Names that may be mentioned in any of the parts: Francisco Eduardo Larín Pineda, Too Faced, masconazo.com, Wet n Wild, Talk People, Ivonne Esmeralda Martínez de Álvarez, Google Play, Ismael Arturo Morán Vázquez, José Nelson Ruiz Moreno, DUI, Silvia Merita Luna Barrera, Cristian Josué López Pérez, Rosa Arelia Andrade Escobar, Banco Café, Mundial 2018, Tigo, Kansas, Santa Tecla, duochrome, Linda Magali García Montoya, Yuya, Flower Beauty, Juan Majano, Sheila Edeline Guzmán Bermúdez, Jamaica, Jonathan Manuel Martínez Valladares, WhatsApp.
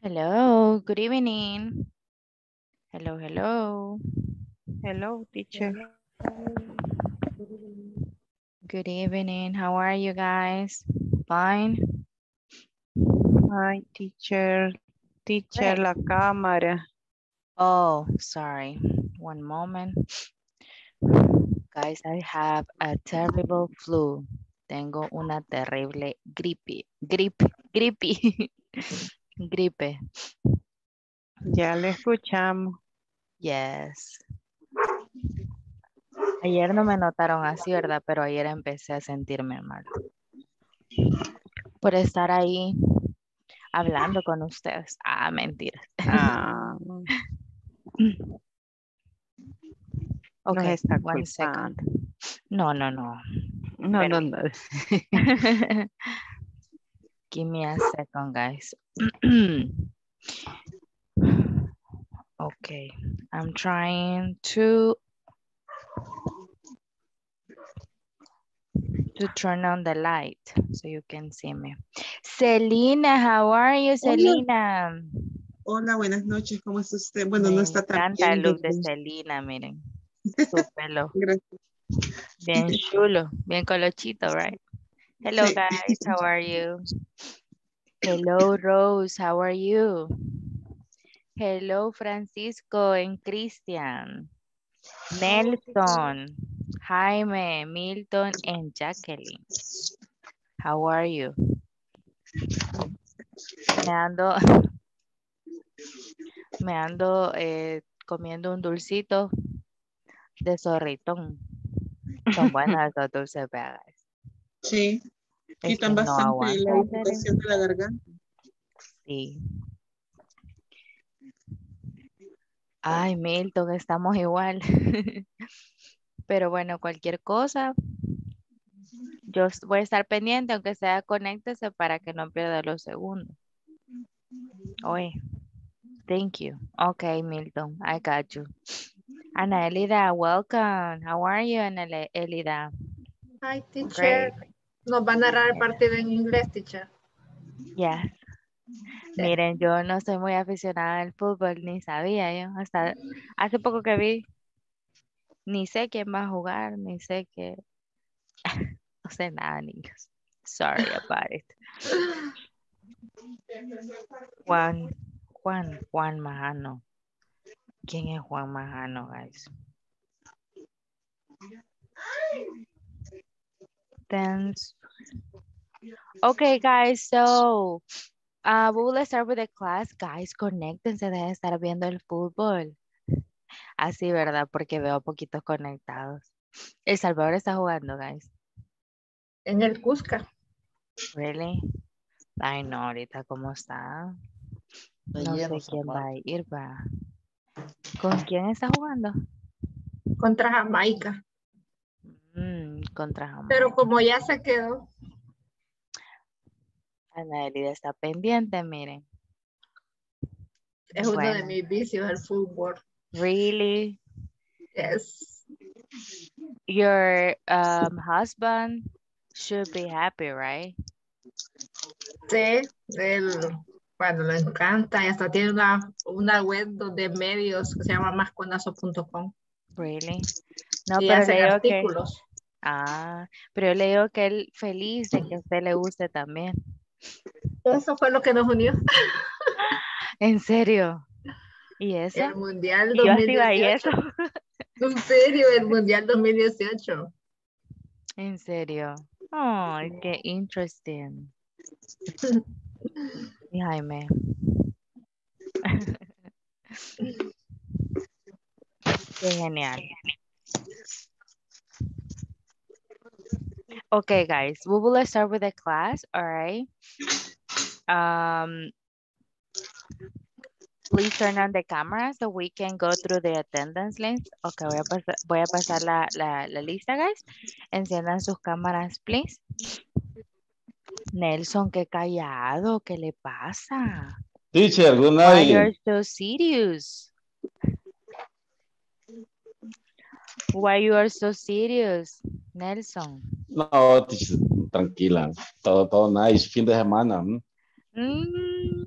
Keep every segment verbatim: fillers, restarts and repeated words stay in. Hello, good evening. Hello, hello. Hello, teacher. Good evening. How are you guys? Fine. Hi, teacher. Teacher, la cámara. Oh, sorry. One moment. Guys, I have a terrible flu. Tengo una terrible gripe. Gripe. Gripe. Gripe. Ya lo escuchamos. Yes. Ayer no me notaron así, ¿verdad? Pero ayer empecé a sentirme mal. Por estar ahí hablando con ustedes. Ah, mentira. Ah. Ok, está one second. No, no, no. No, pero... no, no. Give me a second, guys. Okay, I'm trying to to turn on the light so you can see me. Celina, how are you, Celina? Hola, buenas noches. ¿Cómo está usted? Bueno, me no está tan bien. Me encanta el look de Celina, miren. Su pelo. Gracias. Bien chulo, bien colochito, right? Hello, guys. How are you? Hello, Rose. How are you? Hello, Francisco and Christian. Nelson, Jaime, Milton, and Jacqueline. How are you? Me ando, me ando eh, comiendo un dulcito de zorritón. Son buenas los dulces, ¿verdad? Sí, quitan bastante la irritación de la garganta. Sí. Ay, Milton, estamos igual. Pero bueno, cualquier cosa, yo voy a estar pendiente, aunque sea conéctese para que no pierda los segundos. Oye, thank you. Okay, Milton, I got you. Ana Elida, welcome. How are you, Ana Elida? Hi, teacher. Great. Nos van a dar partido en inglés, teacher. Yes. Sí. Miren, yo no soy muy aficionada al fútbol, ni sabía yo. Hasta hace poco que vi, ni sé quién va a jugar, ni sé qué. No sé nada, niños. Sorry about it. Juan, Juan, Juan Majano. ¿Quién es Juan Majano, guys? Dance. Okay, guys, so uh, we will start with the class. Guys, conéctense, dejen de estar viendo el fútbol. Así, ¿verdad? Porque veo poquitos conectados. El Salvador está jugando, guys. En el Cusca. Really? Ay, no, ahorita, ¿cómo está? No sé quién va a ir, va. ¿Con quién está jugando? Contra Jamaica. Contra Jamaica. Pero como ya se quedó. Ana Elida está pendiente, miren. Es bueno. Uno de mis vicios, el fútbol. Really? Yes. Your um, husband should be happy, right? Sí, él, bueno, le encanta. Y hasta tiene una, una web de medios que se llama masconazo punto com. Really? No, y pero hace artículos. Que... Ah, pero yo le digo que él feliz de que a usted le guste también. Eso fue lo que nos unió. ¿En serio? ¿Y eso? El Mundial dos mil dieciocho. ¿En serio? El Mundial dos mil dieciocho. ¿En serio? Oh, qué interesting. Y Jaime. Qué genial. Okay, guys, we will start with the class, all right? Um, please turn on the camera so we can go through the attendance list. Okay, voy a, pas voy a pasar la, la, la lista, guys. Enciendan sus cámaras, please. Nelson, qué callado, ¿qué le pasa? Teacher, good night. Why are you so serious? Why you are so serious, Nelson? No, tranquila. Todo, todo nice. Fin de semana. ¿Mm? Mm,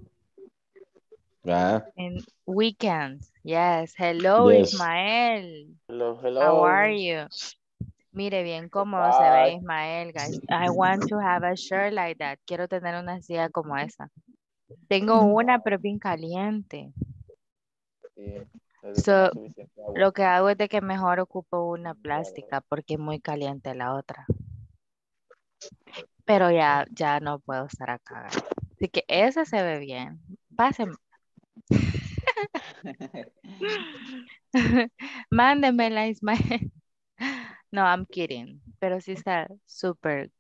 Yeah. And weekend. Yes. Hello, yes. Ismael. Hello, hello. How are you? Mire bien cómo Bye. Se ve Ismael, guys. I want to have a shirt like that. Quiero tener una silla como esa. Tengo una, pero bien caliente. Yeah. So, lo que hago es de que mejor ocupo una plástica porque es muy caliente la otra. Pero ya, ya no puedo estar acá. Así que esa se ve bien. Pásenme. Mándenmela, Ismael. No, I'm kidding. Pero sí está super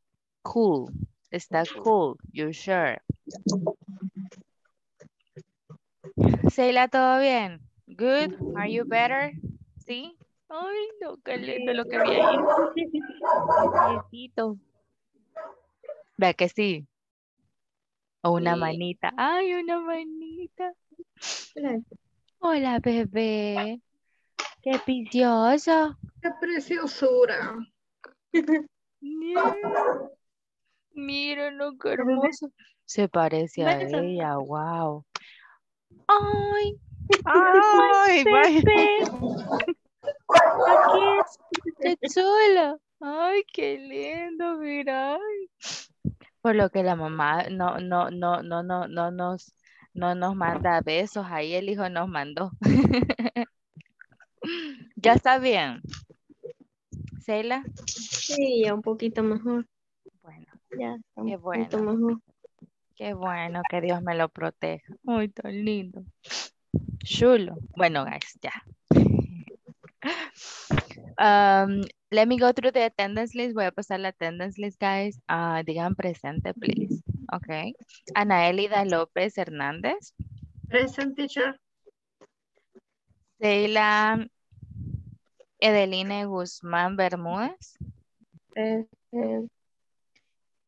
cool. Está cool. You're sure. Sheila, ¿todo bien? Good. Are you better? Sí. Ay, no, qué lindo lo que vi ahí. Besito. Vea que sí. O una sí. manita. Ay, una manita. Hola, bebé. Qué precioso. Qué preciosura. Yeah. Mírenlo, qué hermoso. Se parece a ella. Wow. Ay. Ay, bebé. Aquí es. Qué chulo. Ay, qué lindo, mira. Por lo que la mamá no, no, no, no, no, no nos, no nos manda besos. Ahí el hijo nos mandó. Ya está bien. ¿Sheila? Sí, ya un poquito mejor. Bueno, ya está qué un bueno. poquito mejor. Qué bueno, que Dios me lo proteja. Ay, tan lindo. Chulo. Bueno, guys, ya. Um, let me go through the attendance list. Voy a pasar la attendance list, guys. Uh, digan presente, please. Okay. Anaelida López Hernández. Present, teacher. Sheila Edeline Guzmán Bermúdez. Present.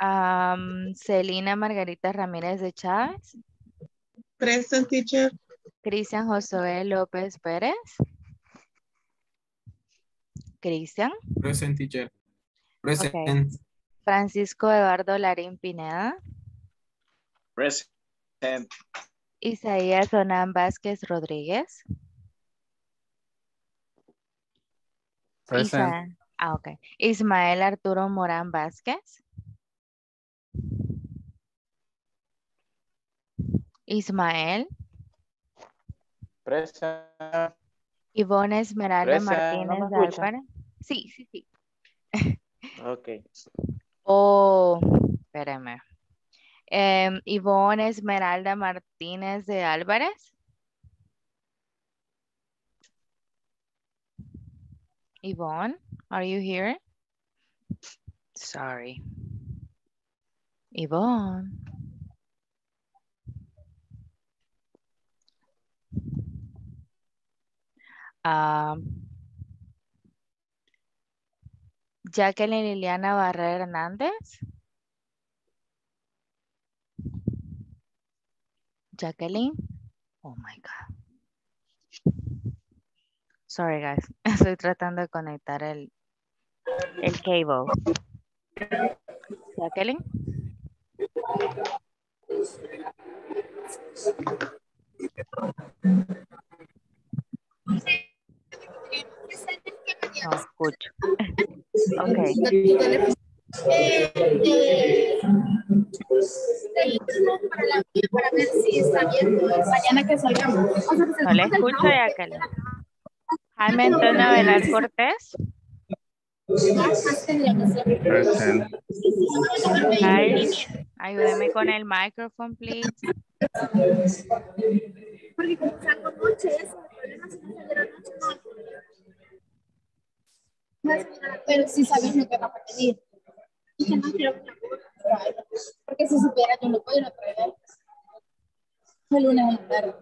Um, Celina Margarita Ramírez de Chávez. Present, teacher. Cristian Josué López Pérez. Cristian. Present, teacher. Present. Okay. Francisco Eduardo Larín Pineda. Present. Isaías Sonán Vázquez Rodríguez. Present. Isa ah, okay. Ismael Arturo Morán Vázquez. Ismael. Present. Ivonne Esmeralda Presa, Martínez no Álvarez. Sí, sí, sí. Ok. Oh, espérame. Eh, Ivonne Esmeralda Martínez de Álvarez. Ivonne, are you here? Sorry. Ivonne. Um, Jacqueline Liliana Barrera Hernández. Jacqueline. Oh my God. Sorry, guys. Estoy tratando de conectar el, el cable. Jacqueline. No escucho. Okay. No le escucho ya que le... Jaime Antonio Velar Cortés. Present. Guys, ayúdeme con el micrófono, please. Porque como salgo noche, eso, problemas no salieron noche, no. Pero sí sabes lo que va a venir. Y que no quiero que tampoco lo traiga. Porque si supiera yo lo puedo ir a traer. Fue lunes de la tarde.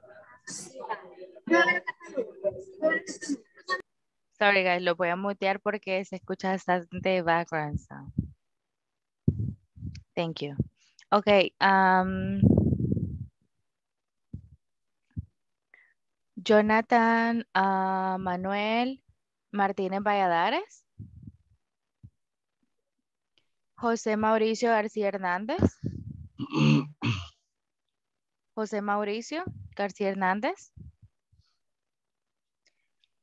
Sorry, guys, lo voy a mutear porque se escucha bastante background sound. Thank you. Okay, um... Jonathan uh, Manuel Martínez Valladares. José Mauricio García Hernández. José Mauricio García Hernández,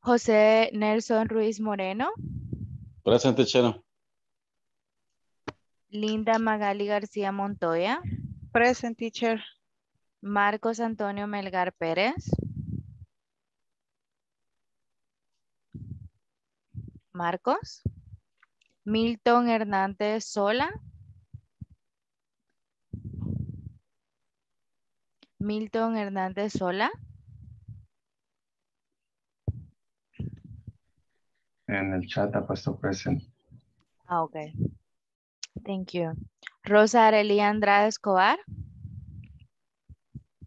José Nelson Ruiz Moreno. Presente, Cheno. Linda Magali García Montoya. Present, teacher. Marcos Antonio Melgar Pérez. Marcos. Milton Hernández Sola. Milton Hernández Sola. En el chat ha puesto present. Ah, ok. Thank you. Rosa Arelia Andrade Escobar.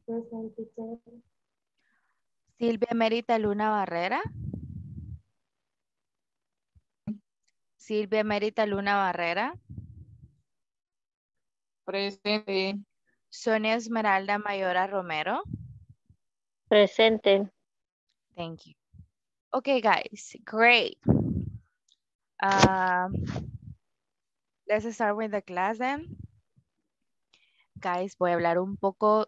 Present, teacher. Silvia Merita Luna Barrera. Silvia Merita Luna Barrera. Presente. Sonia Esmeralda Mayora Romero. Presente. Thank you. Okay, guys, great. Um, let's start with the class then. Guys, voy a hablar un poco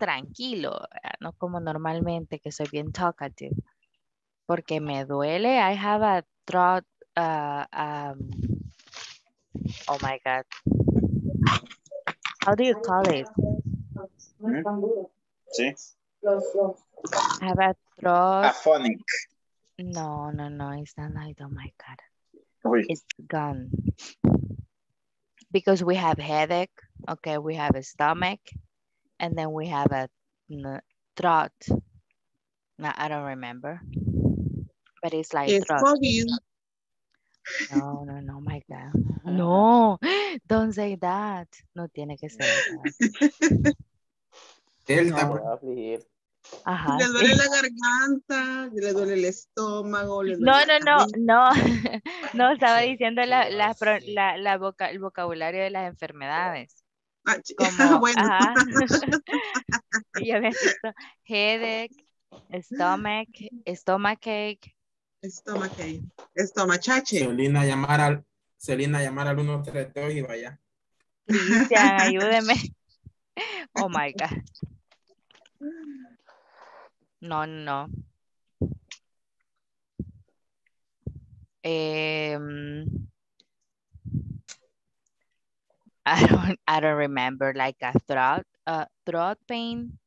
tranquilo, no como normalmente que soy bien talkative, porque me duele. I have a throat. Uh, um, oh my God. How do you call it? Sí. I have a throat. Aphonic. No, no, no, it's not like, oh my God. Oui. It's gone. Because we have headache, okay, we have a stomach, and then we have a throat. No, I don't remember. But it's like it's throat. Foggy. No, no, no, my God. No, don't say that. No tiene que ser that. Delta. No. Ajá, le duele sí. La garganta, le duele el estómago. Le duele no, no, no, no, no, estaba diciendo la, la, la, la, la boca, el vocabulario de las enfermedades. Ah, como, bueno. Ajá. Ya ves esto, headache, stomach, stomachache. Stomachache, estomachache. Celina llamar al, Celina llamar al uno tres dos y vaya. Cristian, ayúdeme. Oh my God. No, no. Um, I don't. I don't remember like a throat. Uh, throat pain.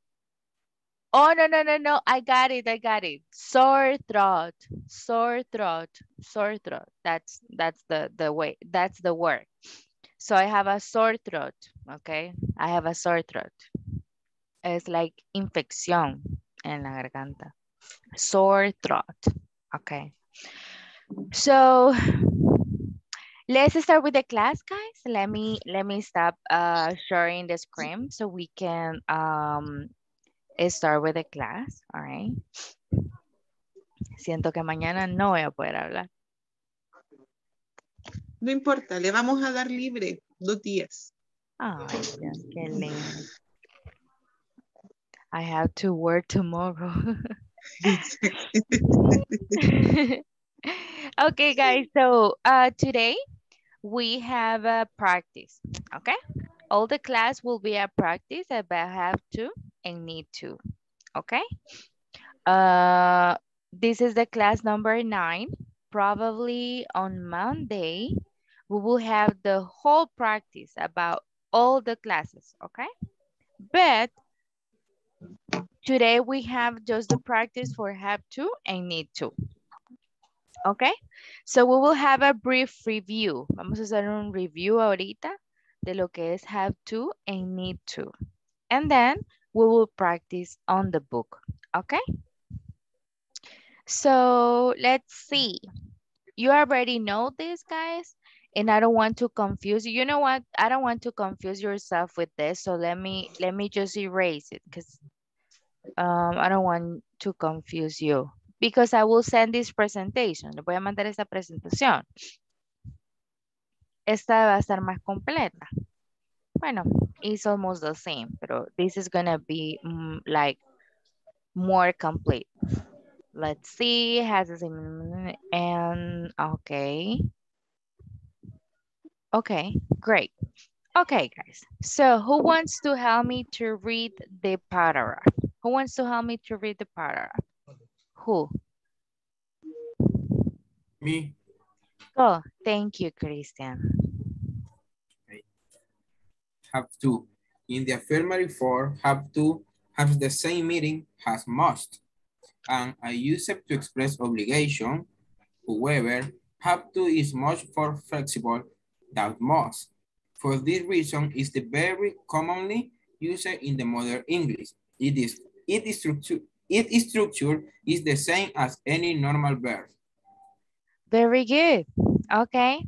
Oh no no no no! I got it! I got it! Sore throat. Sore throat. Sore throat. That's that's the the way. That's the word. So I have a sore throat. Okay, I have a sore throat. It's like infección. En la garganta. Sore throat. Okay. So let's start with the class, guys. Let me let me stop uh, sharing the screen so we can um, start with the class. All right. Siento que mañana no voy a poder hablar. No importa, le vamos a dar libre dos días. Ay, Dios, qué lindo. I have to work tomorrow. Okay, guys. So uh, today we have a practice. Okay. All the class will be a practice about have to and need to. Okay. Uh, this is the class number nine. Probably on Monday, we will have the whole practice about all the classes. Okay. But today we have just the practice for have to and need to. Okay, so we will have a brief review. Vamos a hacer un review ahorita de lo que es have to and need to. And then we will practice on the book. Okay, so let's see. You already know this, guys. And I don't want to confuse you. You know what? I don't want to confuse yourself with this. So let me let me just erase it because um, I don't want to confuse you. Because I will send this presentation. Le voy a mandar esta presentación. Esta va a estar más completa. Bueno, it's almost the same. Pero this is going to be um, like more complete. Let's see. Has the same. And okay. Okay, great. Okay, guys. So who wants to help me to read the paragraph? Who wants to help me to read the paragraph? Who? Me. Oh, thank you, Christian. Okay. Have to. In the affirmative form, have to has the same meaning as must, and I use it to express obligation. However, have to is much more flexible than must. For this reason, is the very commonly used in the modern English. It is it is structure it is structure is the same as any normal verb. Very good. Okay,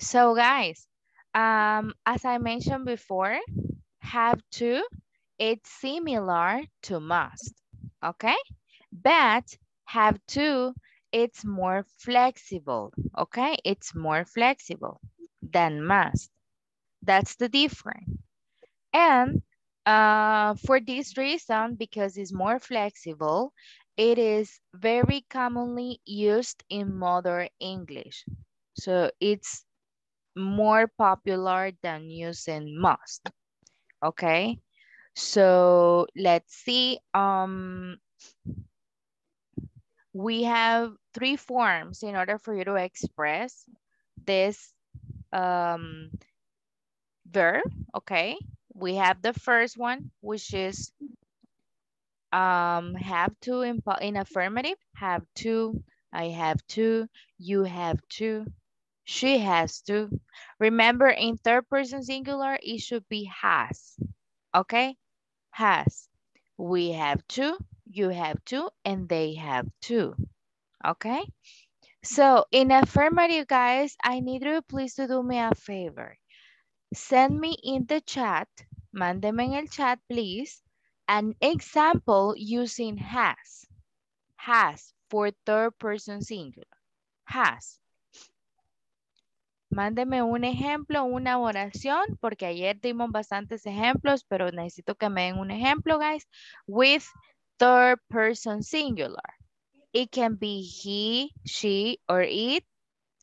so guys, um, as I mentioned before, have to, it's similar to must, okay? But have to, it's more flexible, okay? It's more flexible than must. That's the difference. And uh, for this reason, because it's more flexible, it is very commonly used in modern English. So it's more popular than using must. Okay, so let's see. Um, we have three forms in order for you to express this um, verb, okay? We have the first one, which is um, have to in, in affirmative, have to, I have to, you have to. She has to. Remember, in third person singular, it should be has, okay? Has. We have to, you have to, and they have to, okay? So in affirmative, guys, I need you please to do me a favor. Send me in the chat, mándeme en el chat, please, an example using has. Has for third person singular. Has. Mándeme un ejemplo, una oración, porque ayer dimos bastantes ejemplos, pero necesito que me den un ejemplo, guys, with third person singular. It can be he, she, or it,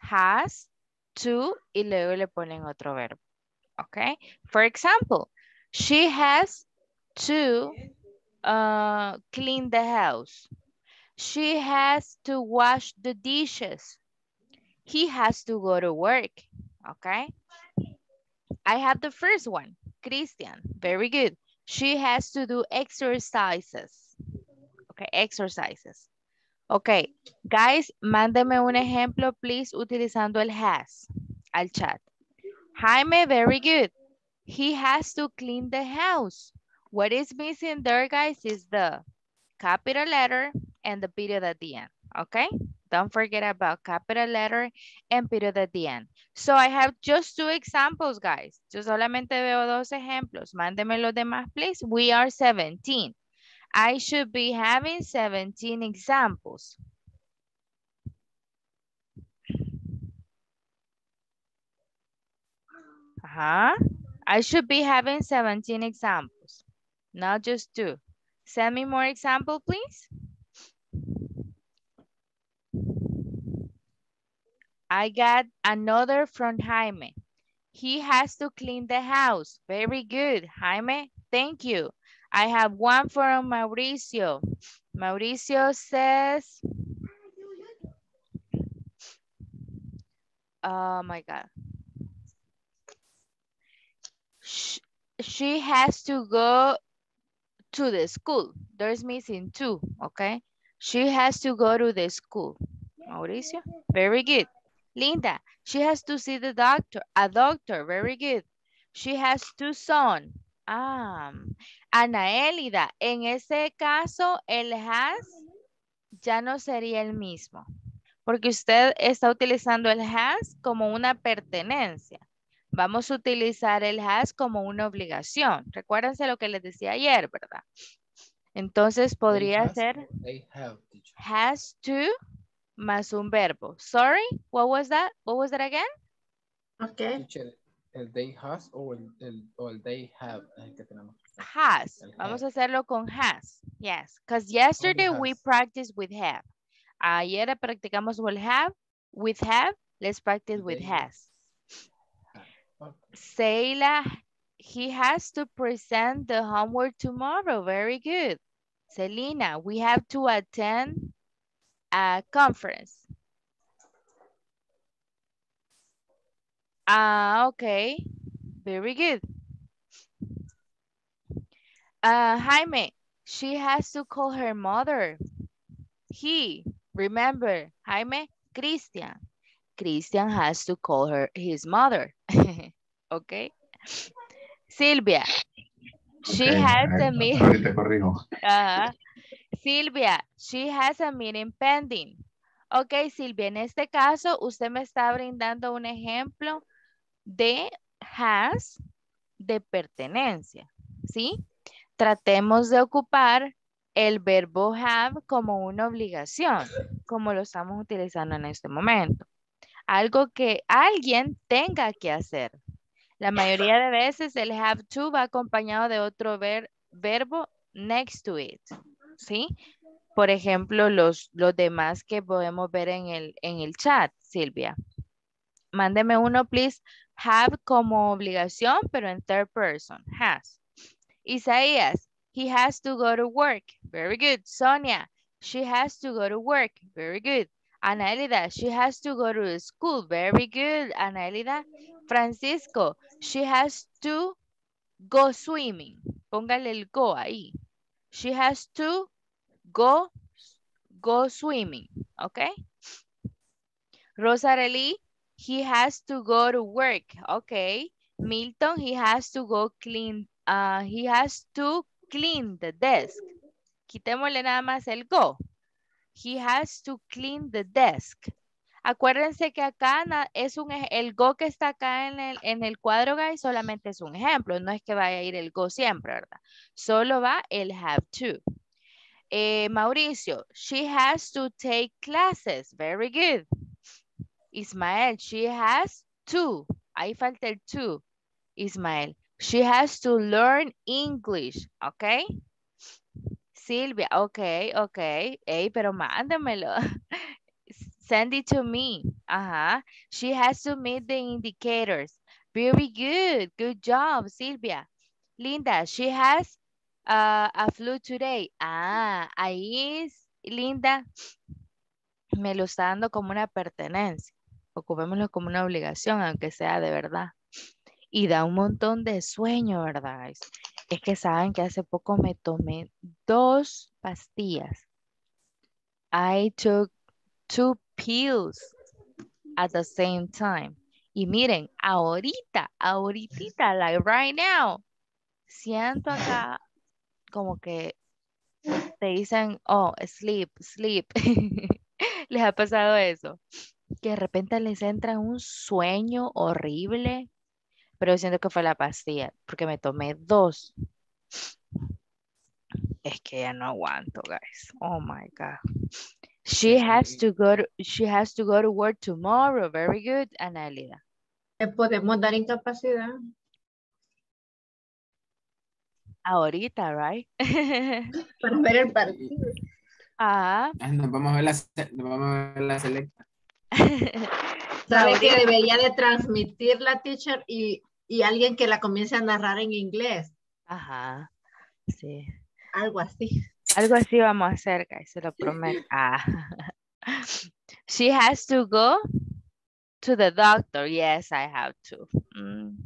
has, to, y luego le ponen otro verbo, okay? For example, she has to uh, clean the house. She has to wash the dishes. He has to go to work, okay? I have the first one, Christian, very good. She has to do exercises, okay, exercises. Okay, guys, mándeme un ejemplo, please, utilizando el has al chat. Jaime, very good. He has to clean the house. What is missing there, guys, is the capital letter and the period at the end, okay? Don't forget about capital letter and period at the end. So I have just two examples, guys. Yo solamente veo dos ejemplos. Mándeme los demás, please. We are seventeen. I should be having seventeen examples. Uh-huh. I should be having seventeen examples, not just two. Send me more examples, please. I got another from Jaime. He has to clean the house. Very good, Jaime. Thank you. I have one from Mauricio. Mauricio says, oh my God. She, she has to go to the school. There's missing two, okay? She has to go to the school. Mauricio, very good. Linda, she has to see the doctor, a doctor, very good. She has two sons. Um, Ana Elida, en ese caso, el has ya no sería el mismo, porque usted está utilizando el has como una pertenencia. Vamos a utilizar el has como una obligación. Recuérdense lo que les decía ayer, ¿verdad? Entonces podría ser has to más un verbo. Sorry, what was that? What was that again? Okay. El they has o el, el, o el they have. El que tenemos. Has. El Vamos have. A hacerlo con has. Yes. Because yesterday we practiced with have. Ayer practicamos with have. With have. Let's practice with has. Okay. Seila He has to present the homework tomorrow. Very good. Selena, we have to attend a conference. Ah, uh, okay. Very good. Uh, Jaime, she has to call her mother. He, remember, Jaime, Christian. Christian has to call her his mother. Okay. Silvia, okay, she has a meeting. Uh-huh. Silvia, she has a meeting pending. Ok, Silvia, en este caso, usted me está brindando un ejemplo de has, de pertenencia, ¿sí? Tratemos de ocupar el verbo have como una obligación, como lo estamos utilizando en este momento. Algo que alguien tenga que hacer. La mayoría de veces el have to va acompañado de otro ver, verbo next to it, ¿sí? Por ejemplo, los, los demás que podemos ver en el, en el chat, Silvia. Mándeme uno, please. Have como obligación, pero en third person. Has. Isaías, he has to go to work. Very good. Sonia, she has to go to work. Very good. Ana Elida, she has to go to school. Very good, Ana Elida. Francisco, she has to go swimming. Póngale el go ahí. She has to go, go swimming, okay? Rosarely, he has to go to work, okay? Milton, he has to go clean, uh, he has to clean the desk. Quitémosle nada más el go. He has to clean the desk. Acuérdense que acá es un, el go que está acá en el, en el cuadro, guys, solamente es un ejemplo. No es que vaya a ir el go siempre, ¿verdad? Solo va el have to. Eh, Mauricio, she has to take classes. Very good. Ismael, she has to. Ahí falta el to. Ismael, she has to learn English. Okay. Silvia, okay, okay. Hey, pero mándamelo. Send it to me. Ajá. Uh-huh. She has to meet the indicators. Very good. Good job, Silvia. Linda, she has Uh, a flu today. Ah, ahí es, Linda, me lo está dando como una pertenencia. Ocupémoslo como una obligación, aunque sea de verdad. Y da un montón de sueño, ¿verdad? Es que saben que hace poco me tomé dos pastillas. I took two pills at the same time. Y miren, ahorita, ahorita, like right now, siento acá como que te dicen, oh, sleep, sleep. ¿Les ha pasado eso? Que de repente les entra un sueño horrible, pero yo siento que fue la pastilla, porque me tomé dos. Es que ya no aguanto, guys. Oh, my God. She has to go to, she has to go to work tomorrow. Very good, Ana Elida. ¿Podemos dar incapacidad? Ahorita, right? Para ver el partido. Ah. Nos vamos a ver la, nos vamos a ver la selecta. ¿Sabe que debería de transmitir la teacher y, y alguien que la comience a narrar en inglés? Ajá. Sí. Algo así. Algo así vamos a hacer, guys, se lo prometo. Ah. She has to go to the doctor. Yes, I have to. Mm.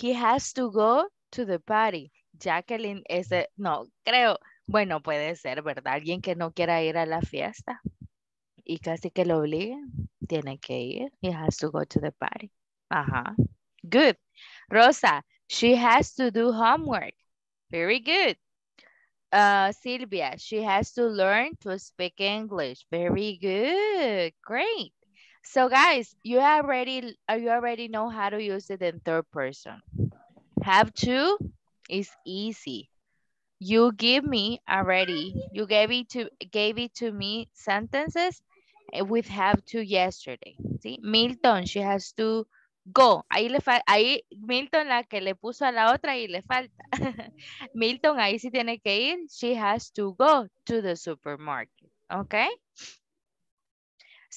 He has to go to the party. Jacqueline, ese, no, creo. Bueno, puede ser, ¿verdad? Alguien que no quiera ir a la fiesta y casi que lo obliguen, tiene que ir. He has to go to the party. Ajá. Good. Rosa, she has to do homework. Very good. Uh, Silvia, she has to learn to speak English. Very good. Great. So guys, you already you already know how to use it in third person. Have to is easy. You give me already. You gave it to gave it to me sentences with have to yesterday. ¿Sí? Milton, she has to go. Ahí le falta, ahí Milton la que le puso a la otra y le falta. Milton ahí sí tiene que ir. She has to go to the supermarket. Okay.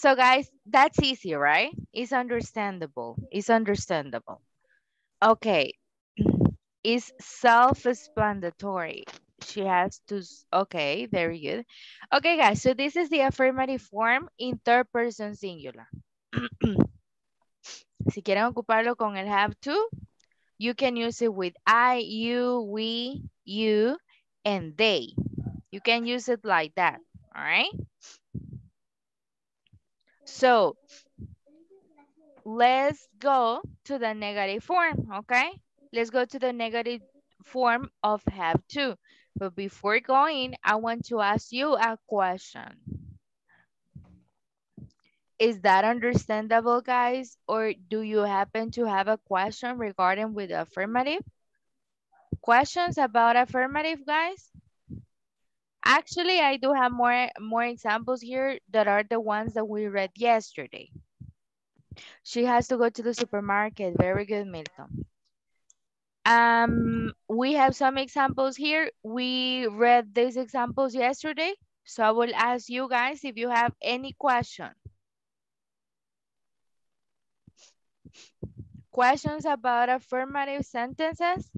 So guys, that's easy, right? It's understandable. It's understandable. Okay. It's self-explanatory. She has to, okay, very good. Okay, guys, so this is the affirmative form in third person singular. Si quieren ocuparlo con el have to, you can use it with I, you, we, you, and they. You can use it like that, all right? So, let's go to the negative form, okay? Let's go to the negative form of have to. But before going, I want to ask you a question. Is that understandable, guys? Or do you happen to have a question regarding with affirmative? Questions about affirmative, guys? Actually, I do have more, more examples here that are the ones that we read yesterday. She has to go to the supermarket. Very good, Milton. Um, we have some examples here. We read these examples yesterday. So I will ask you guys if you have any question. Questions about affirmative sentences?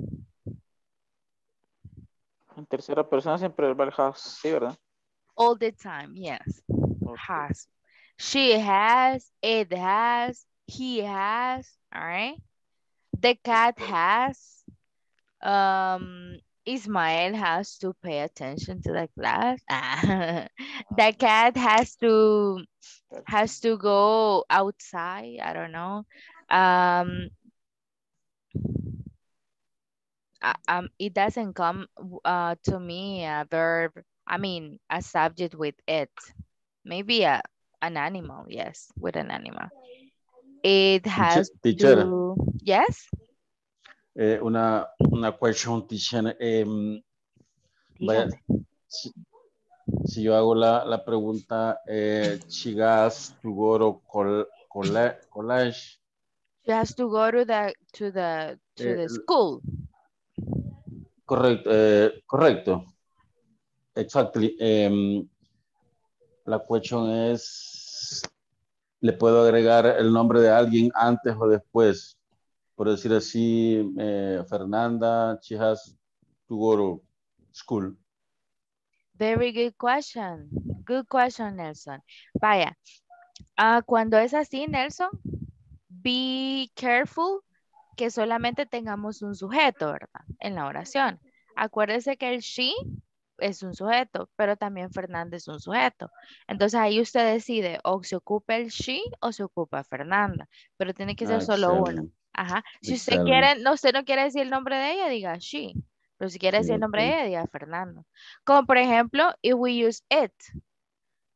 En tercera persona siempre el verbo has, sí, ¿verdad? All the time, yes. Okay. Has. She has, it has, he has, all right? The cat has. Um, Ismael has to pay attention to the class. The cat has to has to go outside. I don't know. Um, I, um, it doesn't come uh, to me a verb. I mean, a subject with it. Maybe a an animal. Yes, with an animal. It has to. Yes. Eh, una, una question, teacher. Eh, vaya, si, si yo hago la, la pregunta, eh, she has to go to col, col, college. She has to go to the, to the, to eh, the school. Correcto, eh, correcto. Exactly. Eh, la question es, ¿le puedo agregar el nombre de alguien antes o después? Por decir así, eh, Fernanda, she has to go to school. Very good question. Good question, Nelson. Vaya, uh, cuando es así, Nelson, be careful que solamente tengamos un sujeto, ¿verdad? En la oración. Acuérdese que el she es un sujeto, pero también Fernanda es un sujeto. Entonces ahí usted decide o se ocupa el she o se ocupa Fernanda, pero tiene que ser ah, solo excelente. Uno. Ajá. Si usted quiere, no, usted no quiere decir el nombre de ella, diga she. Pero si quiere decir el nombre de ella, diga Fernando. Como por ejemplo, if we use it.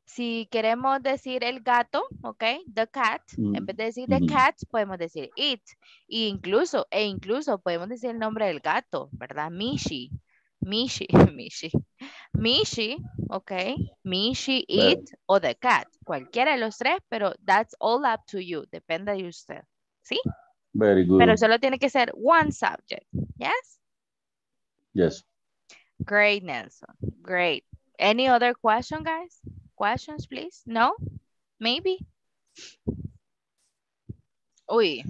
Si queremos decir el gato, ok, the cat, mm. en vez de decir the mm-hmm. cat, podemos decir it. E incluso, e incluso podemos decir el nombre del gato, ¿verdad? Mishi. Mishi, Mishi. Mishi, ok. Mishi, it, right. o the cat. Cualquiera de los tres, pero that's all up to you. Depende de usted. ¿Sí? Very good. Pero solo tiene que ser one subject. Yes? Yes. Great, Nelson. Great. Any other question, guys? Questions, please? No? Maybe? Uy.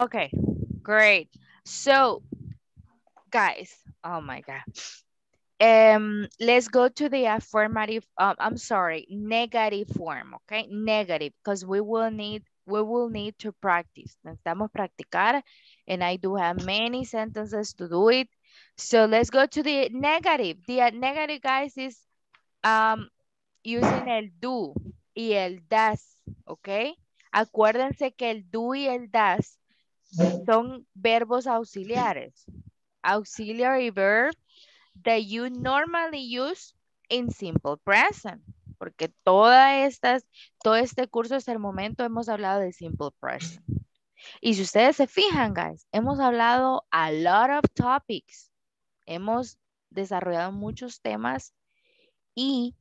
Okay. Great. So, guys. Oh, my God. Um, let's go to the affirmative, um, I'm sorry, negative form, okay? Negative, because we will need, we will need to practice. Necesitamos practicar, and I do have many sentences to do it. So let's go to the negative. The negative, guys, is um, using el do y el das, okay? Acuérdense que el do y el das son verbos auxiliares. Auxiliary verb that you normally use in simple present. Porque todas estas, todo este curso hasta el momento hemos hablado de simple present. Y si ustedes se fijan, guys, hemos hablado a lot of topics. Hemos desarrollado muchos temas y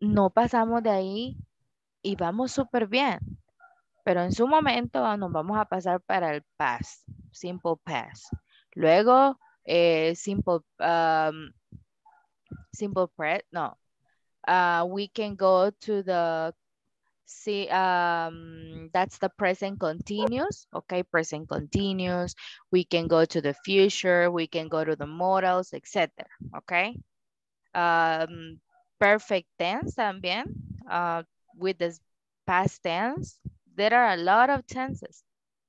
no pasamos de ahí y vamos súper bien. Pero en su momento nos vamos a pasar para el past, simple past. Luego... Eh, simple, um, simple present, no, uh, we can go to the, see, um, that's the present continuous, okay, present continuous. We can go to the future, we can go to the modals, etcétera. Okay. Um, perfect tense también, uh, with the past tense. There are a lot of tenses,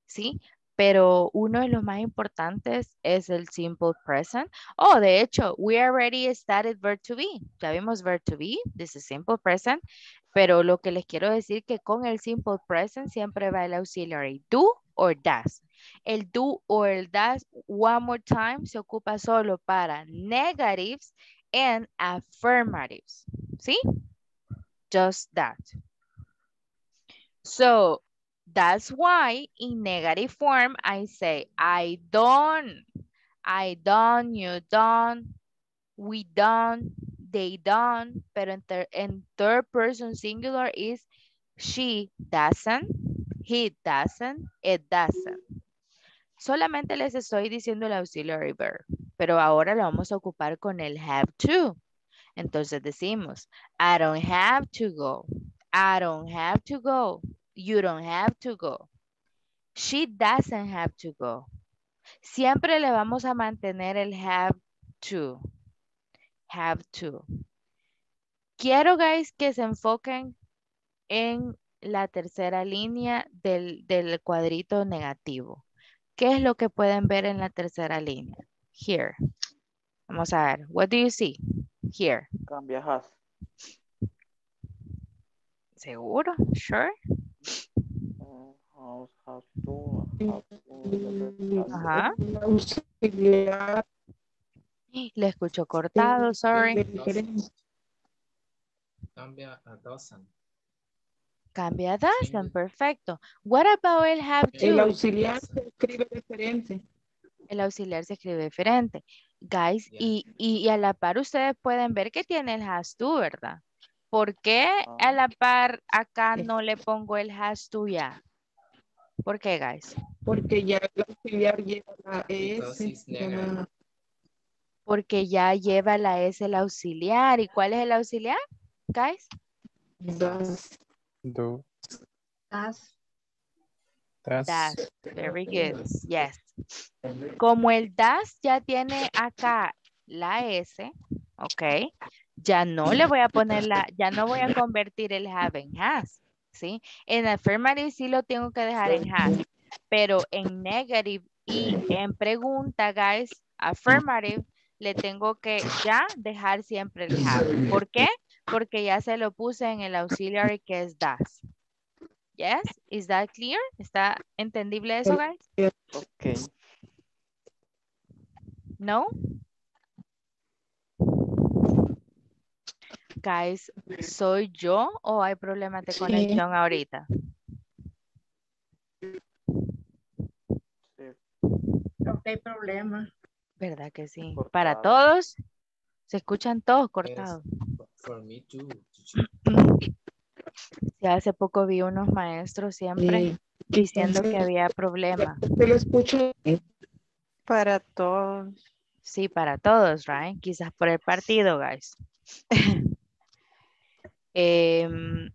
¿sí? Pero uno de los más importantes es el simple present. Oh, de hecho, we already started verb to be. Ya vimos verb to be, this is simple present. Pero lo que les quiero decir que con el simple present siempre va el auxiliary, do or does. El do o el does, one more time, se ocupa solo para negatives and affirmatives, ¿sí? Just that. So, that's why in negative form, I say, I don't, I don't, you don't, we don't, they don't. Pero en, ter en third person singular is she doesn't, he doesn't, it doesn't. Solamente les estoy diciendo el auxiliary verb, pero ahora lo vamos a ocupar con el have to. Entonces decimos, I don't have to go. I don't have to go. You don't have to go. She doesn't have to go. Siempre le vamos a mantener el have to. Have to. Quiero, guys, que se enfoquen en la tercera línea del, del cuadrito negativo. ¿Qué es lo que pueden ver en la tercera línea? Here. Vamos a ver. What do you see? Here. Cambia has. ¿Seguro? Sure. Ajá. Le escucho cortado, sorry. Cambia a dozen. Cambia a dozen, perfecto. What about el have to? El auxiliar se escribe diferente. El auxiliar se escribe diferente. Guys, yeah. y, y, y a la par ustedes pueden ver que tiene el has to, ¿verdad? ¿Por qué a la par acá no le pongo el has to ya? ¿Por qué, guys? Porque ya el auxiliar lleva la S. La... Porque ya lleva la S el auxiliar. ¿Y cuál es el auxiliar, guys? Does. Do. Does. Does. Very good. Yes. Como el does ya tiene acá la S, ok. Ya no le voy a poner la, ya no voy a convertir el have en has, ¿sí? En affirmative sí lo tengo que dejar en has, pero en negative y en pregunta, guys, affirmative, le tengo que ya dejar siempre el have. ¿Por qué? Porque ya se lo puse en el auxiliary que es does. Yes, is that clear? ¿Está entendible eso, guys? Okay. No? Guys, ¿soy yo o hay problemas de conexión sí. ahorita? No hay problema. ¿Verdad que sí? Cortado. Para todos, se escuchan todos cortados. Sí, hace poco vi unos maestros siempre sí. diciendo que había problemas. Yo lo escucho para todos. Sí, para todos, right? Quizás por el partido, guys. Eh,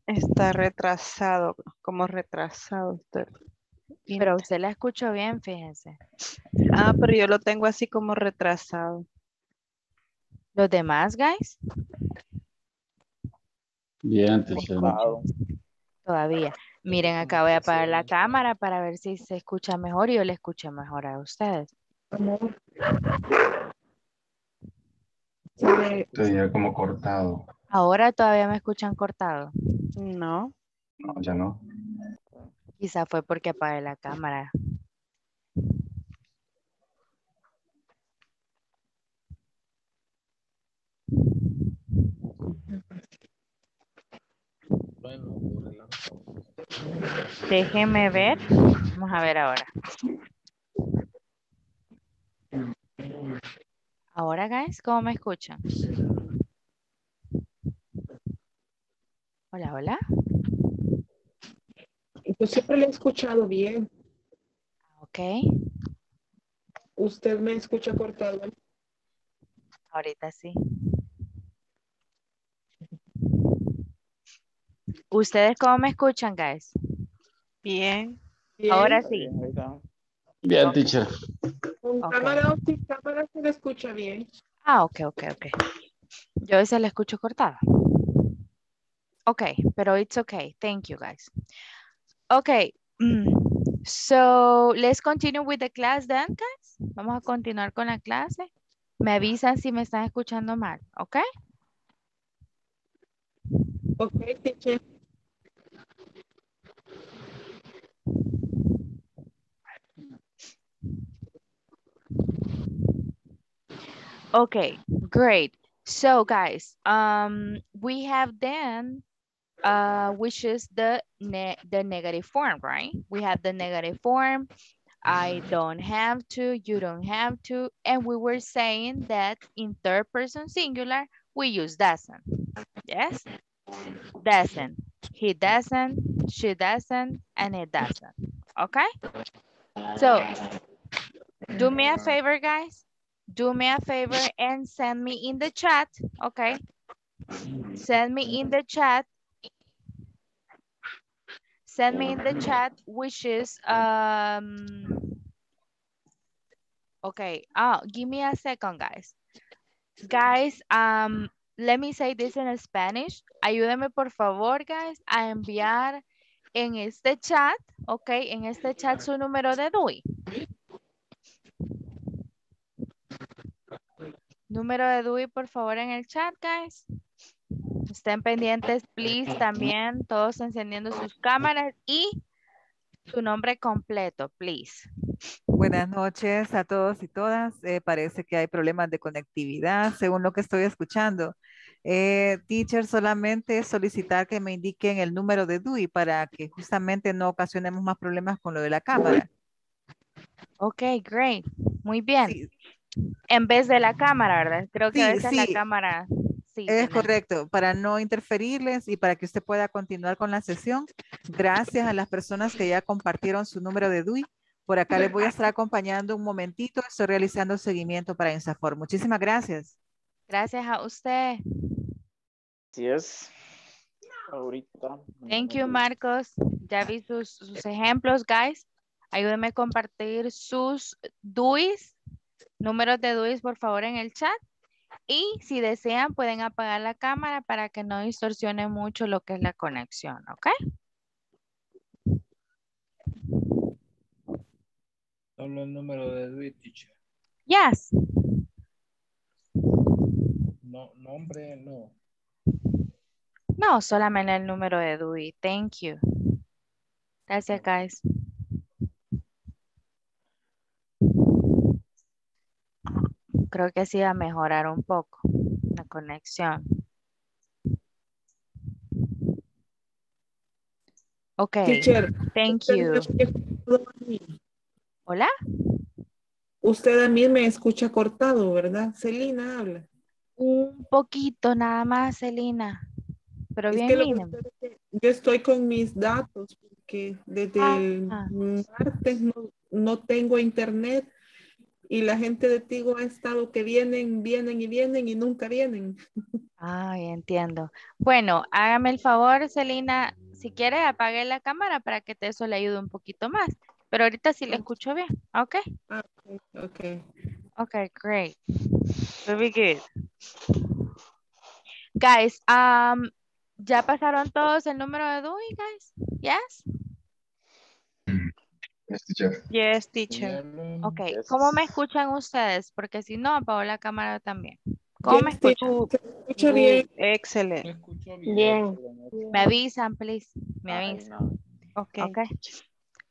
está retrasado, como retrasado usted. Pero usted la escuchó bien, fíjense. Ah, pero yo lo tengo así como retrasado. ¿Los demás, guys? Bien, antes. Todavía. Miren, acá voy a apagar la cámara para ver si se escucha mejor y yo le escucho mejor a ustedes. Estoy como cortado. ¿Ahora todavía me escuchan cortado? No. No, ya no. Quizá fue porque apagué la cámara. Déjeme ver. Vamos a ver ahora. Ahora, guys, ¿cómo me escuchan? Hola, hola. Yo siempre le he escuchado bien. Ok. ¿Usted me escucha cortado? Ahorita sí. ¿Ustedes cómo me escuchan, guys? Bien. Bien. Ahora sí. Bien, teacher. Con okay. cámara, sin cámara se le escucha bien. Ah, ok, ok, ok. Yo esa la escucho cortada. Ok, pero it's okay. Thank you, guys. Ok. So, let's continue with the class then, guys. Vamos a continuar con la clase. Me avisan si me están escuchando mal, ¿ok? Ok, teacher. Okay, great. So, guys, um, we have then, uh, which is the ne the negative form, right? We have the negative form. I don't have to, you don't have to, and we were saying that in third person singular we use doesn't. Yes, doesn't. He doesn't. She doesn't, and it doesn't. Okay. So, do me a favor, guys. Do me a favor and send me in the chat. Okay. Send me in the chat. Send me in the chat, which is, um, okay, oh, give me a second, guys. Guys, um, let me say this in Spanish. Ayúdenme, por favor, guys, a enviar en este chat, okay, en este chat su número de D U I. Número de D U I, por favor, en el chat, guys. Estén pendientes, please, también todos encendiendo sus cámaras y su nombre completo, please. Buenas noches a todos y todas. Eh, parece que hay problemas de conectividad, según lo que estoy escuchando. Eh, teacher, solamente solicitar que me indiquen el número de D U I para que justamente no ocasionemos más problemas con lo de la cámara. Ok, great. Muy bien. Sí. En vez de la cámara, ¿verdad? Creo que sí, a veces sí. La cámara... Sí, es correcto, para no interferirles y para que usted pueda continuar con la sesión. Gracias a las personas que ya compartieron su número de D U I. Por acá les voy a estar acompañando un momentito. Estoy realizando seguimiento para Insafor. Muchísimas gracias. Gracias a usted. Así es. Ahorita. Thank you, Marcos. Ya vi sus, sus ejemplos, guys. Ayúdenme a compartir sus D U Is, números de D U Is, por favor, en el chat. Y si desean, pueden apagar la cámara para que no distorsione mucho lo que es la conexión, ¿ok? Solo el número de D U I, teacher. Yes. No, nombre, no. No, solamente el número de D U I. Thank you. Gracias, guys. Creo que sí va a mejorar un poco la conexión. Ok. Teacher, thank you. Hola. Usted a mí me escucha cortado, ¿verdad? Celina habla. Un poquito nada más, Celina. Pero es bien, que Lina. Que yo estoy con mis datos porque desde ah, el ah. martes no, no tengo internet. Y la gente de Tigo ha estado que vienen, vienen y vienen y nunca vienen. Ay, entiendo. Bueno, hágame el favor, Celina, si quieres apague la cámara para que eso le ayude un poquito más. Pero ahorita sí le escucho bien, ¿ok? Ok. Ok, great. Very good. Guys, um, ¿ya pasaron todos el número de D U I, guys? Yes? Yes, teacher. Yes, teacher. Ok, yes. ¿Cómo me escuchan ustedes? Porque si no, apago la cámara también. ¿Cómo yes, me escuchan? Escucho bien. Excelente. Bien. Me avisan, please. Me avisan. No. Okay. Okay.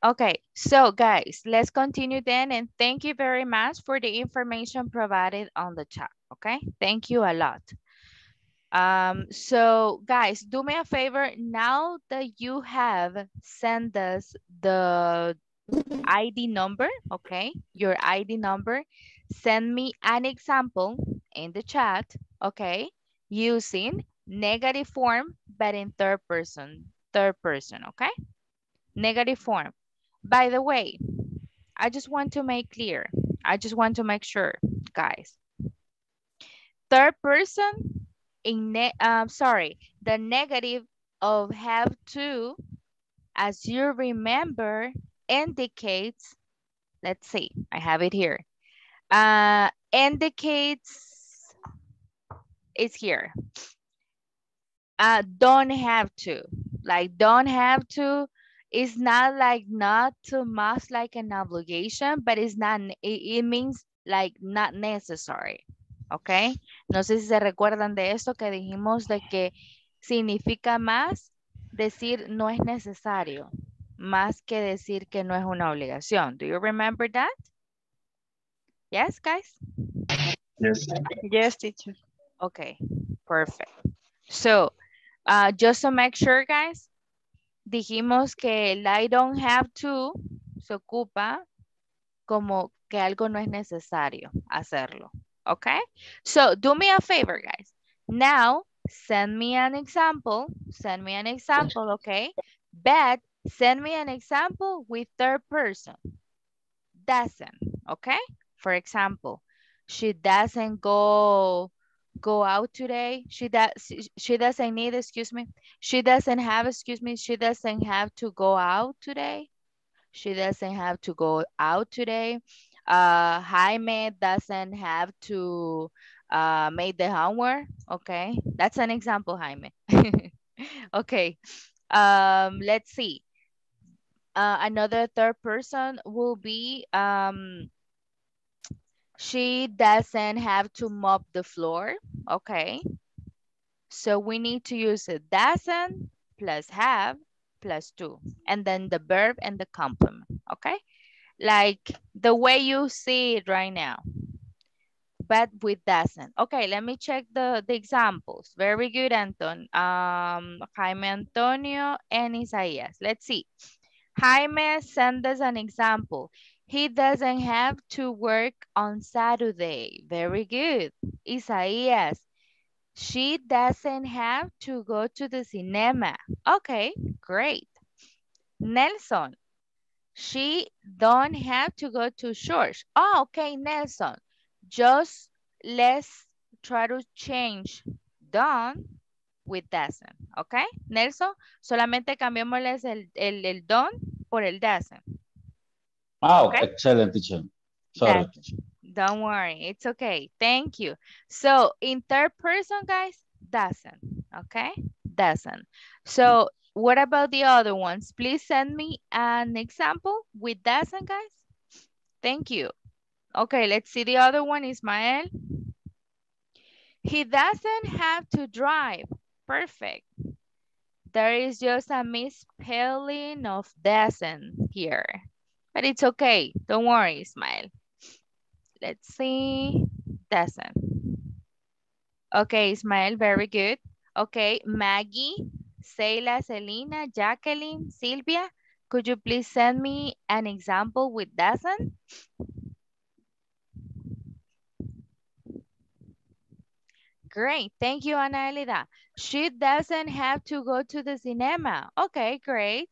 Okay, so guys, let's continue then. And thank you very much for the information provided on the chat. Okay, thank you a lot. Um, so guys, do me a favor. Now that you have sent us the I D number, okay, your I D number, send me an example in the chat, okay, using negative form, but in third person, third person, okay, negative form. By the way, I just want to make clear, I just want to make sure, guys, third person, in ne uh, sorry, the negative of have to, as you remember, indicates, let's see, I have it here. Uh, indicates is here. Uh, don't have to, like don't have to. It's not like not too much like an obligation, but it's not, it, it means like not necessary, okay? No sé si se recuerdan de esto que dijimos de que significa más decir no es necesario, más que decir que no es una obligación. Do you remember that? Yes, guys? Yes. Yes, teacher. Okay, perfect. So, uh, just to make sure, guys, dijimos que el I don't have to se ocupa como que algo no es necesario hacerlo, okay? So, do me a favor, guys. Now, send me an example. Send me an example, okay? But send me an example with third person. Doesn't, okay? For example, she doesn't go... go out today. She does. She doesn't need. Excuse me. She doesn't have. Excuse me. She doesn't have to go out today. She doesn't have to go out today. Uh, Jaime doesn't have to uh, make the homework. Okay, that's an example, Jaime. Okay. Um, let's see. Uh, another third person will be um. She doesn't have to mop the floor, okay? So we need to use a doesn't plus have plus to, and then the verb and the complement, okay? Like the way you see it right now, but with doesn't. Okay, let me check the, the examples. Very good, Anton. Um, Jaime Antonio and Isaias. Let's see. Jaime, send us an example. He doesn't have to work on Saturday. Very good. Isaías, she doesn't have to go to the cinema. Okay, great. Nelson, she don't have to go to church. Oh, okay, Nelson. Just let's try to change don't with doesn't. Okay, Nelson, solamente cambiémosles el, el, el don't por el doesn't. Oh, okay. Excellent, teacher. Sorry. Don't worry. It's okay. Thank you. So, in third person, guys, doesn't. Okay? Doesn't. So, what about the other ones? Please send me an example with doesn't, guys. Thank you. Okay, let's see the other one, Ismael. He doesn't have to drive. Perfect. There is just a misspelling of doesn't here. But it's okay. Don't worry, Ismael. Let's see. Doesn't. Okay, Ismael, very good. Okay, Maggie, Seila, Selena, Jacqueline, Sylvia, could you please send me an example with doesn't? Great. Thank you, Ana Elida. She doesn't have to go to the cinema. Okay, great.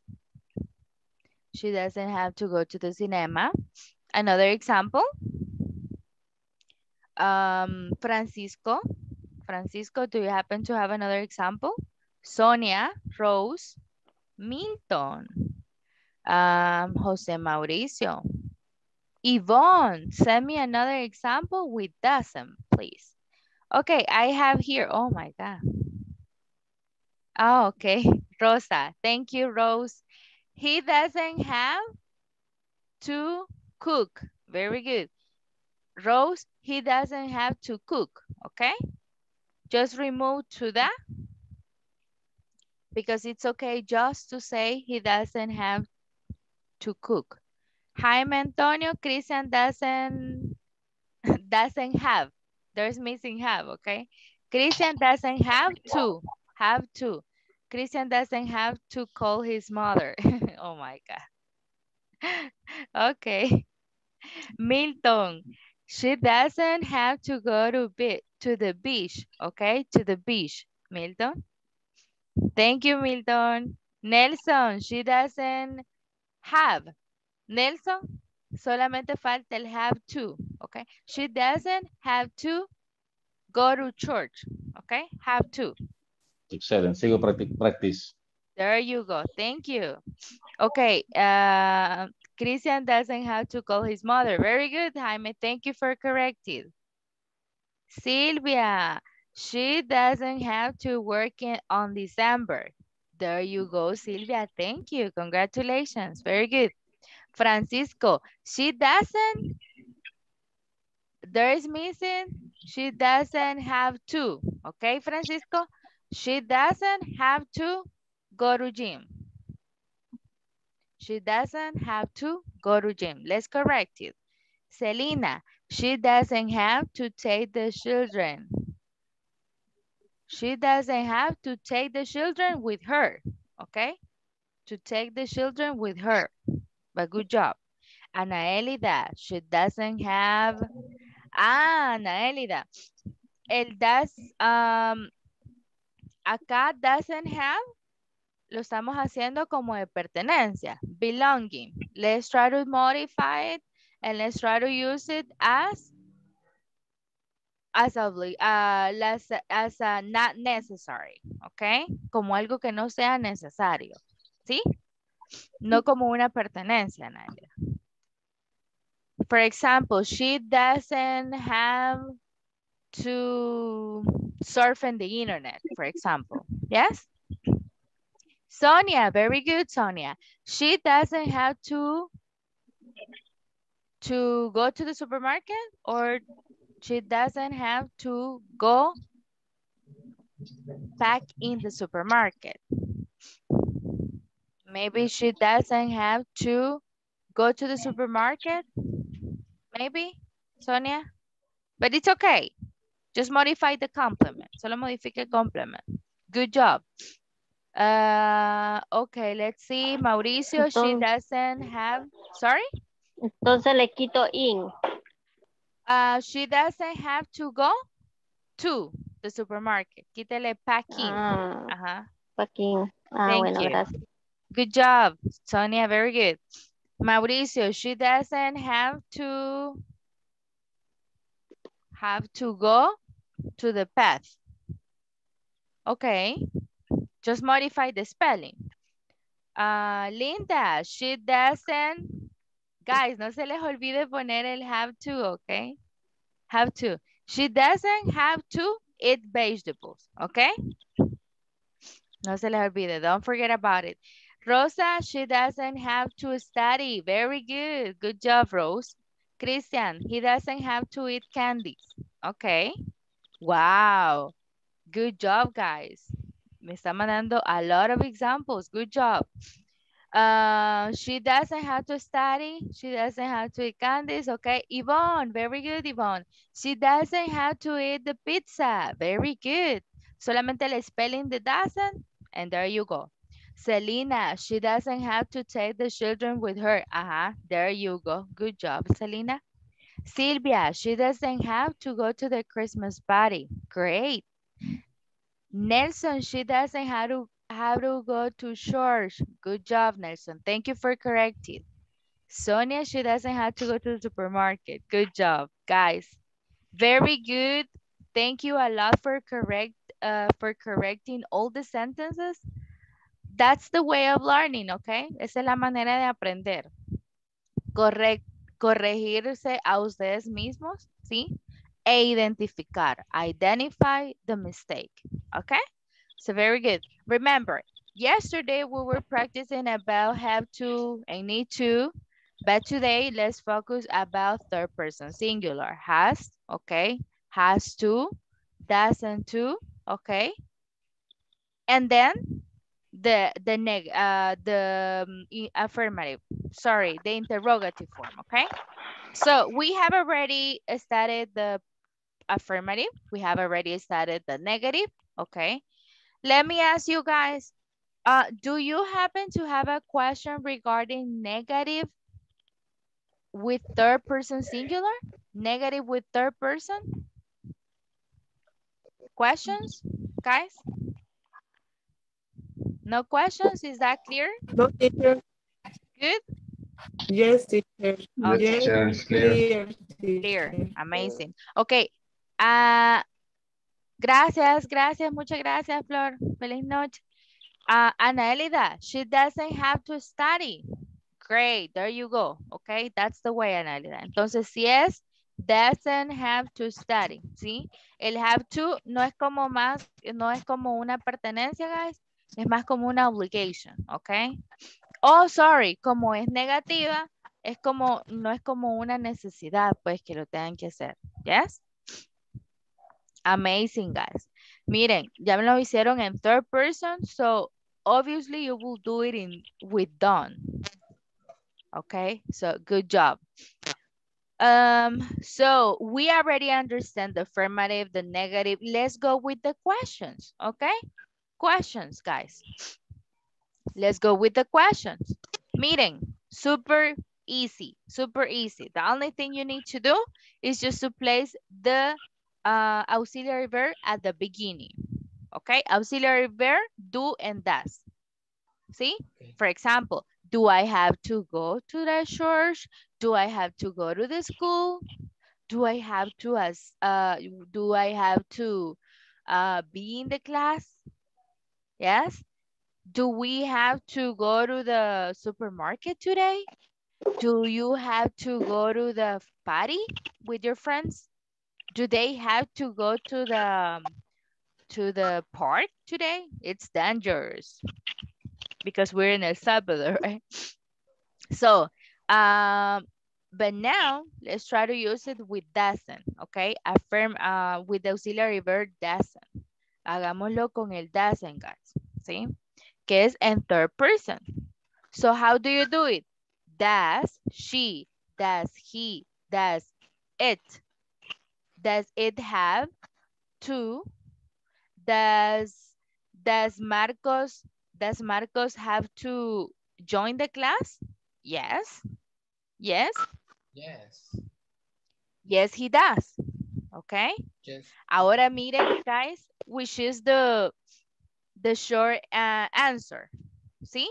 She doesn't have to go to the cinema. Another example. Um, Francisco. Francisco, do you happen to have another example? Sonia, Rose, Milton, um, Jose Mauricio. Yvonne, send me another example with doesn't, please. Okay, I have here, oh my God. Oh, okay, Rosa. Thank you, Rose. He doesn't have to cook. Very good. Rose, he doesn't have to cook, okay? Just remove to that because it's okay just to say he doesn't have to cook. Jaime Antonio, Christian doesn't, doesn't have. There's missing have, okay? Christian doesn't have to, have to. Christian doesn't have to call his mother. Oh my God. Okay. Milton, she doesn't have to go to, be to the beach. Okay, to the beach. Milton. Thank you, Milton. Nelson, she doesn't have. Nelson, solamente falta el have to. Okay, she doesn't have to go to church. Okay, have to. Excellent. Sigo practice. There you go. Thank you. Okay. Uh, Christian doesn't have to call his mother. Very good, Jaime. Thank you for correcting. Sylvia, she doesn't have to work in, on December. There you go, Sylvia. Thank you. Congratulations. Very good. Francisco, she doesn't. There is missing. She doesn't have to. Okay, Francisco. She doesn't have to go to gym. She doesn't have to go to gym. Let's correct it. Selena, she doesn't have to take the children. She doesn't have to take the children with her. Okay? To take the children with her. But good job. Ana Elida, she doesn't have... Ah, Ana Elida. El does... Um, acá doesn't have, lo estamos haciendo como de pertenencia, belonging. Let's try to modify it and let's try to use it as as, obli uh, as, as uh, not necessary, ¿ok? Como algo que no sea necesario, ¿sí? No como una pertenencia, Nadia. For example, she doesn't have to... surfing the internet, for example. Yes? Sonia, very good, Sonia. She doesn't have to, to go to the supermarket, or she doesn't have to go back in the supermarket. Maybe she doesn't have to go to the supermarket. Maybe, Sonia. But it's okay. Just modify the complement. Solo modifique el complement. Good job. Uh, okay, let's see. Mauricio, entonces, she doesn't have... Sorry? Entonces le quito in. Uh, she doesn't have to go to the supermarket. Quítale packing. Ah, uh-huh. Packing. Ah, Thank bueno, you. Gracias. Good job, Sonia. Very good. Mauricio, she doesn't have to... have to go... to the path. Okay. Just modify the spelling. Uh, Linda, she doesn't... Guys, no se les olvide poner el have to, okay? Have to. She doesn't have to eat vegetables, okay? No se les olvide. Don't forget about it. Rosa, she doesn't have to study. Very good. Good job, Rose. Christian, he doesn't have to eat candies. Okay. Wow. Good job, guys. Me está mandando a lot of examples. Good job. Uh, she doesn't have to study. She doesn't have to eat candies. Okay. Yvonne, very good, Yvonne. She doesn't have to eat the pizza. Very good. Solamente el spelling the doesn't. And there you go. Selena, she doesn't have to take the children with her. Uh-huh. There you go. Good job, Selena. Sylvia, she doesn't have to go to the Christmas party. Great. Nelson, she doesn't have to, have to go to church. Good job, Nelson. Thank you for correcting. Sonia, she doesn't have to go to the supermarket. Good job, guys. Very good. Thank you a lot for correct uh, for correcting all the sentences. That's the way of learning, okay? Esa es la manera de aprender. Corre corregirse a ustedes mismos, ¿sí? E identificar. Identify the mistake, okay? So very good. Remember, yesterday we were practicing about have to and need to, but today let's focus about third person singular. Has, okay? Has to, doesn't to, okay? And then... The the neg uh the um, affirmative, sorry, the interrogative form, okay? So we have already started the affirmative. We have already started the negative, okay? Let me ask you guys, uh, do you happen to have a question regarding negative with third person singular? Negative with third person? Questions, guys? No questions, is that clear? No, teacher. Good? Yes, teacher. Okay. Yes, clear. Clear. Clear. Amazing. Okay. Uh, Gracias, gracias, muchas gracias, Flor. Feliz noche. Uh, Ana Elida, she doesn't have to study. Great, there you go. Okay, that's the way, Ana Elida. Entonces, si es, doesn't have to study, ¿sí? El have to no es como más, no es como una pertenencia, guys. Es más como una obligation, ¿ok? Oh, sorry, como es negativa, es como, no es como una necesidad, pues, que lo tengan que hacer, ¿yes? Amazing, guys. Miren, ya me lo hicieron en third person, so obviously you will do it in with done. Okay, so good job. Um, so we already understand the affirmative, the negative. Let's go with the questions, okay? Questions, guys. Let's go with the questions. Miren, super easy, super easy. The only thing you need to do is just to place the Uh, auxiliary verb at the beginning, okay? Auxiliary verb, do and does, see? Okay. For example, do I have to go to the church? Do I have to go to the school? Do I have to, uh, do I have to uh, be in the class? Yes? Do we have to go to the supermarket today? Do you have to go to the party with your friends? Do they have to go to the to the park today? It's dangerous because we're in El Salvador, right? So, um, but now let's try to use it with doesn't, okay? Affirm uh, with the auxiliary verb doesn't. Hagámoslo con el doesn't, guys, ¿sí? Que es en third person. So how do you do it? Does she, does he, does it. Does it have to? Does, does, Marcos, does Marcos have to join the class? Yes. Yes. Yes. Yes, he does. Okay. Yes. Ahora miren, guys, which is the, the short uh, answer. ¿Sí?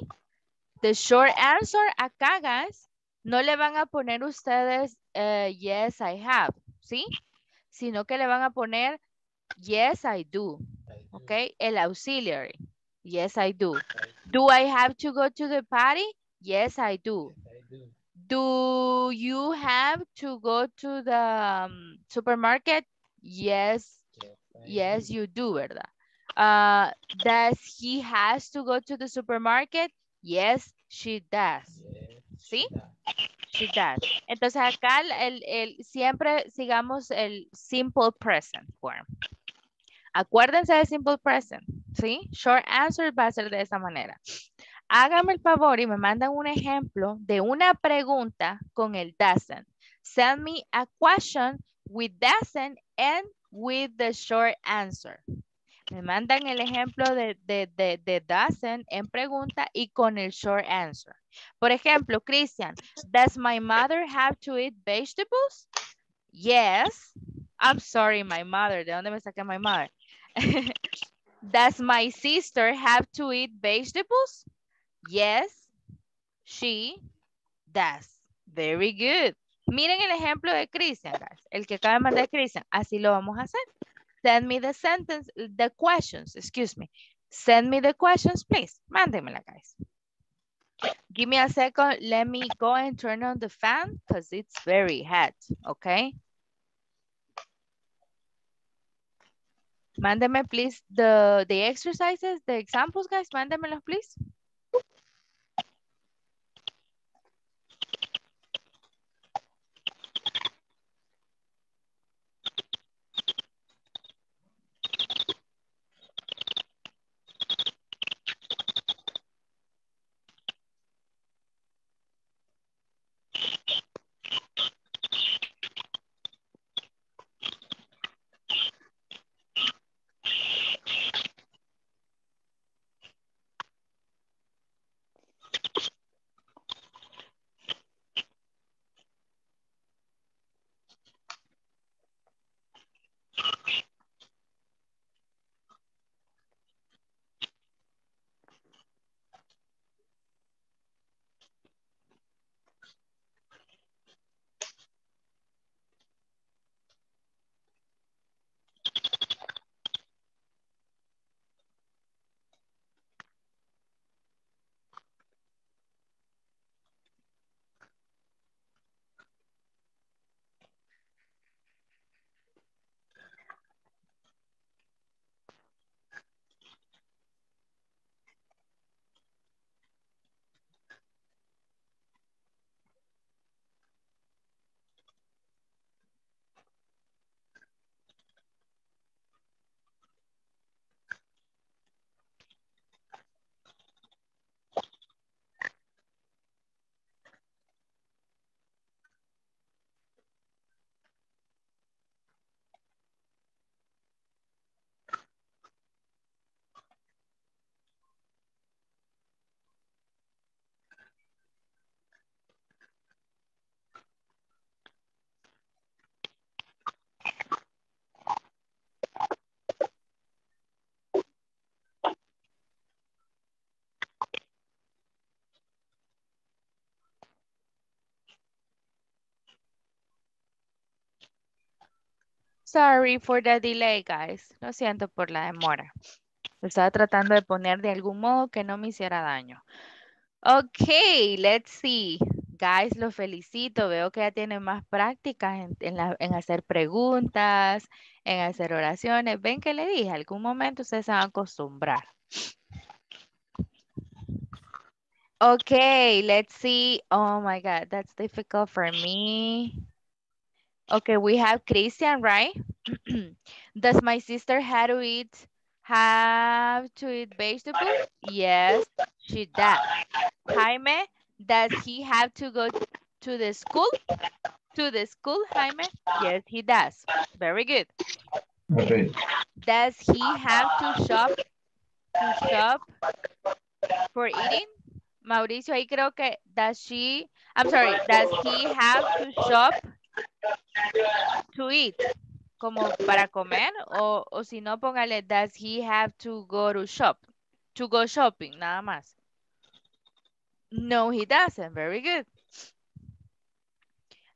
The short answer acá, guys, no le van a poner ustedes uh, yes, I have. ¿Sí? Sino que le van a poner, yes, I do. I do. Okay, el auxiliary. Yes, I do. I do. Do I have to go to the party? Yes, I do. Yes, I do. Do you have to go to the um, supermarket? Yes, yes, yes do. You do, ¿verdad? Uh, does he has to go to the supermarket? Yes, she does. Yes, ¿sí? She does. Entonces acá el, el, siempre sigamos el simple present form. Acuérdense de simple present, ¿sí? Short answer va a ser de esa manera. Háganme el favor y me mandan un ejemplo de una pregunta con el doesn't. Send me a question with doesn't and with the short answer. Me mandan el ejemplo de, de, de, de doesn't en pregunta y con el short answer. Por ejemplo, Christian, does my mother have to eat vegetables? Yes. I'm sorry, my mother. ¿De dónde me saqué my mother? Does my sister have to eat vegetables? Yes, she does. Very good. Miren el ejemplo de Christian, el que acaba de mandar Christian. Así lo vamos a hacer. Send me the sentence, the questions, excuse me. Send me the questions, please. Mándenmela, guys. Give me a second. Let me go and turn on the fan because it's very hot, okay? Mándeme, please, the, the exercises, the examples, guys. Mándemelos, please. Sorry for the delay, guys. Lo siento por la demora. Estaba tratando de poner de algún modo que no me hiciera daño. Ok, let's see. Guys, los felicito. Veo que ya tienen más prácticas en, en, la, en hacer preguntas, en hacer oraciones. ¿Ven que le dije? Algún momento ustedes se van a acostumbrar. Okay, let's see. Oh my God, that's difficult for me. Okay, we have Christian, right? Does my sister have to eat, have to eat vegetables? Yes, she does. Jaime, does he have to go to the school? To the school, Jaime? Yes, he does. Very good. Okay. Does he have to shop, to shop for eating? Mauricio, ahí creo que, does she, I'm sorry, does he have to shop to eat? Como para comer, o, o si no, póngale, does he have to go to shop? To go shopping, nada más. No, he doesn't. Very good.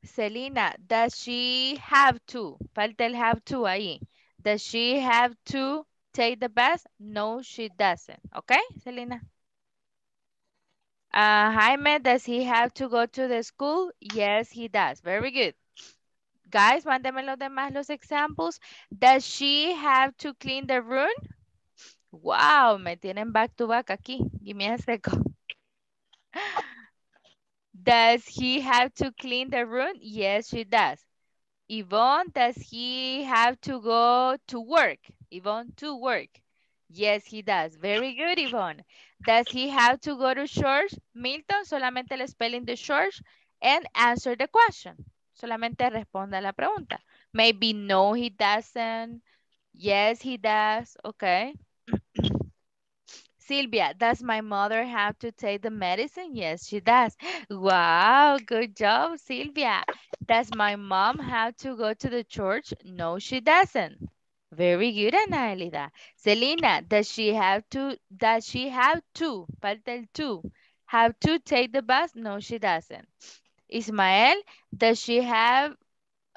Selena, does she have to? Falta el have to ahí. Does she have to take the bus? No, she doesn't. Okay, Selena? Uh, Jaime, does he have to go to the school? Yes, he does. Very good. Guys, mándeme los demás los examples. Does she have to clean the room? Wow, me tienen back to back aquí. Give me a second. Does he have to clean the room? Yes, she does. Yvonne, does he have to go to work? Yvonne, to work. Yes, he does. Very good, Yvonne. Does he have to go to church? Milton, solamente el spelling de church and answer the question. Solamente responda la pregunta. Maybe no, he doesn't. Yes, he does. Okay. Silvia, does my mother have to take the medicine? Yes, she does. Wow, good job, Silvia. Does my mom have to go to the church? No, she doesn't. Very good, Ana Elida. Selena, does she have to, does she have to, falta el to, have to take the bus? No, she doesn't. Ismael, does she have,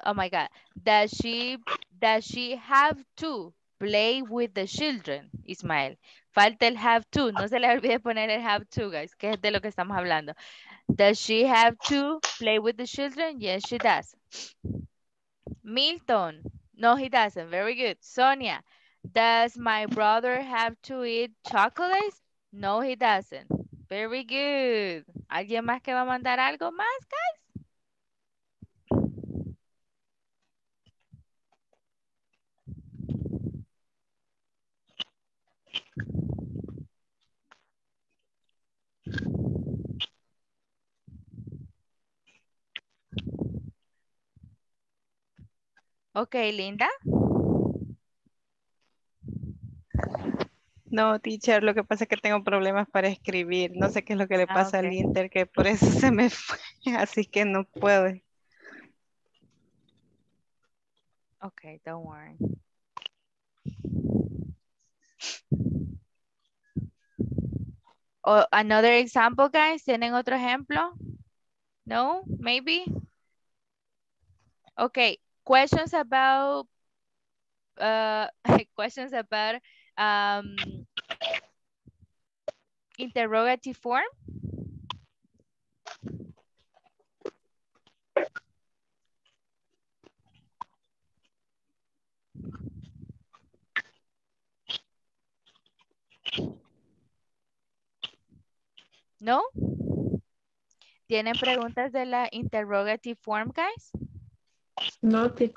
oh my God, does she, does she have to play with the children? Ismael, falta el have to, no se le olvide poner el have to, guys, que es de lo que estamos hablando. Does she have to play with the children? Yes, she does. Milton. No, he doesn't. Very good. Sonia, does my brother have to eat chocolates? No, he doesn't. Very good. ¿Alguien más que va a mandar algo más, guys? Ok, Linda. No, teacher, lo que pasa es que tengo problemas para escribir. No sé qué es lo que le pasa ah, okay. al Inter, que por eso se me fue. Así que no puedo. Ok, don't worry. Oh, another example, guys. ¿Tienen otro ejemplo? No, maybe. Ok. Questions about uh, questions about um, interrogative form. No. ¿Tienen preguntas de la interrogative form, guys? No, te...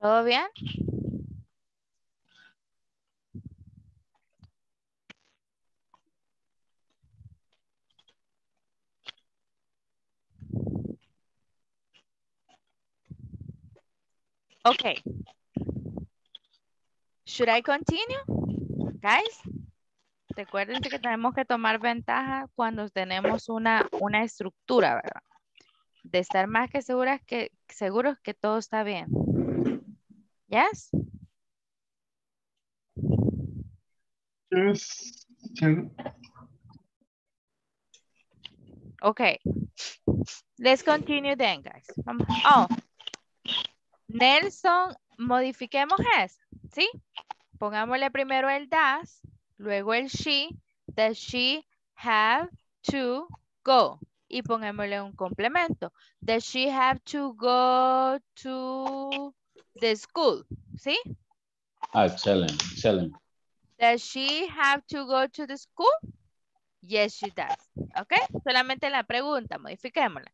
¿Todo bien? Okay. Should I continue? Guys, recuerden que tenemos que tomar ventaja cuando tenemos una, una estructura, ¿verdad? De estar más que seguras que seguros que todo está bien. Yes. Yes. Okay. Let's continue then, guys. Oh. Nelson modifiquemos es, ¿sí? Pongámosle primero el does, luego el she, that she have to go. Y pongámosle un complemento. That she have to go to the school, ¿sí? Excellent, excellent. Does she have to go to the school? Yes, she does. ¿Ok? Solamente la pregunta, modifiquémosla.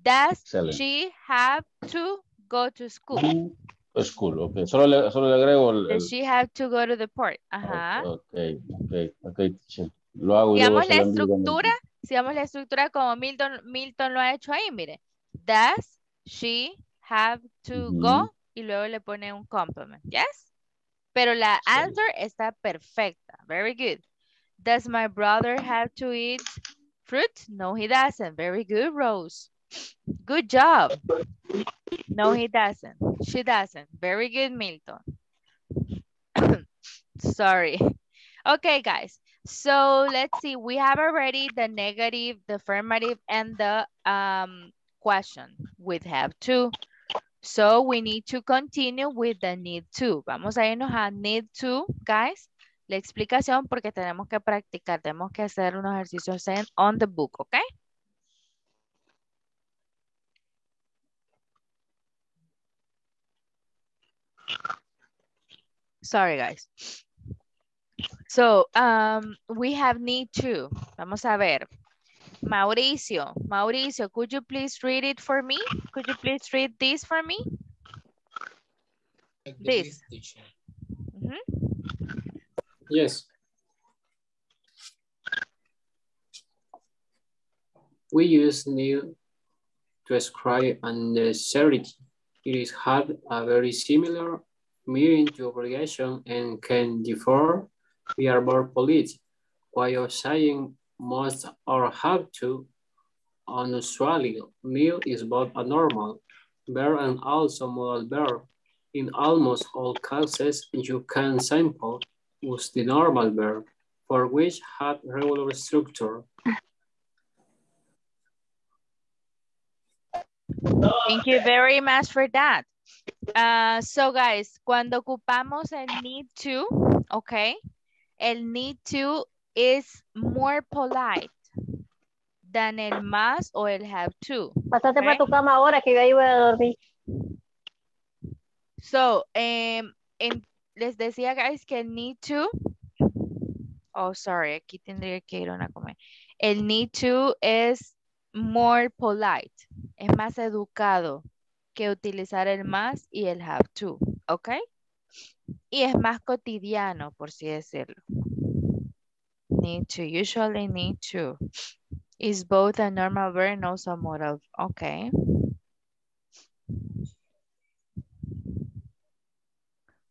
Does excellent. She have to go to school? To school, ok. Solo le, solo le agrego el... Does el... she have to go to the port? Ajá. Ok, ok, ok. Lo hago y luego la estructura, sigamos la estructura como Milton, Milton lo ha hecho ahí, mire. Does she have to mm-hmm. go? Y luego le pone un complement, ¿yes? Pero la answer está perfecta. Very good. Does my brother have to eat fruit? No, he doesn't. Very good, Rose. Good job. No, he doesn't. She doesn't. Very good, Milton. Sorry. Okay, guys. So let's see. We have already the negative, the affirmative, and the um, question with have to. So we need to continue with the need to. Vamos a irnos a need to, guys. La explicación porque tenemos que practicar. Tenemos que hacer unos ejercicios en on the book, ¿ok? Sorry, guys. So, um, we have need to. Vamos a ver. Mauricio, Mauricio, could you please read it for me? Could you please read this for me? Like this. Mm-hmm. Yes. We use need to describe unnecessary. It is had a very similar meaning to obligation and can differ via verb polite. Why of saying must or have to, unusually, need is both a normal verb and also modal verb. In almost all cases, you can sample with the normal verb, for which had regular structure. Thank you very much for that. Uh, so guys, cuando ocupamos el need to, okay, el need to is more polite than el must o el have to. Pásate para tu cama ahora que ya iba a dormir. So, um, en, les decía, guys, que el need to, oh, sorry, aquí tendría que ir una coma. El need to es more polite, es más educado que utilizar el must y el have to, ¿ok? Y es más cotidiano, por así decirlo. Need to, usually need to. Is both a normal verb and also a modal. Okay.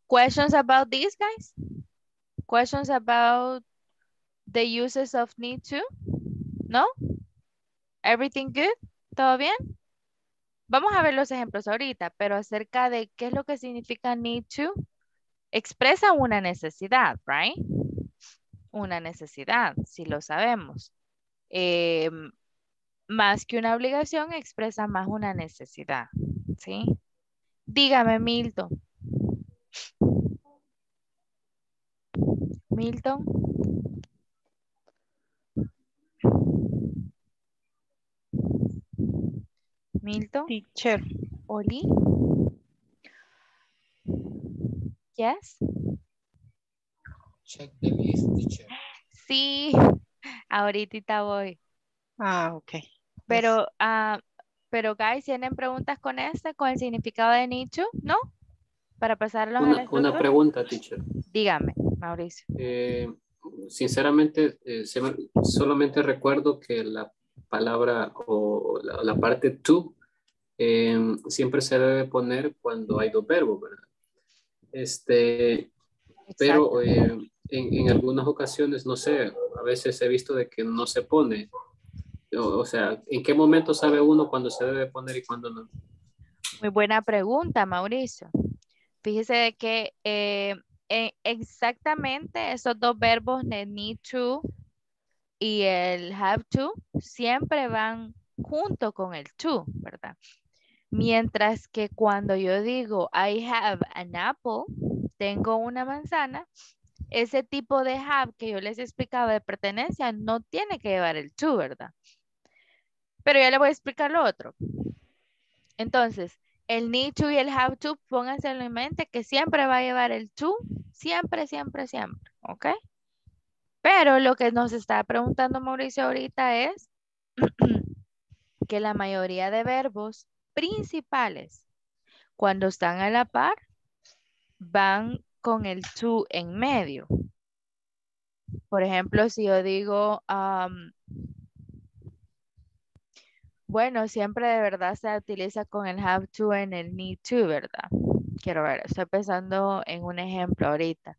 Questions about this, guys? Questions about the uses of need to? No? Everything good? ¿Todo bien? Vamos a ver los ejemplos ahorita, pero acerca de qué es lo que significa need to, expresa una necesidad, right? Una necesidad, si lo sabemos. Eh, más que una obligación, expresa más una necesidad, ¿sí? Dígame, Milton. Milton. Milton. Teacher. Oli. Yes. Check the list, teacher. Sí, ahorita voy. Ah, ok. Pero, yes. uh, pero guys, ¿tienen preguntas con esta, con el significado de need to? ¿No? Para pasarlo una, a la una pregunta, teacher. Dígame, Mauricio. Eh, sinceramente, eh, se, solamente recuerdo que la palabra o la, la parte to eh, siempre se debe poner cuando hay dos verbos, ¿verdad? Este, exacto. Pero... Eh, En, en algunas ocasiones, no sé, a veces he visto de que no se pone. O, o sea, ¿en qué momento sabe uno cuándo se debe poner y cuándo no? Muy buena pregunta, Mauricio. Fíjese que eh, eh, exactamente esos dos verbos, el need to y el have to, siempre van junto con el to, ¿verdad? Mientras que cuando yo digo I have an apple, tengo una manzana, ese tipo de have que yo les explicaba de pertenencia no tiene que llevar el to, ¿verdad? Pero ya le voy a explicar lo otro. Entonces, el need to y el have to, pónganselo en mente que siempre va a llevar el to, siempre, siempre, siempre, ¿ok? Pero lo que nos está preguntando Mauricio ahorita es que la mayoría de verbos principales, cuando están a la par, van con el to en medio. Por ejemplo, si yo digo, um, bueno, siempre de verdad se utiliza con el have to en el need to, ¿verdad? Quiero ver, estoy pensando en un ejemplo ahorita.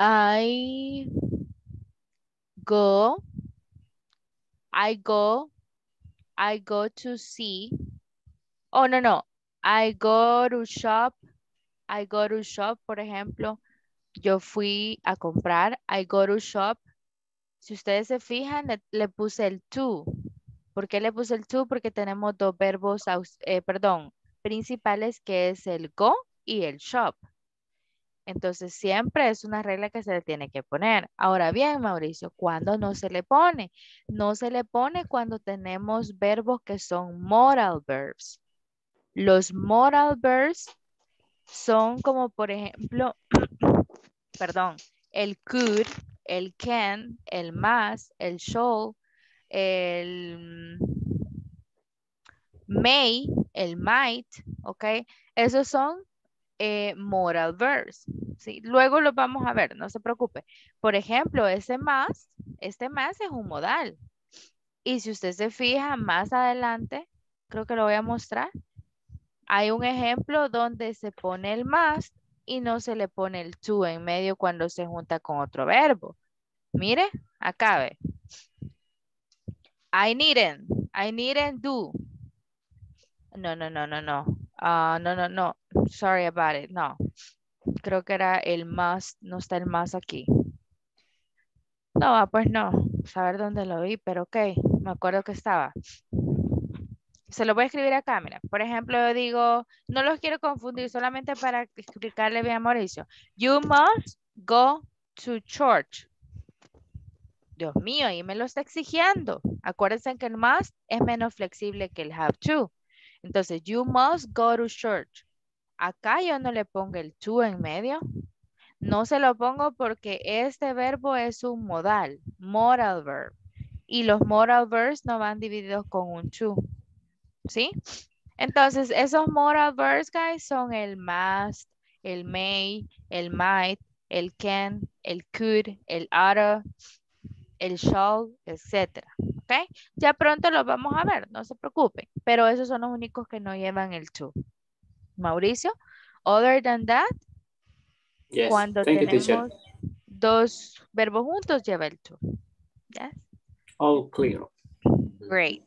I go, I go, I go to see. Oh, no, no. I go to shop. I go to shop, por ejemplo. Yo fui a comprar. I go to shop. Si ustedes se fijan, le, le puse el to. ¿Por qué le puse el to? Porque tenemos dos verbos, eh, perdón, principales, que es el go y el shop. Entonces, siempre es una regla que se le tiene que poner. Ahora bien, Mauricio, ¿cuándo no se le pone? No se le pone cuando tenemos verbos que son modal verbs. Los modal verbs son como, por ejemplo, perdón, el could, el can, el must, el shall, el may, el might, ¿ok? Esos son eh, modal verbs, ¿sí? Luego los vamos a ver, no se preocupe. Por ejemplo, ese must, este must es un modal. Y si usted se fija más adelante, creo que lo voy a mostrar. Hay un ejemplo donde se pone el must y no se le pone el to en medio cuando se junta con otro verbo. Mire, acá ve. I needn't. I needn't do. No, no, no, no, no. Uh, no, no, no. Sorry about it. No. Creo que era el must. No está el must aquí. No, pues no. Saber dónde lo vi, pero ok. Me acuerdo que estaba. Se lo voy a escribir acá, mira. Por ejemplo, yo digo, no los quiero confundir, solamente para explicarle bien a Mauricio. You must go to church. Dios mío, ahí me lo está exigiendo. Acuérdense que el must es menos flexible que el have to. Entonces, you must go to church. Acá yo no le pongo el to en medio. No se lo pongo porque este verbo es un modal, modal verb. Y los modal verbs no van divididos con un to. ¿Sí? Entonces, esos modal verbs, guys, son el must, el may, el might, el can, el could, el oughta, el shall, etcétera. ¿Ok? Ya pronto los vamos a ver, no se preocupen. Pero esos son los únicos que no llevan el to. Mauricio, other than that, yes, cuando tenemos you, dos verbos juntos, lleva el to. Yes? All clear. Great.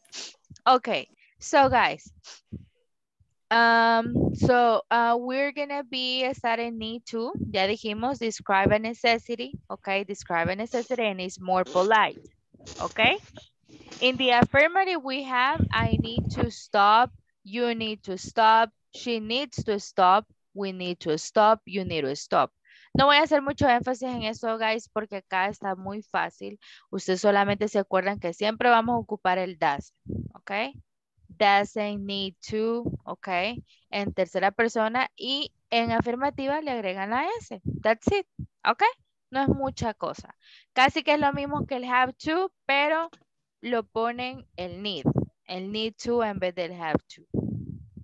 Ok. So guys, um, so uh, we're gonna be starting need to. Ya dijimos, describe a necessity, okay? Describe a necessity and it's more polite, okay? In the affirmative we have, I need to stop, you need to stop, she needs to stop, we need to stop, you need to stop. No voy a hacer mucho énfasis en eso, guys, porque acá está muy fácil. Ustedes solamente se acuerdan que siempre vamos a ocupar el does, okay? Doesn't need to, ok, en tercera persona, y en afirmativa le agregan la S, that's it, ok, no es mucha cosa, casi que es lo mismo que el have to, pero lo ponen el need, el need to en vez del have to,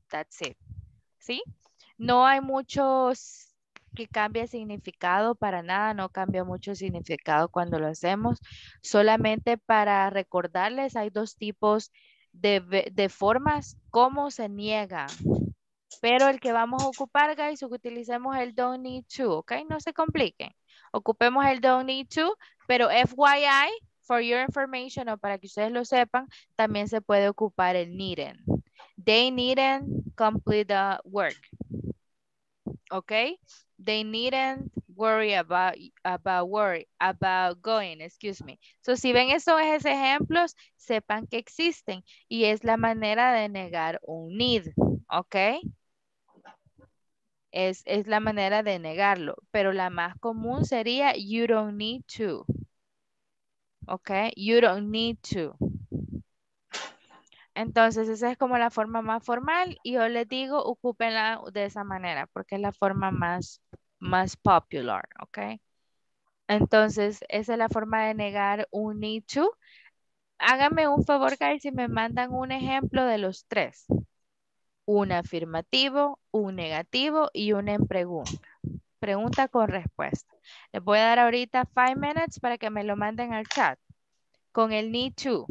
that's it, ¿sí? No hay muchos que cambie el significado para nada, no cambia mucho el significado cuando lo hacemos, solamente para recordarles, hay dos tipos De, de formas como se niega, pero el que vamos a ocupar, guys, utilicemos el don't need to, ok, no se compliquen, ocupemos el don't need to, pero F Y I, for your information, o para que ustedes lo sepan, también se puede ocupar el needn't. They needn't complete the work, ok, they needn't worry about, about worry, about going, excuse me. So, si ven esos ejemplos, sepan que existen y es la manera de negar un need, ¿ok? Es, es la manera de negarlo, pero la más común sería you don't need to, ¿ok? You don't need to. Entonces esa es como la forma más formal y yo les digo ocúpenla de esa manera porque es la forma más, más popular, ¿ok? Entonces esa es la forma de negar un need to. Háganme un favor, guys, si me mandan un ejemplo de los tres. Un afirmativo, un negativo y una en pregunta. Pregunta con respuesta. Les voy a dar ahorita five minutes para que me lo manden al chat. Con el need to.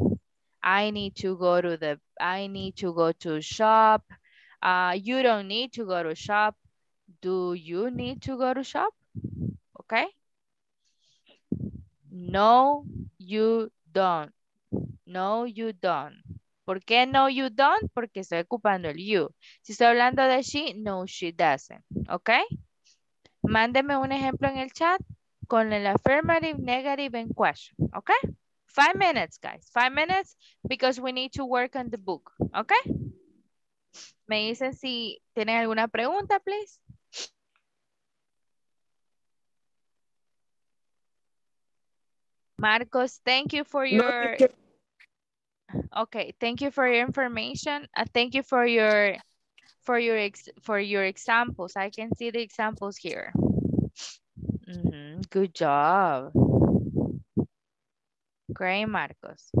I need to go to the, I need to go to shop. Uh, you don't need to go to shop. Do you need to go to shop? Okay. No, you don't. No, you don't. ¿Por qué no, you don't? Porque estoy ocupando el you. Si estoy hablando de she, no, she doesn't. ¿Ok? Mándeme un ejemplo en el chat con el affirmative, negative, and question. ¿Ok? Five minutes, guys. Five minutes because we need to work on the book. ¿Ok? Me dicen si tienen alguna pregunta, please. Marcos, thank you for your... No, okay, thank you for your information. Uh, thank you for your for your ex, for your examples. I can see the examples here. Mm-hmm. Good job. Great, Marcos.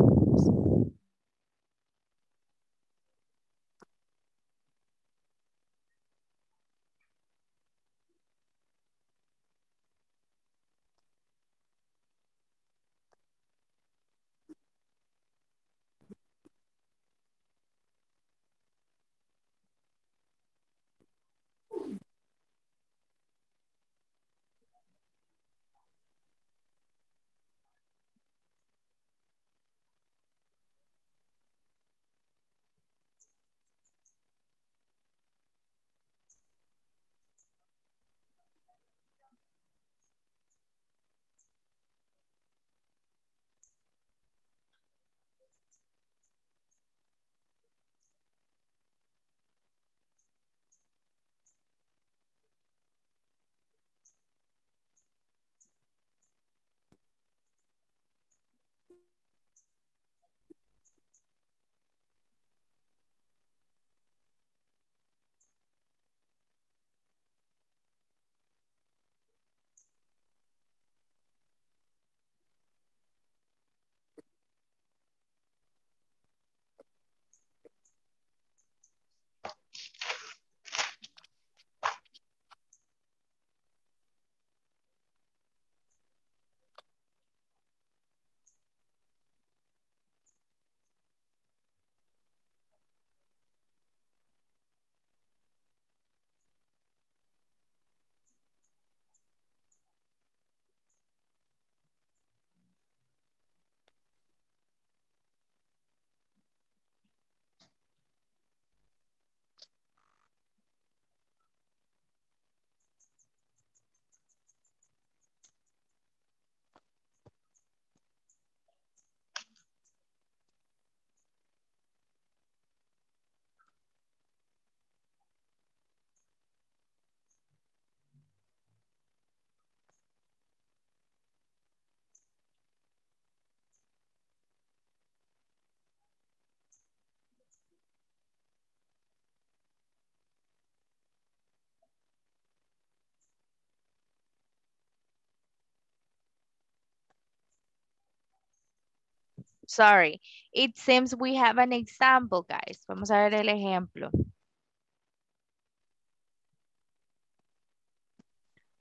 Sorry, it seems we have an example, guys. Vamos a ver el ejemplo.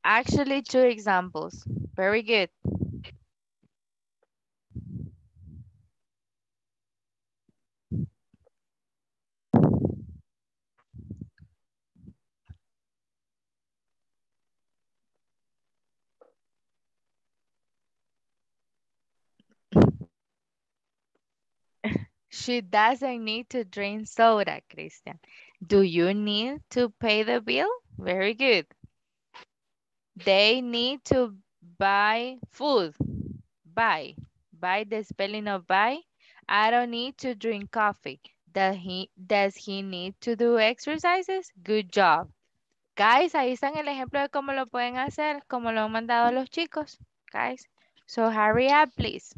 Actually, two examples. Very good. She doesn't need to drink soda, Christian. Do you need to pay the bill? Very good. They need to buy food. Buy. Buy the spelling of buy. I don't need to drink coffee. Does he, does he need to do exercises? Good job. Guys, ahí están el ejemplo de cómo lo pueden hacer, como lo han mandado los chicos. Guys, so hurry up, please.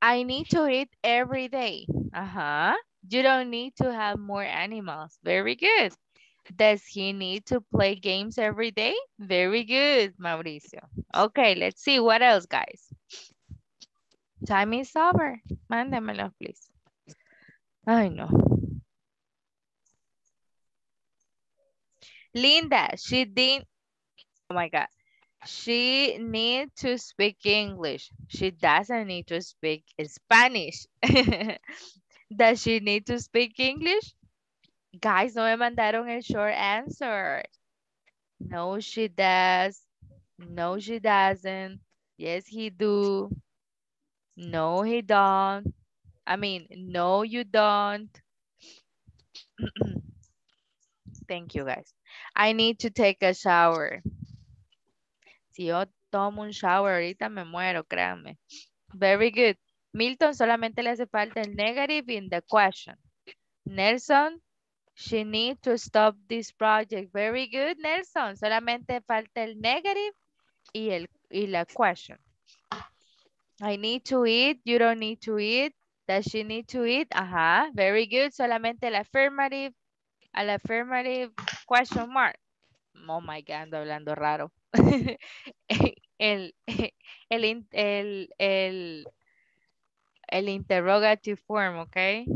I need to eat every day. Uh-huh. You don't need to have more animals. Very good. Does he need to play games every day? Very good, Mauricio. Okay, let's see what else, guys. Time is over. Mándamelo, please. Ay, no. Linda, she didn't... Oh, my God. She needs to speak English. She doesn't need to speak Spanish. Does she need to speak English? Guys, no me mandaron el short answer. No, she does. No, she doesn't. Yes, he do. No, he don't. I mean, no, you don't. Thank you, guys. I need to take a shower. Si yo tomo un shower ahorita me muero, créanme. Very good. Milton, solamente le hace falta el negative in the question. Nelson, she needs to stop this project. Very good, Nelson. Solamente falta el negative y, el, y la question. I need to eat. You don't need to eat. Does she need to eat? Ajá. Very good. Solamente el affirmative. Al affirmative question mark. Oh my God, ando hablando raro. El, el, el, el, el interrogative form, ok.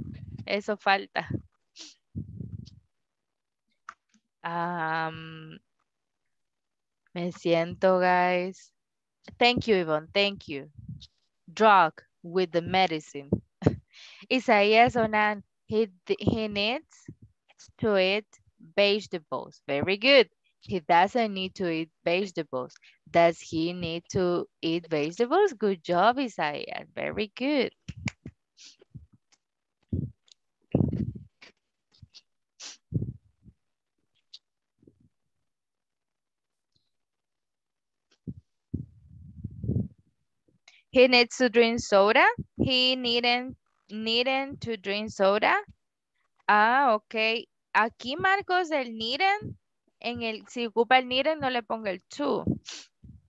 Eso falta. Um, me siento, guys. Thank you, Yvonne. Thank you. Drug with the medicine. Isaías Onan, he, he needs to eat vegetables. Very good. He doesn't need to eat vegetables. Does he need to eat vegetables? Good job, Isaiah. Very good. He needs to drink soda. He needn't, needn't to drink soda. Ah, ok. Aquí, Marcos, el needn't. En el, si ocupa el needn't, no le ponga el to.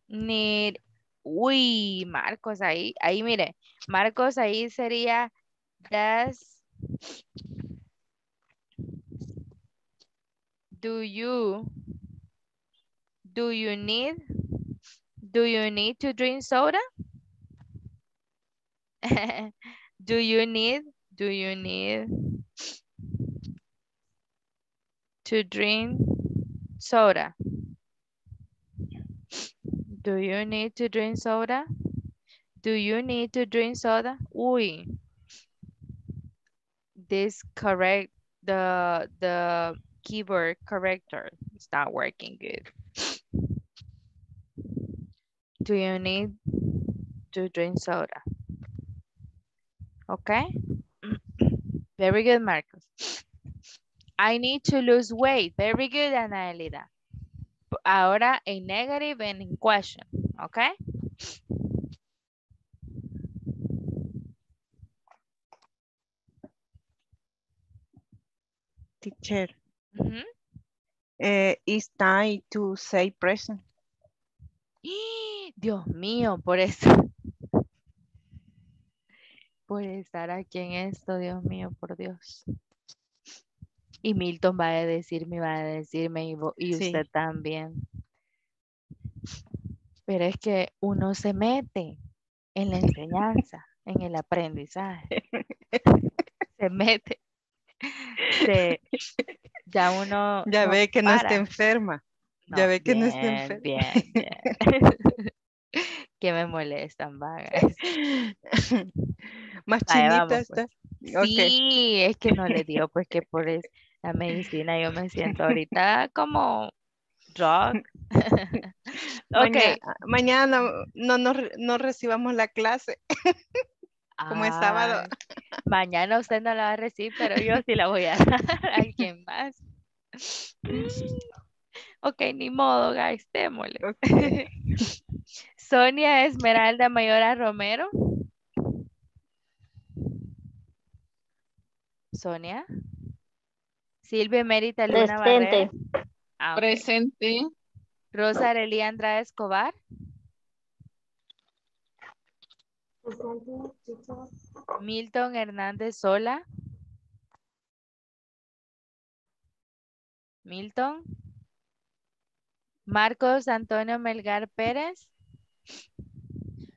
Need, uy, Marcos, ahí, ahí, mire. Marcos, ahí sería does, do you, do you need, do you need to drink soda? Do you need, do you need to drink soda? Do you need to drink soda? Do you need to drink soda? Uy. This correct, the, the keyboard corrector is not working good. Do you need to drink soda? Okay. Very good, Marcos. I need to lose weight. Very good, Ana Elida. Ahora en negative and in question, okay? Teacher, mm-hmm. eh, it's time to say present. Dios mío, por eso. Por estar aquí en esto, Dios mío, por Dios. Y Milton va a decirme, va a decirme, y, y usted sí también. Pero es que uno se mete en la enseñanza, en el aprendizaje. Se mete. Se, ya uno... Ya no ve que para. No está enferma. Ya no, ve que bien, no está enferma. Bien, bien. Que me molestan, vagas. Más chinita está. Sí, okay. Es que no le digo, pues que por es, la medicina yo me siento ahorita como drug. Okay. Mañana, mañana no, no, no recibamos la clase. Como ah, es sábado. Mañana usted no la va a recibir, pero yo sí la voy a dar a alguien más. Ok, ni modo, guys, démosle. Okay. Sonia Esmeralda Mayora Romero. Sonia. Silvia Merita Luna Barrera. Ah, okay. Presente. Rosa Arely Andrade Escobar. Milton Hernández Sola. Milton. Marcos Antonio Melgar Pérez.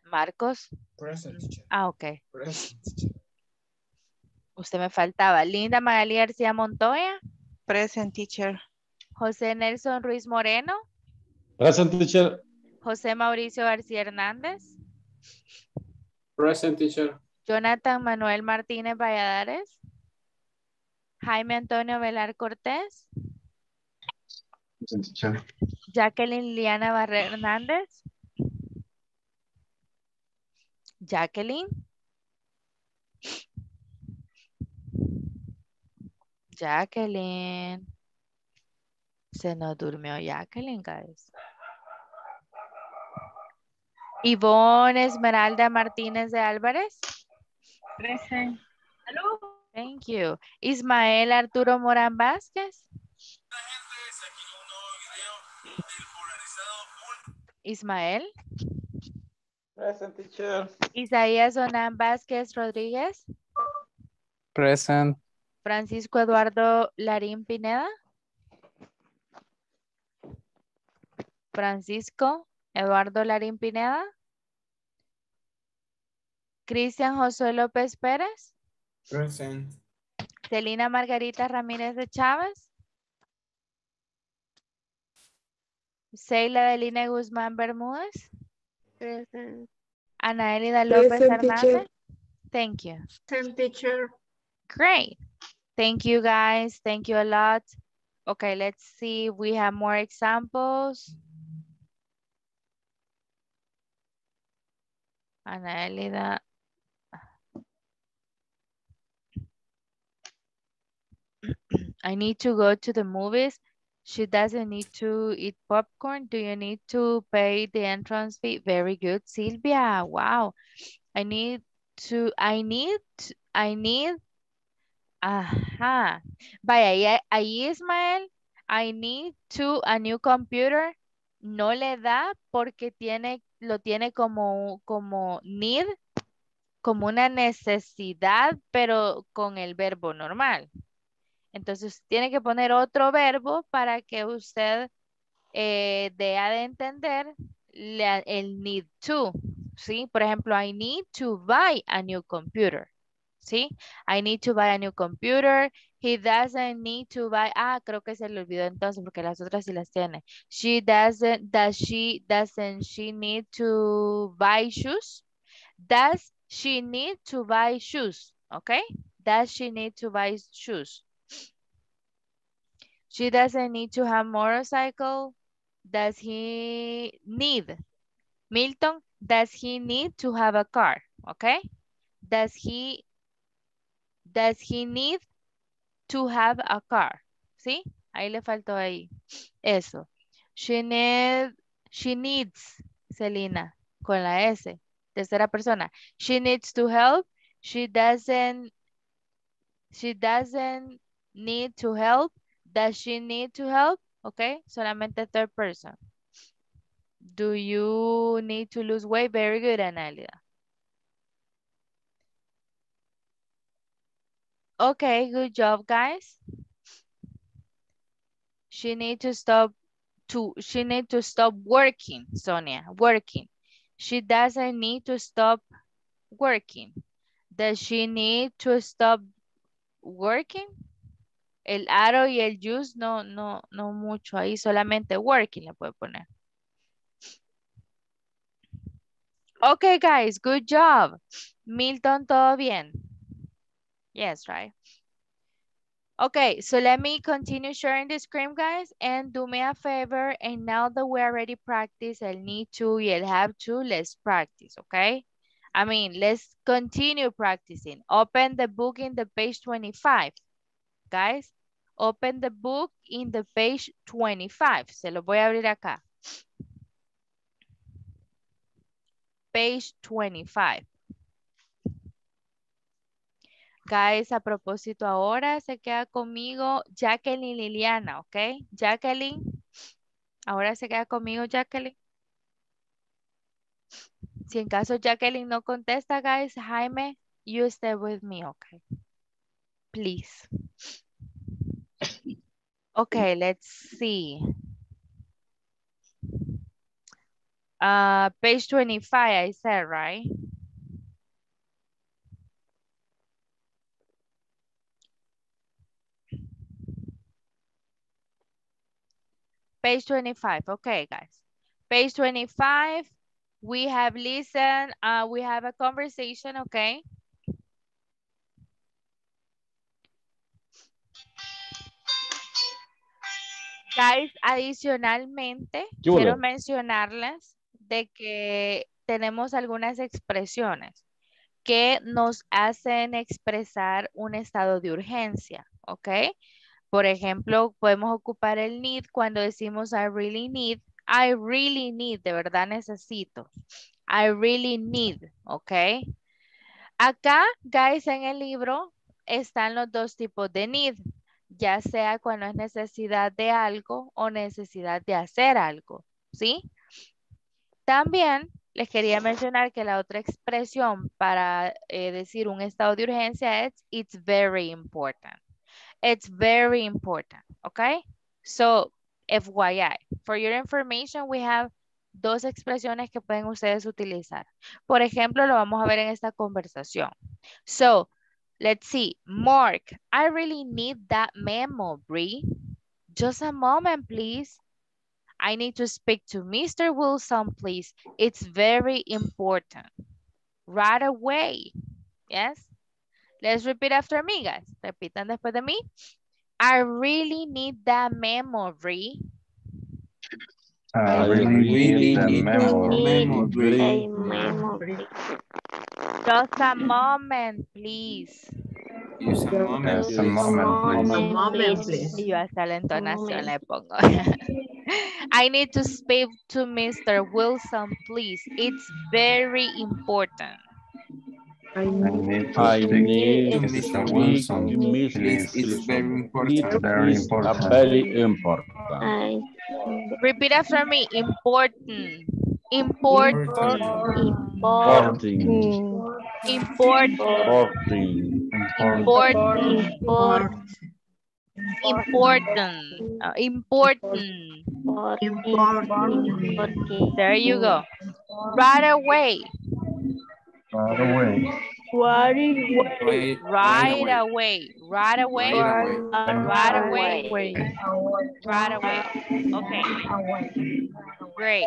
Marcos. Present. Ah, ok. Present. Usted me faltaba. Linda Magali García Montoya. Present, teacher. José Nelson Ruiz Moreno. Present, teacher. José Mauricio García Hernández. Present, teacher. Jonathan Manuel Martínez Valladares. Jaime Antonio Velar Cortés. Present, teacher. Jacqueline Liana Barrera Hernández. Jacqueline. Jacqueline. Se nos durmió Jacqueline, guys. Ivonne Esmeralda Martínez de Álvarez. Present. Hello. Thank you. Ismael Arturo Morán Vázquez. Ismael. Present, teacher. Isaías Onán Vázquez Rodríguez. Present. Francisco Eduardo Larín Pineda. Francisco Eduardo Larín Pineda. Cristian Josué López Pérez. Present. Celina Margarita Ramírez de Chávez. Sheila Deline Guzmán Bermúdez. Present. Ana Elida López Present, Hernández. Teacher. Thank you. Present, teacher. Great. Thank you, guys. Thank you a lot. Okay, let's see. We have more examples. Ana Elida. I need to go to the movies. She doesn't need to eat popcorn. Do you need to pay the entrance fee? Very good, Silvia. Wow. I need to, I need, I need. Ajá. Vaya, ahí Ismael, I need to a new computer. No le da porque tiene, lo tiene como, como need, como una necesidad, pero con el verbo normal. Entonces tiene que poner otro verbo para que usted eh, dé a de entender le, el need to. ¿Sí? Por ejemplo, I need to buy a new computer. ¿Sí? I need to buy a new computer. He doesn't need to buy. Ah, creo que se le olvidó entonces porque las otras sí las tiene. She doesn't, does she, doesn't she need to buy shoes? Does she need to buy shoes? Okay. Does she need to buy shoes? She doesn't need to have motorcycle. Does he need? Milton, does he need to have a car? Okay. Does he Does he need to have a car? ¿Sí? Ahí le faltó ahí. Eso. She, need, she needs, Selena, con la S. Tercera persona. She needs to help. She doesn't, she doesn't need to help. Does she need to help? Okay. Solamente third person. Do you need to lose weight? Very good, Analia. Okay, good job, guys. She need to stop to she need to stop working, Sonia. Working. She doesn't need to stop working. Does she need to stop working? El aro y el use no, no, no mucho ahí, solamente working le puede poner. Okay, guys, good job. Milton, todo bien. Yes, right. Okay, so let me continue sharing the screen, guys, and do me a favor. And now that we already practiced el need to, el have to, let's practice, okay? I mean, let's continue practicing. Open the book in the page twenty-five. Guys, open the book in the page twenty-five. Se lo voy a abrir acá. Page twenty-five. caes a propósito ahora, se queda conmigo Jacqueline Liliana, ¿ok? Jacqueline, ahora se queda conmigo Jacqueline. Si en caso Jacqueline no contesta, guys, Jaime, you stay with me, okay? Please. Okay, let's see. Uh, page twenty-five, I said, right? Page twenty-five, okay, guys. Page twenty-five. We have listened, uh, we have a conversation, okay? Guys, adicionalmente, Yo quiero no. mencionarles de que tenemos algunas expresiones que nos hacen expresar un estado de urgencia, ¿ok? Por ejemplo, podemos ocupar el need cuando decimos I really need, I really need, de verdad necesito. I really need, ¿ok? Acá, guys, en el libro están los dos tipos de need, ya sea cuando es necesidad de algo o necesidad de hacer algo, ¿sí? También les quería mencionar que la otra expresión para eh, decir un estado de urgencia es it's very important. It's very important, ¿ok? So, F Y I, for your information, we have dos expresiones que pueden ustedes utilizar. Por ejemplo, lo vamos a ver en esta conversación. So, let's see. Mark, I really need that memo, Bree. Just a moment, please. I need to speak to Mister Wilson, please. It's very important. Right away. Yes? Let's repeat after me, guys. Repitan después de mí. I really need that memory. I really, really need memory. memory. Just a moment, please. Just a moment, Just a moment, please. A moment, please. Yo hasta la entonación le pongo. I need to speak to Mister Wilson, please. It's very important. I need to I need to Mister Wilson. Please, it's very important. Very important. Very important. I... Repeat after me. Important. Important. Important. Important. Important. Important. Important. Important. Uh, important. Important. There you go. Right away. Right away. Right away. Right away. Right away. Right away. Right away. Okay. Great.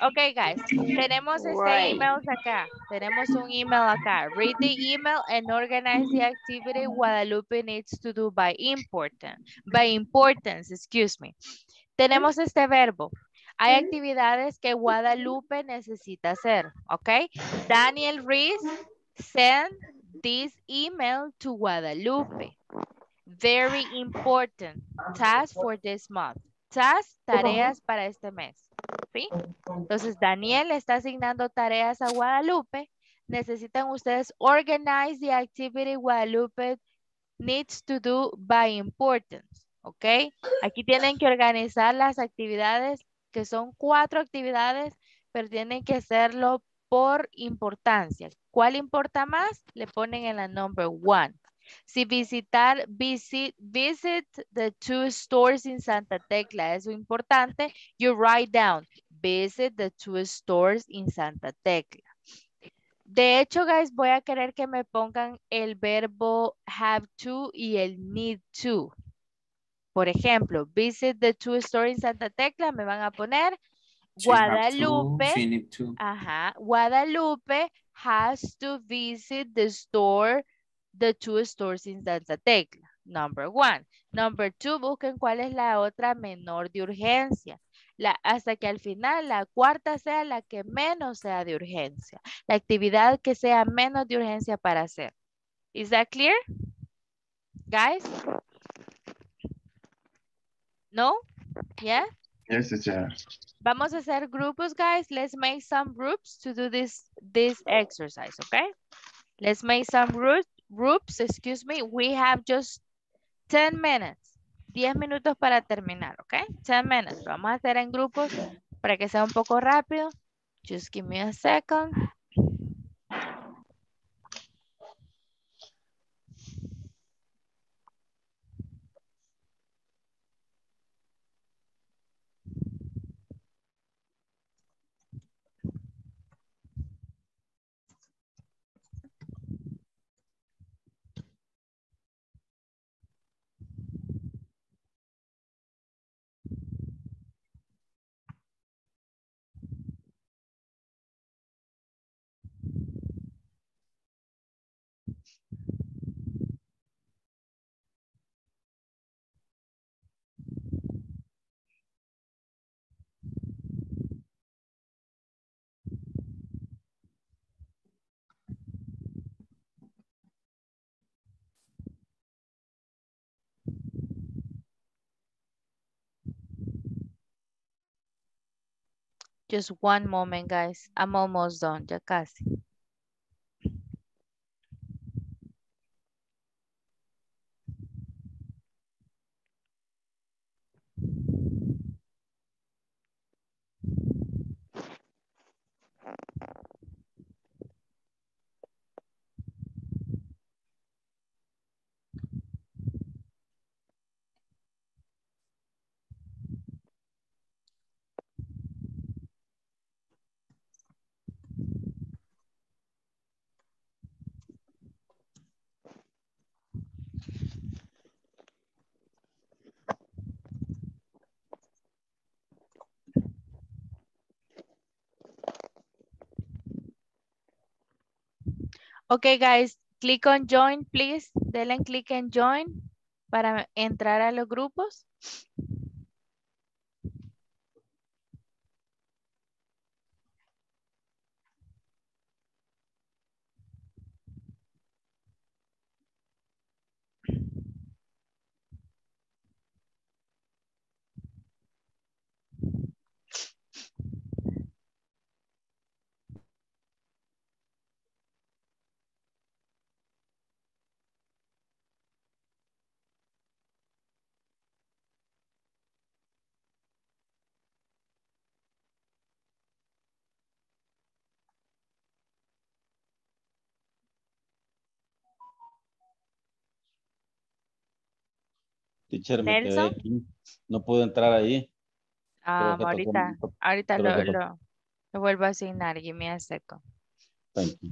Okay, guys. Tenemos este email acá. Tenemos un email acá. Read the email and organize the activity Guadalupe needs to do by important. By importance, excuse me. Tenemos este verbo. Hay actividades que Guadalupe necesita hacer, ¿ok? Daniel Reese, send this email to Guadalupe. Very important. Task for this month. Task, tareas para este mes, ¿sí? Entonces, Daniel está asignando tareas a Guadalupe. Necesitan ustedes organize the activity Guadalupe needs to do by importance, ¿ok? Aquí tienen que organizar las actividades que son cuatro actividades, pero tienen que hacerlo por importancia. ¿Cuál importa más? Le ponen en la number one. Si visitar, visit, visit the two stores in Santa Tecla. Eso es importante. You write down, visit the two stores in Santa Tecla. De hecho, guys, voy a querer que me pongan el verbo have to y el need to. Por ejemplo, visit the two stores in Santa Tecla, me van a poner Guadalupe. To, ajá, Guadalupe has to visit the store, the two stores in Santa Tecla. Number one. Number two, busquen cuál es la otra menor de urgencia. La, hasta que al final la cuarta sea la que menos sea de urgencia. La actividad que sea menos de urgencia para hacer. Is that clear? Guys? No? Yeah? Yes, teacher. Vamos a hacer grupos, guys. Let's make some groups to do this, this exercise, okay? Let's make some groups groups, excuse me, we have just ten minutes. diez minutos para terminar, ¿ok? ten minutes. Lo vamos a hacer en grupos para que sea un poco rápido. Just give me a second. Just one moment, guys. I'm almost done, ya casi. Okay, guys, click on join, please. Denle click en join para entrar a los grupos. Teacher, me quedé aquí. No puedo entrar ahí. Ah, um, ahorita, tocó, ahorita lo, lo, lo vuelvo a asignar. Give me a second. Thank you.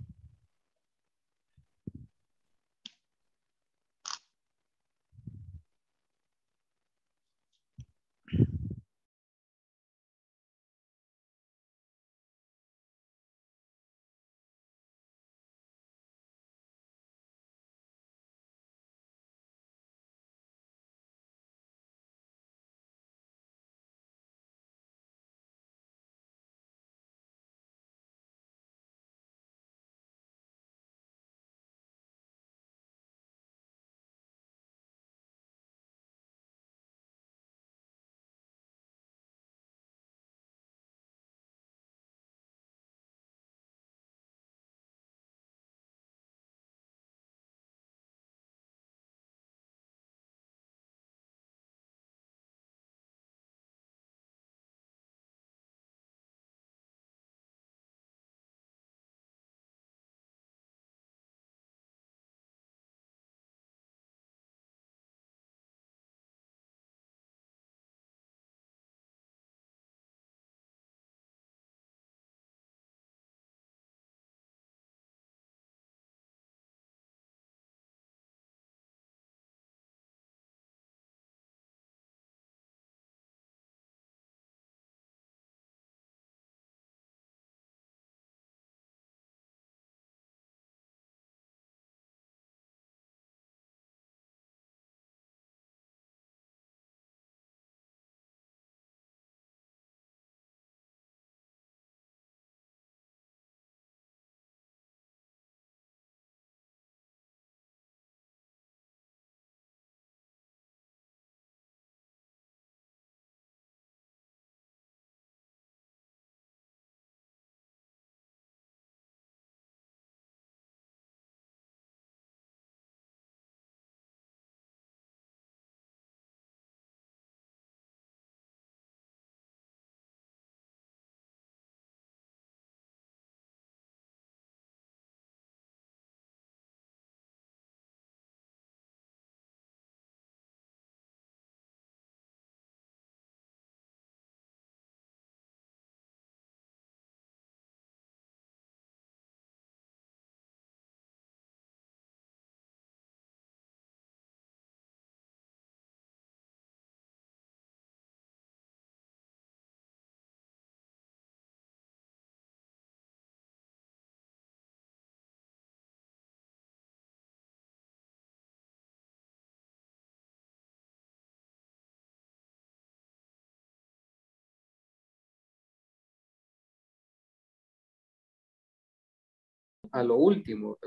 a lo último.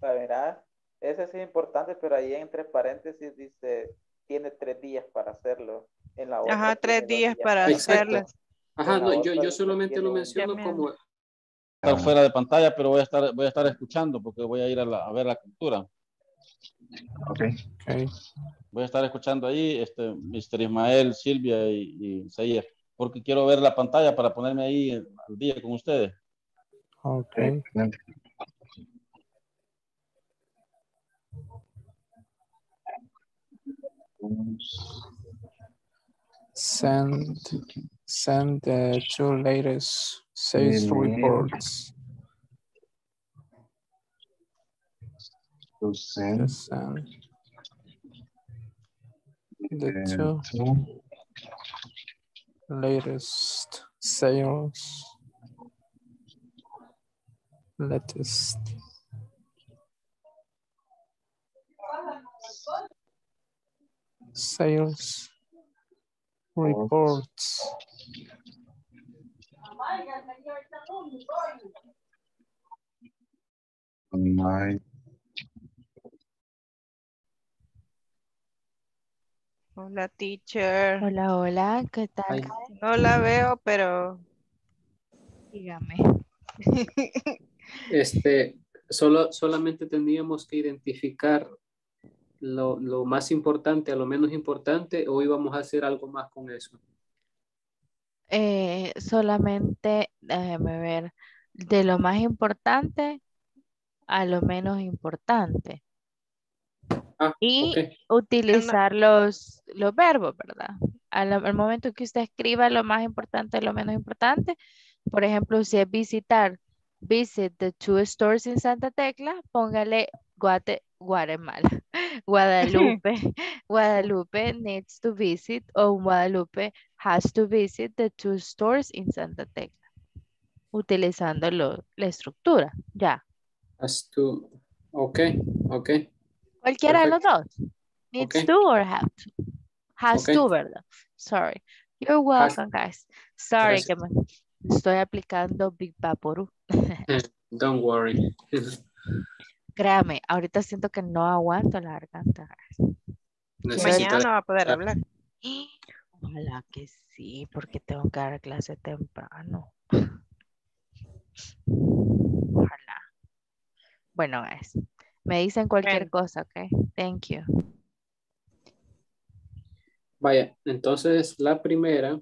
La verdad, ese sí es importante, pero ahí entre paréntesis dice, tiene tres días para hacerlo. En la otra, ajá, tres días, días para hacerlo. Exacto. Ajá, no, yo, yo solamente lo menciono como... Estar fuera de pantalla, pero voy a estar, voy a estar escuchando porque voy a ir a, la, a ver la cultura. Okay. Okay. Voy a estar escuchando ahí, este, mister Ismael, Silvia y, y Sayer, porque quiero ver la pantalla para ponerme ahí al día con ustedes. Ok. Send, send the two latest sales reports. To send the two, two latest sales, latest sales reports. My. Hola, teacher. Hola, hola, ¿qué tal? Ay. No la veo, pero dígame. Este, solo, solamente teníamos que identificar lo, lo más importante a lo menos importante, o íbamos a hacer algo más con eso. Eh, solamente, déjeme ver, de lo más importante a lo menos importante. Ah, y okay. Utilizar los, los verbos, ¿verdad? Al, al momento que usted escriba lo más importante, lo menos importante, por ejemplo, si es visitar, visit the two stores in Santa Tecla, póngale Guate, Guatemala, Guadalupe, Guadalupe needs to visit, o Guadalupe has to visit the two stores in Santa Tecla, utilizando lo, la estructura, ya. Has to, ok, ok. Cualquiera de los dos. Needs okay. to or have to. Has okay. to, ¿verdad? Sorry. You're welcome, guys. Sorry, Gracias. que me estoy aplicando Big Vaporú. Don't worry. Créame, ahorita siento que no aguanto la garganta. Mañana no va a poder hablar. Ojalá que sí, porque tengo que dar clase temprano. Ojalá. Bueno, guys. Me dicen cualquier Bien. cosa, ok. Thank you. Vaya, entonces la primera.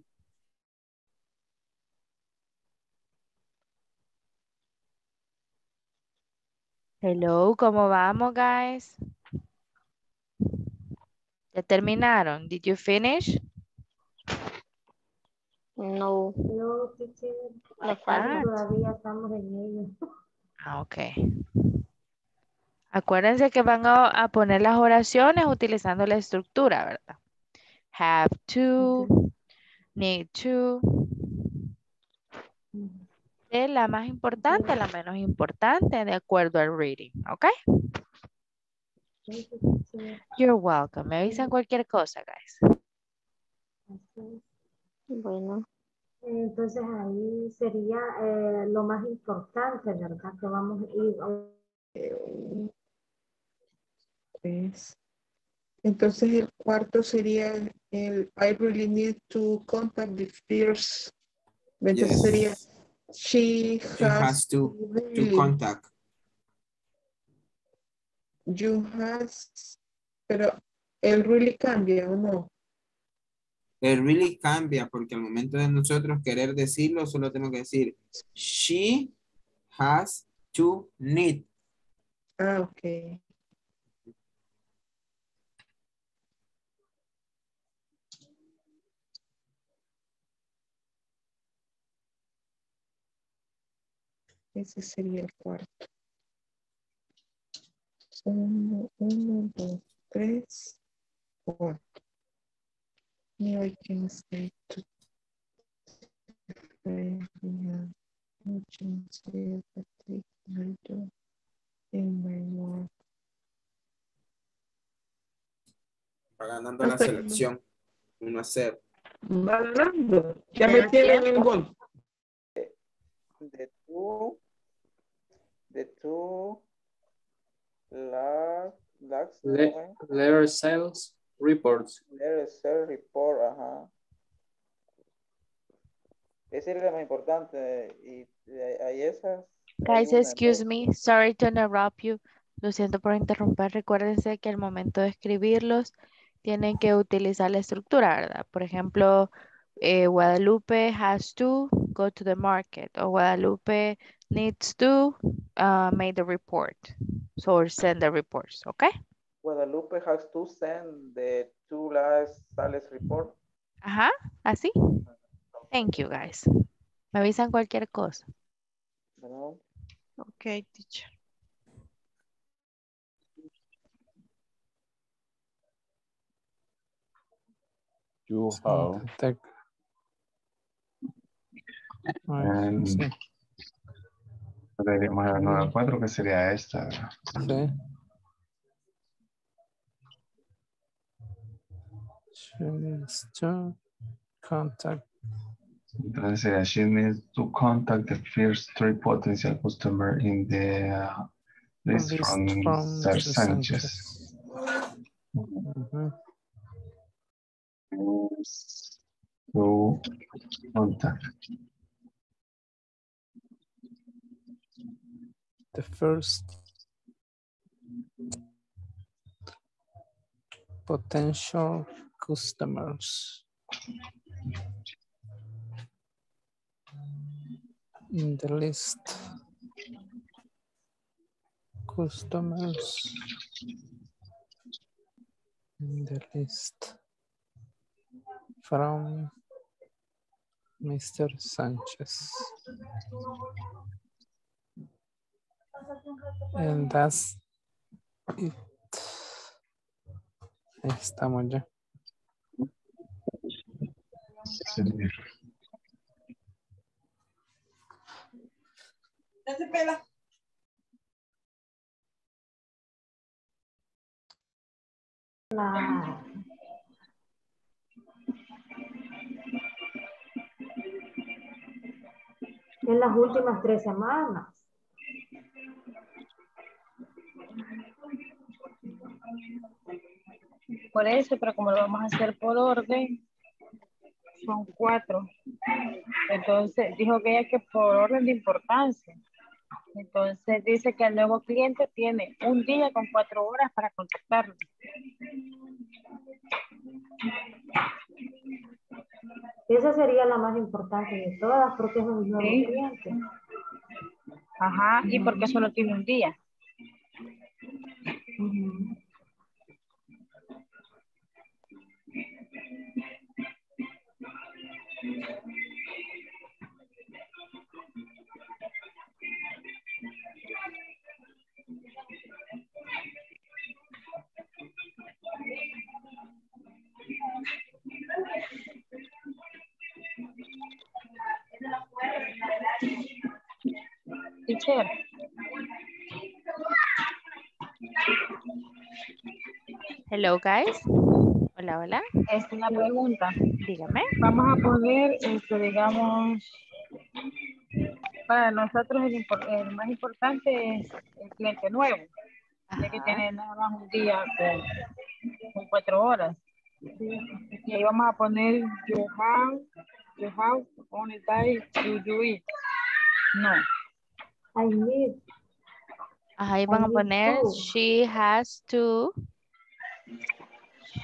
Hello, ¿cómo vamos, guys? ¿Ya terminaron? Did you finish? No. No, teacher. Nos falta, todavía estamos en ello. Ah, ok. Acuérdense que van a, a poner las oraciones utilizando la estructura, ¿verdad? Have to, okay. need to. De la más importante a la menos importante, de acuerdo al reading, ¿ok? You're welcome. Me avisan cualquier cosa, guys. Bueno. Entonces ahí sería eh, lo más importante, ¿verdad? Que vamos a ir a... Entonces el cuarto sería el I really need to contact the first. Entonces yes. sería she, she has, has to, really, to contact. You has, pero el really cambia o no. El really cambia porque al momento de nosotros querer decirlo solo tengo que decir she has to need. Ah, ok. Ese sería el cuarto. Uno, uno, dos, tres, cuatro. Now I can say two, three, nine, two, three, three, nine, two, and my one. Va ganando la selección. uno a cero. Va ganando. Ya me tienen el gol. De tú the two last, last Le one. letter sales reports. Letter sales report, ajá. Ese es lo más importante. Y hay esas. Guys, excuse me, sorry to interrupt you. Lo siento por interrumpir. Recuérdense que al momento de escribirlos tienen que utilizar la estructura, ¿verdad? Por ejemplo, eh, Guadalupe has to go to the market. O Guadalupe needs to uh, make the report. So, or send the reports, ¿ok? Guadalupe has to send the two last sales report. Ajá, así. Thank you, guys. Me avisan cualquier cosa. No. Ok, teacher. You have tech. And daríamos a la nueve cuatro, que sería esta. Sí. Contact. Entonces sería, she needs to contact the first three potential customers in the uh, list from Mister Sanchez. Uh-huh. So, contact. The first potential customers in the list customers in the list from Mister Sanchez. And that's it. Ahí estamos ya. Ya se pela. No. En las últimas tres semanas. Por eso, pero como lo vamos a hacer por orden, son cuatro. Entonces, dijo que ella que por orden de importancia. Entonces, dice que el nuevo cliente tiene un día con cuatro horas para contactarlo. Esa sería la más importante de todas, porque es un nuevo ¿Sí? cliente. Ajá, y porque solo tiene un día. Uh-huh. Teacher. Hello guys. Hola, hola. Es una pregunta. Dígame. Vamos a poner, este, digamos, para nosotros el, el más importante es el cliente nuevo. Ajá. Hay que tener nada más un día con, con cuatro horas. Y ahí vamos a poner you have, you have only time to do it. No. I need. Ajá, ahí van I a poner to. She has to.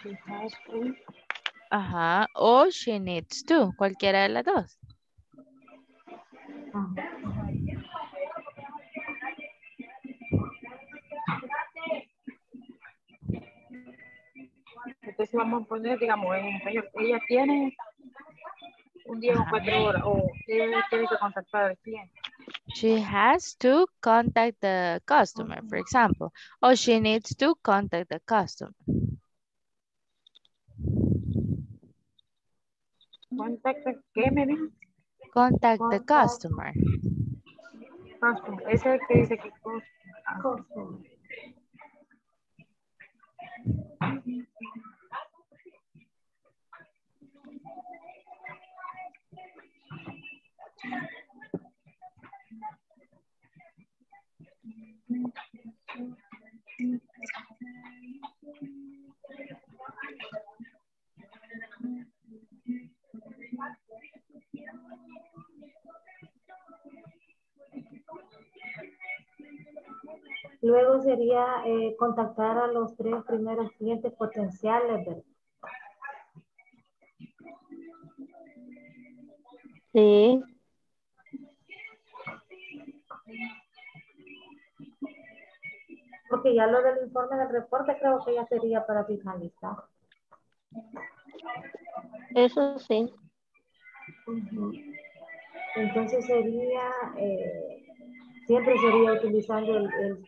She has to. Ajá, o she needs to. Cualquiera de las dos. Ah. Entonces vamos a poner, digamos, en español. Ella tiene un día o cuatro horas. O ella tiene que contactar al cliente. She has to contact the customer, for example. Or she needs to contact the customer. Contact the customer. Contact the customer. Customer. Es el que dice que customer. Luego sería eh, contactar a los tres primeros clientes potenciales, ¿verdad? Sí. Porque ya lo del informe del reporte creo que ya sería para finalizar. Eso sí. Uh-huh. Entonces sería... Eh, siempre sería utilizando el, el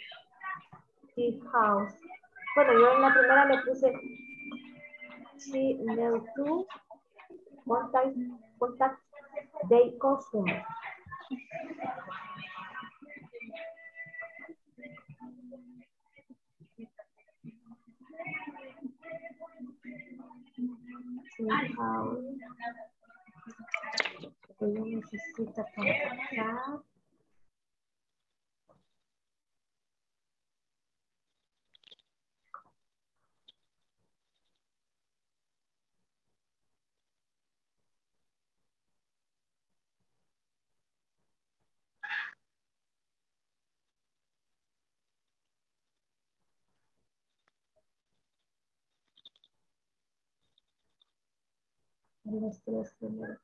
Tip House. Bueno, yo en la primera le puse She Mail to Contact, contact Day Customer. Tip House. Que yo necesito contactar. Los tres primeros.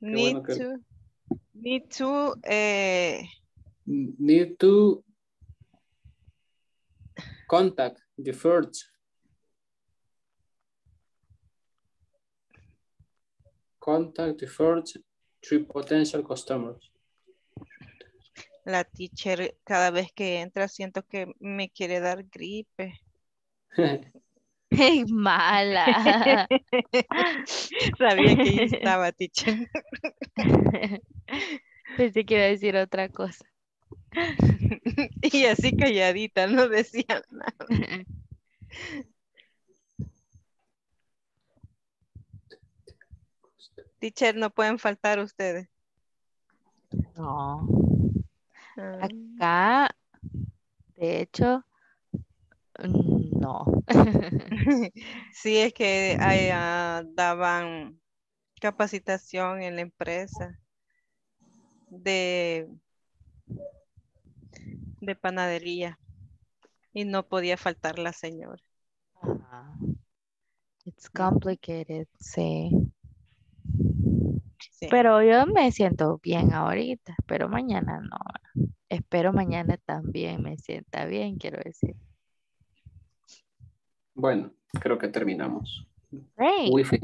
Need bueno to, que... need to, eh... need to contact the first. Contact the first three potential customers. La teacher, cada vez que entra, siento que me quiere dar gripe. ¡Es mala! Sabía que ya estaba, teacher. Pensé que iba a decir otra cosa. Y así calladita, no decía nada. Teacher, no pueden faltar ustedes. No. Acá, de hecho, no. Sí, es que allá daban capacitación en la empresa de, de panadería y no podía faltar la señora. Uh-huh. It's complicated, sí. Sí. Pero yo me siento bien ahorita, pero mañana no. Espero mañana también me sienta bien, quiero decir. Bueno, creo que terminamos. Hey. Muy fin.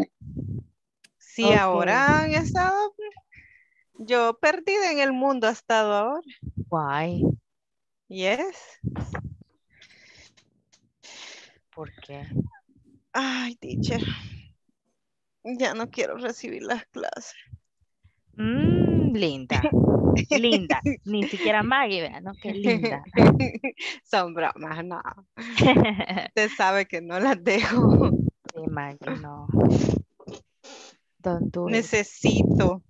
Si okay. Ahora han estado, yo perdida en el mundo ha estado ahora. Why? Yes. ¿Por qué? Ay, teacher. Ya no quiero recibir las clases. Mm, linda, linda, ni siquiera Maggie, vean, ¿no? Qué linda. Son bromas, no. Usted sabe que no las dejo. Sí, Maggie, no. Don't do it. Necesito.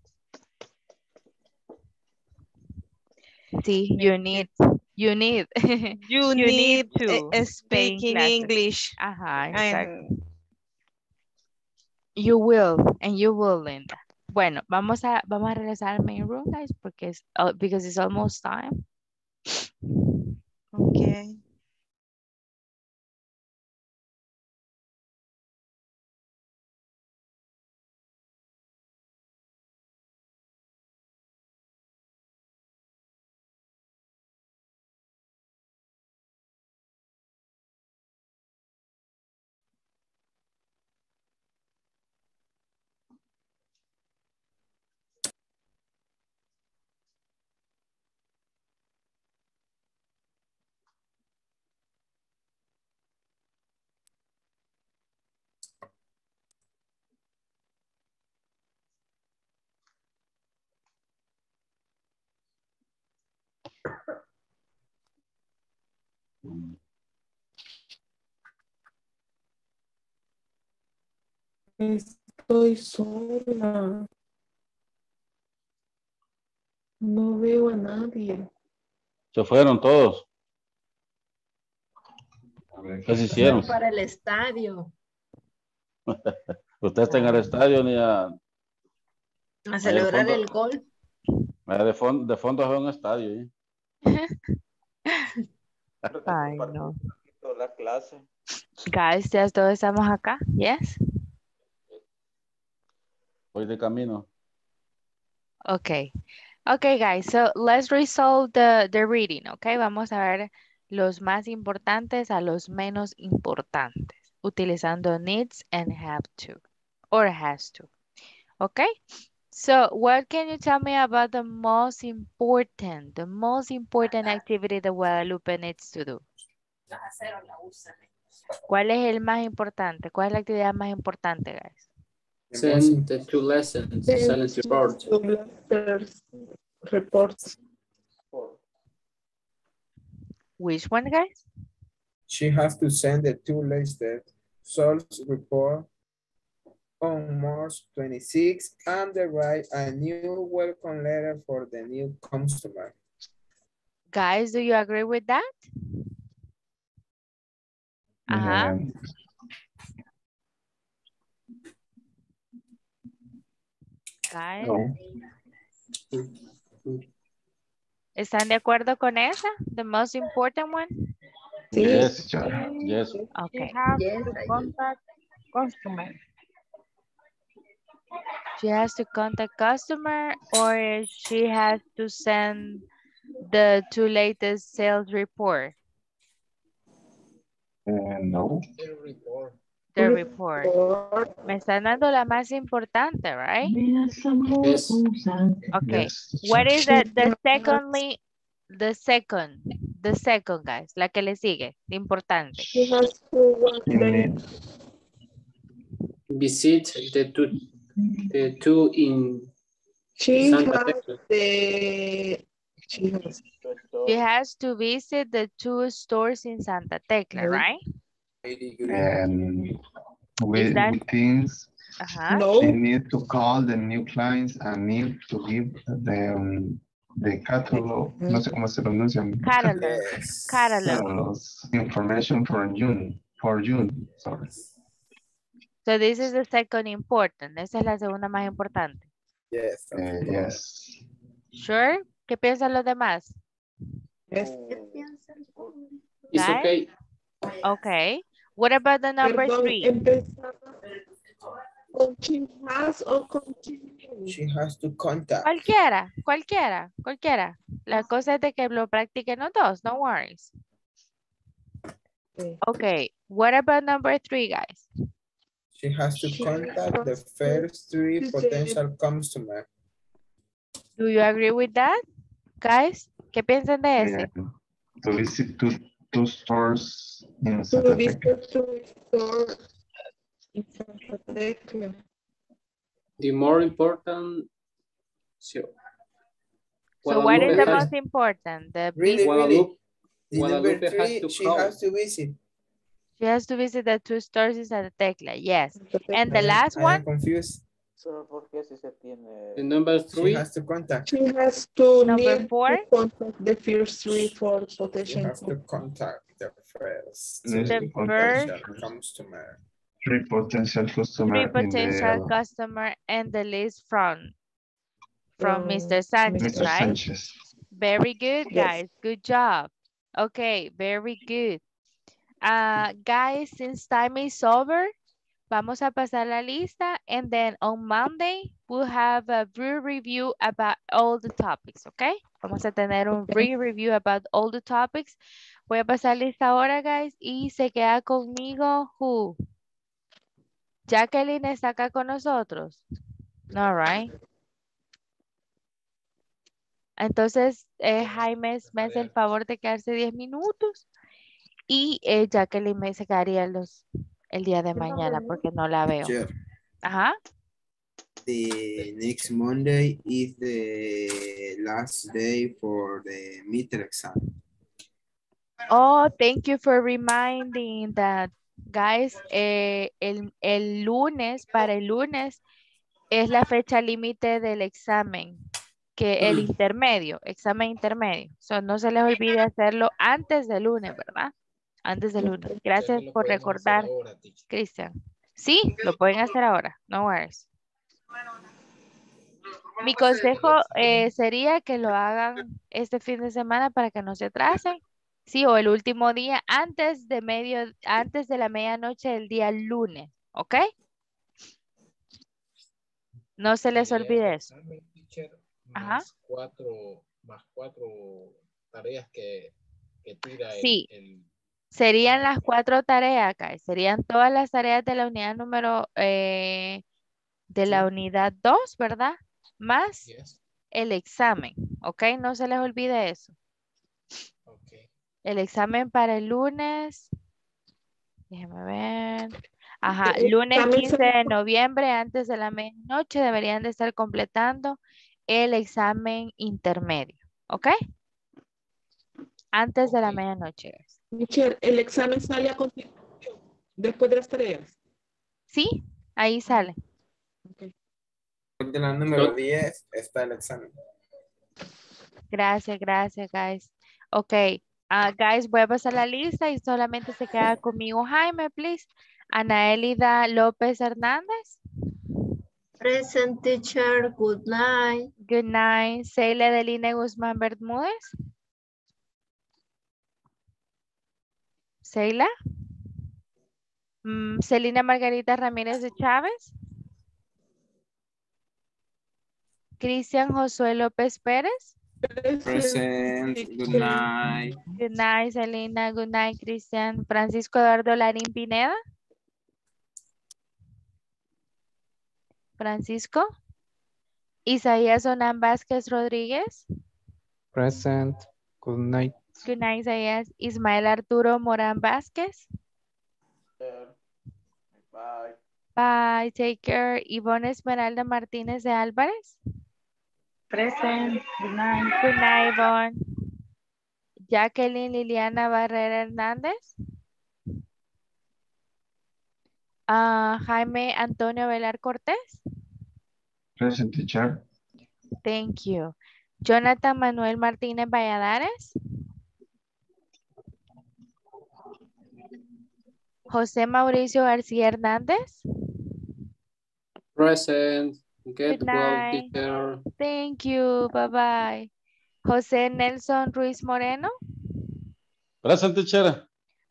Sí, you need, you need. You, you need, need to speak in English. Ajá, exacto. I'm, You will, and you will, Linda. Bueno, vamos a, vamos a regresar al main room, guys, porque es, uh, because it's almost time. Okay. Estoy sola. No veo a nadie. Se fueron todos. ¿Qué se hicieron? Para el estadio. Ustedes están al estadio ni a A celebrar fondo, el gol. Mira, de, fond de fondo es un estadio. ¿Eh? Ay, no. La clase. Guys, ya todos estamos acá. Yes. Voy de camino. Okay. Okay, guys. So let's resolve the, the reading. Okay. Vamos a ver los más importantes a los menos importantes. Utilizando needs and have to. Or has to. Okay. So what can you tell me about the most important, the most important activity that Guadalupe needs to do? ¿Cuál es el más importante? ¿Cuál es la actividad más importante, guys? Send the two lessons, the silence report. Reports. Which one, guys? She has to send the two listed source report on March twenty-sixth and write a new welcome letter for the new customer. Guys, do you agree with that? Ajá. Guys. No. ¿Están de acuerdo con esa? The most important one? Sí. Yes, yes. Okay. Yes, to contact customer. She has to contact customer or she has to send the two latest sales report. Uh, no. The report. The report. Me están dando la más importante, right? Yes. Okay. Yes. What is the, the secondly, the second, the second, guys, la que le sigue, importante. Visit the two, the two in she Santa Tecla. She has, she has to visit the two stores in Santa Tecla, right? Um, with that... things, uh-huh. No. They need to call the new clients and need to give them the catalog, mm-hmm. No sé cómo se pronuncian. Catalog. Catalog. Information for June, for June, sorry. So this is the second important. Esa es la segunda más importante. Yes. Uh, yes. Sure. ¿Qué piensan los demás? It's okay. Okay. What about the number Perdón, three? She has, or she has to contact. Cualquiera, cualquiera, cualquiera. La cosa es de que lo practiquen los dos, no worries. Okay. What about number three, guys? She has to contact the first three potential customers. Do you agree with that? Guys, ¿qué piensan de ese? Yeah. To visit two, two stores in Santa Tecla. The more important... So, so what is the has, most important? The really, Guadalupe, really. Guadalupe the three, has to she call. has to visit. She has to visit the two stores in Santa Tecla, yes. And the last I one? I'm confused. So, ¿por qué si se tiene? The number three. She has to contact. She has to number four. To contact the first three for potential. She has to contact the first. The, the first. Customer. Three potential customer. Three potential the, customer and the list from, from um, Mister Sanchez, Mister right? Sanchez. Very good, guys. Yes. Good job. Okay, very good. Uh, guys, since time is over, vamos a pasar la lista, and then on Monday, we'll have a re-review about all the topics, okay? Vamos a tener un re-review about all the topics. Voy a pasar lista ahora, guys, y se queda conmigo, who? Jacqueline está acá con nosotros. All right. Entonces, eh, Jaime me hace el favor de quedarse diez minutos, y eh, Jacqueline me se quedaría los... el día de mañana porque no la veo. Sure. Ajá. The next Monday is the last day for the midterm exam. Oh, thank you for reminding that, guys. Eh, el, el lunes, para el lunes, es la fecha límite del examen, que el intermedio, examen intermedio. So, no se les olvide hacerlo antes del lunes, ¿verdad? Antes del lunes. Gracias por recordar, Cristian. Sí, lo pueden hacer ahora. No worries. Mi consejo eh, sería que lo hagan este fin de semana para que no se atrasen. Sí, o el último día antes de medio, antes de la medianoche del día lunes, ¿ok? No se les olvide eso. Más cuatro, más cuatro tareas que, que tira el... Sí, el... serían las cuatro tareas, Kai. Serían todas las tareas de la unidad número, eh, de la unidad dos, ¿verdad? Más yes. el examen, ¿ok? No se les olvide eso. Okay. El examen para el lunes, déjenme ver... Ajá, lunes quince de noviembre, antes de la medianoche, deberían de estar completando el examen intermedio, ¿ok? Antes okay. de la medianoche. Michelle, ¿el examen sale a continuación después de las tareas? Sí, ahí sale. Okay. De la número diez está el examen. Gracias, gracias, guys. Ok, uh, guys, voy a pasar la lista y solamente se queda conmigo Jaime, please. Anaelida López Hernández. Present, teacher. Good night. Good night. Celia Adelina Guzmán Bermúdez. Celia. Mm, Celina Margarita Ramírez de Chávez. Cristian Josué López Pérez. Present. Good night. Good night, Celina. Good night, Cristian. Francisco Eduardo Larín Pineda. Francisco. Isaías Onan Vázquez Rodríguez. Present. Good night. Good night, Isaías. Ismael Arturo Morán Vázquez. Yeah. Bye. Bye. Take care. Ivonne Esmeralda Martínez de Álvarez. Present. Good night. Good night, Ivonne. Jacqueline Liliana Barrera Hernández. Uh, Jaime Antonio Velar Cortés. Present, teacher. Thank you. Jonathan Manuel Martínez Valladares. José Mauricio García Hernández. Present. Get well, teacher. Thank you. Bye-bye. José Nelson Ruiz Moreno. Present, teacher.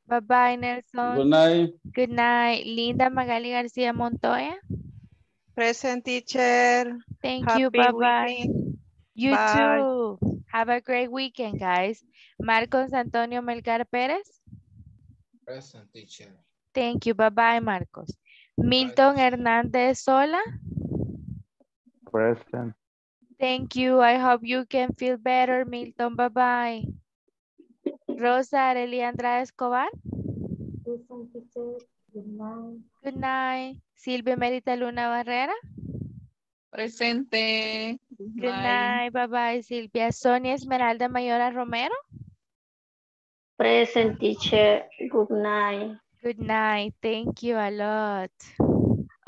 Bye bye, Nelson. Good night. Good night. Linda Magali García Montoya. Present, teacher. Thank Happy you. Bye weekend. Bye. You bye. Too. Have a great weekend, guys. Marcos Antonio Melgar Pérez. Present, teacher. Thank you. Bye bye, Marcos. Milton bye. Hernández Sola. Present. Thank you. I hope you can feel better, Milton. Bye bye. Rosa Arelia Andrade Escobar. Good night. Good night. Silvia Merita Luna Barrera. Presente. Good, Good night. night. Bye bye, Silvia. Sonia Esmeralda Mayora Romero. Present, teacher. Good night. Good night. Thank you a lot.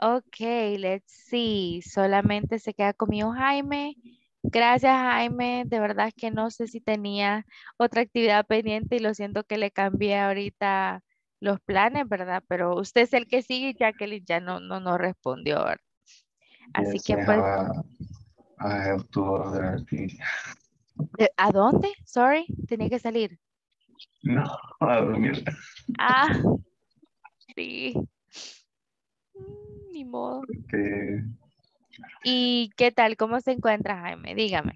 Okay, let's see. Solamente se queda conmigo Jaime. Gracias, Jaime. De verdad que no sé si tenía otra actividad pendiente y lo siento que le cambié ahorita los planes, ¿verdad? Pero usted es el que sigue y Jacqueline ya no, no, no respondió, ¿verdad? Así yes, que pues... I have to order activity. ¿A dónde? Sorry, tenía que salir. No, a dormir. Ah, sí. Ni modo. Okay. ¿Y qué tal? ¿Cómo se encuentra, Jaime? Dígame.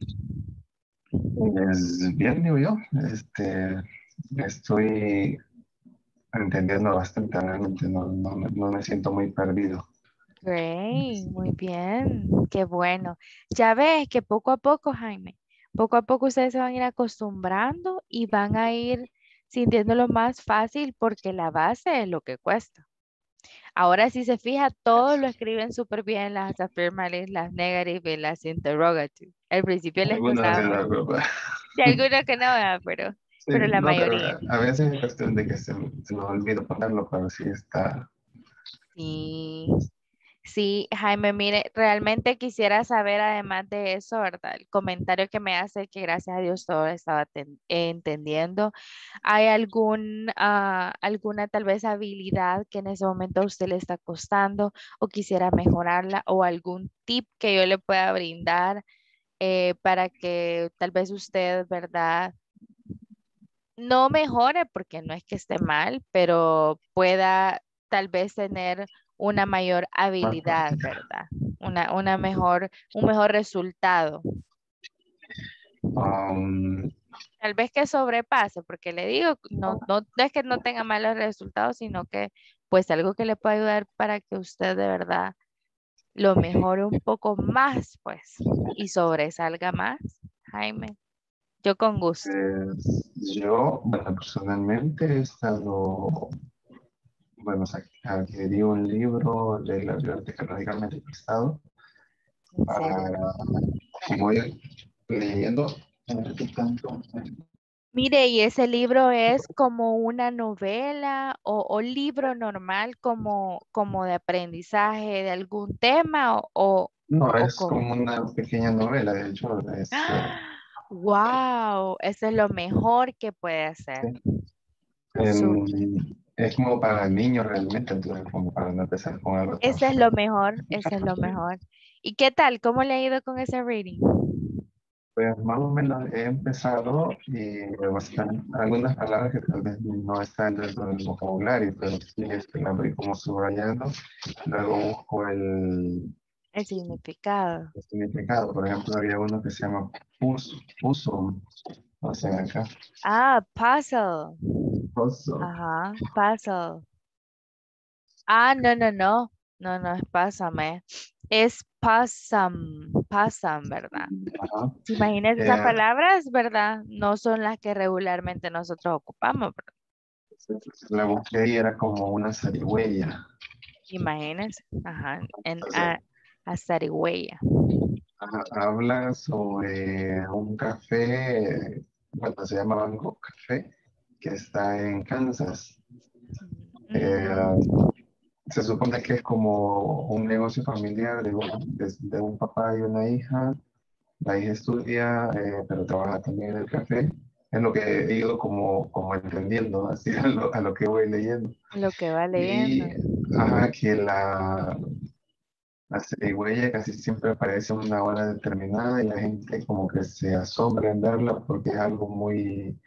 Pues bien, digo yo. Este, estoy entendiendo bastante, realmente no, no, no me siento muy perdido. Great, muy bien, qué bueno. Ya ves que poco a poco, Jaime, poco a poco ustedes se van a ir acostumbrando y van a ir sintiéndolo más fácil porque la base es lo que cuesta. Ahora si se fija, todos lo escriben súper bien, las affirmatives, las negatives, las interrogatives. Al principio les costaba. Sí, algunos que no, pero, sí, pero la no, mayoría. Pero a veces es cuestión de que se, se nos olvida ponerlo, pero sí está. Sí, Sí, Jaime, mire, realmente quisiera saber además de eso, ¿verdad? El comentario que me hace que gracias a Dios todo estaba ten- entendiendo. ¿Hay algún, ah, alguna tal vez habilidad que en ese momento a usted le está costando o quisiera mejorarla o algún tip que yo le pueda brindar eh, para que tal vez usted, ¿verdad? No mejore porque no es que esté mal, pero pueda tal vez tener una mayor habilidad, ¿verdad? Una, una mejor, un mejor resultado. Um, Tal vez que sobrepase, porque le digo, no, no, no es que no tenga malos resultados, sino que pues algo que le pueda ayudar para que usted de verdad lo mejore un poco más, pues, y sobresalga más, Jaime. Yo con gusto. Pues, yo, bueno, personalmente he estado... Bueno, adquirí un libro de la biblioteca radicalmente prestado para que voy leyendo. Mire, ¿y ese libro es como una novela o, o libro normal como, como de aprendizaje de algún tema? O, o no, o es como... como una pequeña novela, de hecho. Es, ¡ah! Eh... ¡Wow! Eso es lo mejor que puede hacer. Sí. Es como para niños realmente, entonces como para no empezar con algo. Eso es lo mejor, eso es lo mejor. ¿Y qué tal? ¿Cómo le ha ido con ese reading? Pues más o menos he empezado y básicamente algunas palabras que tal vez no están dentro del vocabulario, pero sí es que las voy como subrayando, luego busco el... El significado. El significado, por ejemplo, había uno que se llama puzzle, puzzle, o sea acá. Ah, puzzle. Puzzle. Ajá, puzzle. Ah, no, no, no. No, no, es pásame. Es pasam, pasam, ¿verdad? Ajá. Imagínense, esas eh, palabras, ¿verdad? No son las que regularmente nosotros ocupamos. ¿Verdad? La busqué y era como una zarigüeya. Imagínense, ajá, en, a, a zarigüeya. Ajá, habla sobre un café, bueno, se llama Banco Café, que está en Kansas. Eh, se supone que es como un negocio familiar de un, de, de un papá y una hija. La hija estudia, eh, pero trabaja también en el café. Es lo que he ido como, como entendiendo, así a lo, a lo que voy leyendo. Lo que va leyendo. Y, ajá, que la, la zarigüeya casi siempre aparece a una hora determinada y la gente como que se asombra en verla porque es algo muy...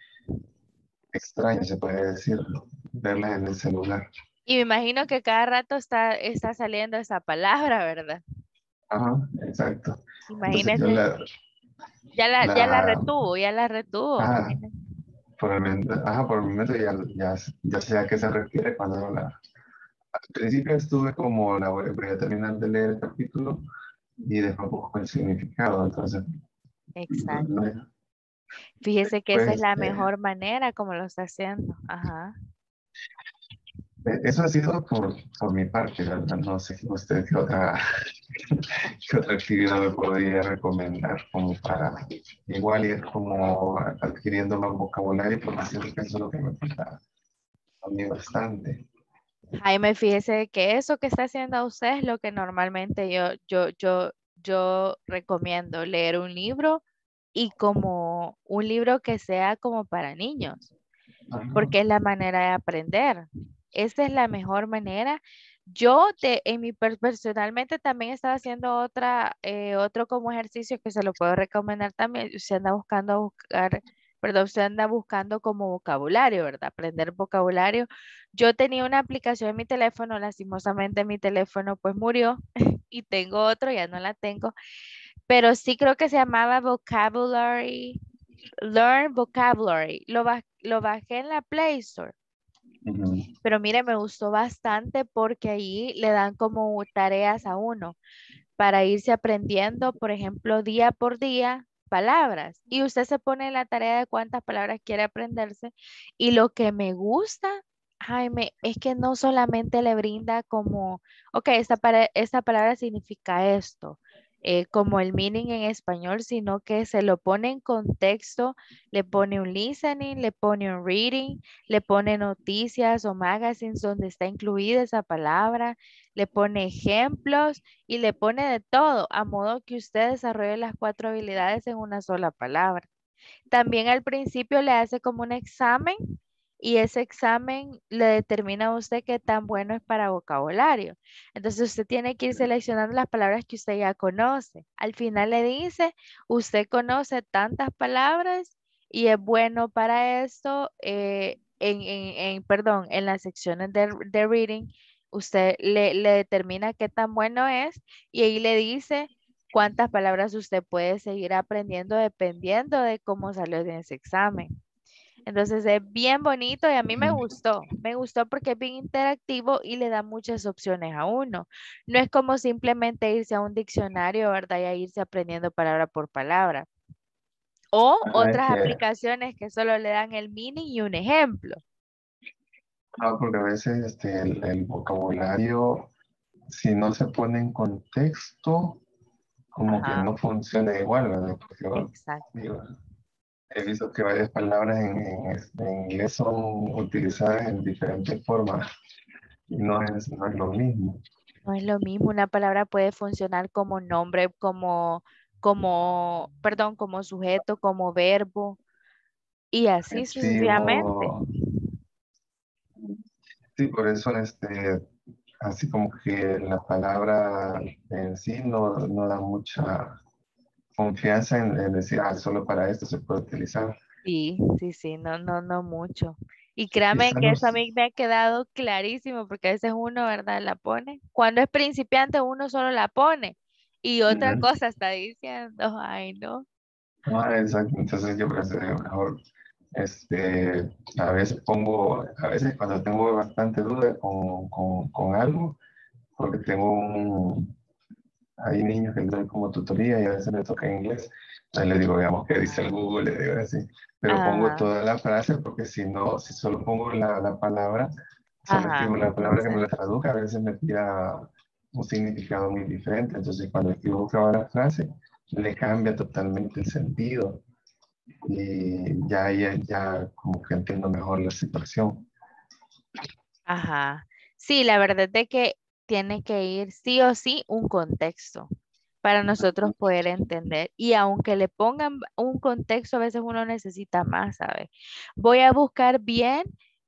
extraño, se puede decirlo, verla en el celular. Y me imagino que cada rato está, está saliendo esa palabra, ¿verdad? Ajá, exacto. Imagínese. Entonces, la, ya, la, la, ya la retuvo, ya la retuvo. Ajá, por el momento, ajá, por el momento ya, ya, ya sé a qué se refiere cuando la... Al principio estuve como la voy a terminar de leer el capítulo y después busco el significado, entonces... Exacto. No, fíjese que pues, esa es la mejor eh, manera como lo está haciendo. Ajá. Eso ha sido por, por mi parte, ¿verdad? No sé usted qué otra, qué otra actividad me podría recomendar como para igual ir como adquiriendo más vocabulario, porque siempre que eso es lo que me falta a mí bastante. Jaime, fíjese que eso que está haciendo usted es lo que normalmente yo, yo, yo, yo recomiendo, leer un libro. Y como un libro que sea como para niños, porque es la manera de aprender. Esa es la mejor manera. Yo de, en mi, personalmente también estaba haciendo otra, eh, otro como ejercicio que se lo puedo recomendar también. Usted anda buscando buscar, perdón, usted anda buscando como vocabulario, ¿verdad? Aprender vocabulario. Yo tenía una aplicación en mi teléfono, lastimosamente mi teléfono pues murió y tengo otro, ya no la tengo. Pero sí creo que se llamaba Vocabulary, Learn Vocabulary. Lo, baj, lo bajé en la Play Store. Uh-huh. Pero mire, me gustó bastante porque ahí le dan como tareas a uno para irse aprendiendo, por ejemplo, día por día, palabras. Y usted se pone en la tarea de cuántas palabras quiere aprenderse. Y lo que me gusta, Jaime, es que no solamente le brinda como, ok, esta, para, esta palabra significa esto. eh, como el meaning en español, sino que se lo pone en contexto, le pone un listening, le pone un reading, le pone noticias o magazines donde está incluida esa palabra, le pone ejemplos y le pone de todo, a modo que usted desarrolle las cuatro habilidades en una sola palabra. También al principio le hace como un examen y ese examen le determina a usted qué tan bueno es para vocabulario. Entonces usted tiene que ir seleccionando las palabras que usted ya conoce. Al final le dice, usted conoce tantas palabras y es bueno para esto, eh, en, en, en, perdón, en las secciones de, de reading, usted le, le determina qué tan bueno es y ahí le dice cuántas palabras usted puede seguir aprendiendo dependiendo de cómo salió de ese examen. Entonces es bien bonito y a mí me gustó. Me gustó porque es bien interactivo y le da muchas opciones a uno. No es como simplemente irse a un diccionario, ¿verdad? Y a irse aprendiendo palabra por palabra. O ah, otras es que... aplicaciones que solo le dan el meaning y un ejemplo. Ah, porque a veces este, el, el vocabulario, si no se pone en contexto, como ajá, que no funciona igual, ¿verdad? Exacto. Digo, he visto que varias palabras en, en, en inglés son utilizadas en diferentes formas y no es, no es lo mismo. No es lo mismo. Una palabra puede funcionar como nombre, como, como, perdón, como sujeto, como verbo y así sí, sucesivamente. O... Sí, por eso este, así como que la palabra en sí no, no da mucha confianza en, en decir, ah, solo para esto se puede utilizar. Sí, sí, sí, no, no, no mucho. Y créame que eso a mí me ha quedado clarísimo, porque a veces uno, ¿verdad?, la pone. Cuando es principiante, uno solo la pone. Y otra uh-huh. cosa está diciendo, ay, no. Ah, exacto. Entonces yo prefiero mejor, este, a veces pongo, a veces cuando tengo bastante duda con, con, con algo, porque tengo un... Hay niños que le doy como tutoría y a veces me toca inglés. Entonces le digo, veamos qué dice el Google, le digo así. Pero ajá, pongo toda la frase porque si no, si solo pongo la, la palabra, solo escribo la palabra que me la traduzca, a veces me tira un significado muy diferente. Entonces cuando escribo la frase, le cambia totalmente el sentido. Y ya, ya, ya como que entiendo mejor la situación. Ajá. Sí, la verdad es que tiene que ir sí o sí un contexto para nosotros poder entender. Y aunque le pongan un contexto, a veces uno necesita más, ¿sabes? Voy a buscar bien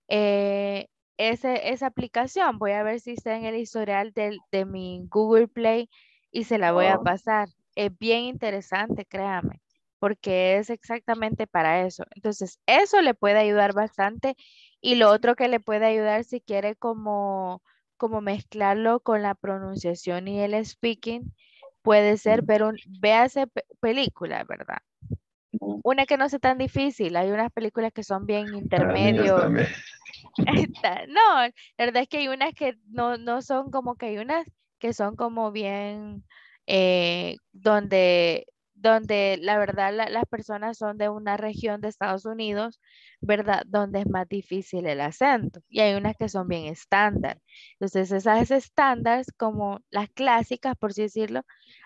eh, ese, esa aplicación. Voy a ver si está en el historial de, de mi Google Play y se la voy a pasar. Es bien interesante, créame, porque es exactamente para eso. Entonces, eso le puede ayudar bastante. Y lo otro que le puede ayudar si quiere como... como mezclarlo con la pronunciación y el speaking, puede ser ver un, véase películas, ¿verdad? Una que no sea tan difícil, hay unas películas que son bien intermedios. No, la verdad es que hay unas que no, no son como que hay unas que son como bien, eh, donde... donde la verdad la, las personas son de una región de Estados Unidos, ¿verdad? Donde es más difícil el acento. Y hay unas que son bien estándar. Entonces esas estándares, como las clásicas, por así decirlo,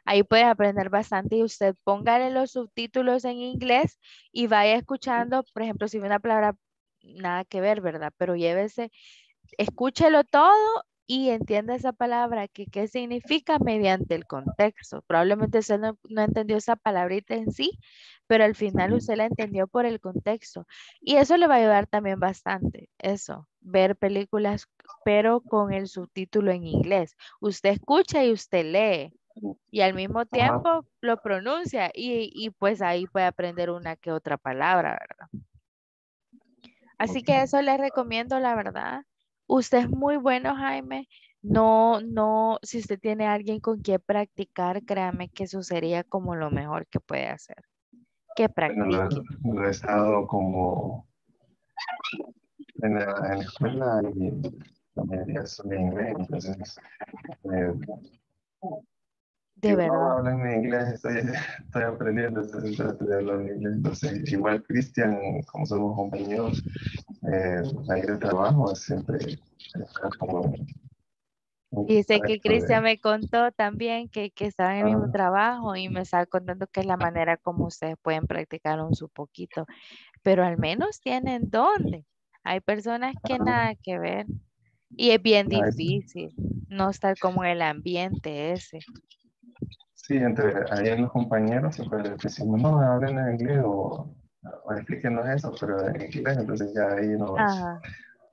ahí puedes aprender bastante y usted póngale los subtítulos en inglés y vaya escuchando, por ejemplo, si ve una palabra nada que ver, ¿verdad? Pero llévese, escúchelo todo y entienda esa palabra, que qué significa mediante el contexto. Probablemente usted no, no entendió esa palabrita en sí, pero al final usted la entendió por el contexto. Y eso le va a ayudar también bastante, eso, ver películas, pero con el subtítulo en inglés. Usted escucha y usted lee, y al mismo tiempo ajá, lo pronuncia, y, y pues ahí puede aprender una que otra palabra, ¿verdad? Así que eso les recomiendo, la verdad. Usted es muy bueno, Jaime. No, no, si usted tiene alguien con quien practicar, créame que eso sería como lo mejor que puede hacer. Que practique. Bueno, lo, lo he estado como en la, en la escuela y la mayoría son en inglés, entonces eh, de verdad. No hablan en inglés, estoy, estoy aprendiendo, entonces, hablar en inglés. Entonces, igual Cristian, como somos compañeros, eh, ahí de trabajo, siempre está como Y sé que Cristian me contó también que, que estaban en el mismo trabajo y me estaba contando que es la manera como ustedes pueden practicar un su poquito, pero al menos tienen dónde. Hay personas que nada que ver y es bien difícil no estar como en el ambiente ese. Sí, entre ahí los compañeros se puede decir, no, hablen en inglés o, o explíquenos eso, pero en inglés, entonces ya ahí no... Ajá.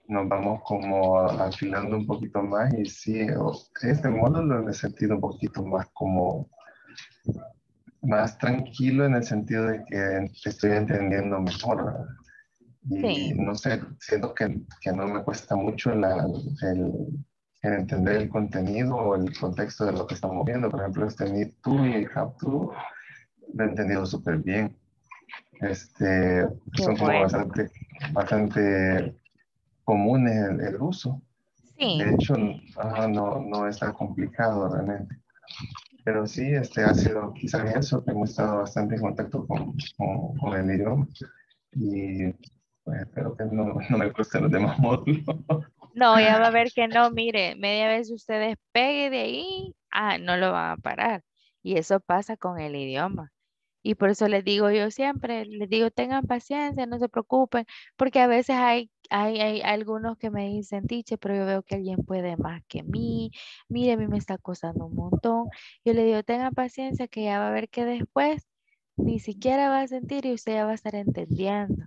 Nos vamos como afilando un poquito más y sí, este módulo me he sentido un poquito más como, más tranquilo en el sentido de que estoy entendiendo mejor. Y sí. No sé, siento que, que no me cuesta mucho la, el, el entender el contenido o el contexto de lo que estamos viendo. Por ejemplo, este Need To y Have To lo he entendido súper bien. Este, son como bueno. bastante, bastante... comunes el, el uso. Sí. De hecho, no, no, no es tan complicado realmente. Pero sí, este ha sido quizás eso, que hemos estado bastante en contacto con, con, con el idioma. Y pues, espero que no, no me cuesten los demás módulos. No, ya va a ver que no, mire, media vez ustedes peguen de ahí, ah, no lo van a parar. Y eso pasa con el idioma. Y por eso les digo yo siempre, les digo tengan paciencia, no se preocupen, porque a veces hay, hay, hay algunos que me dicen, teacher, pero yo veo que alguien puede más que mí, mire, a mí me está costando un montón. Yo le digo tengan paciencia que ya va a ver que después ni siquiera va a sentir y usted ya va a estar entendiendo.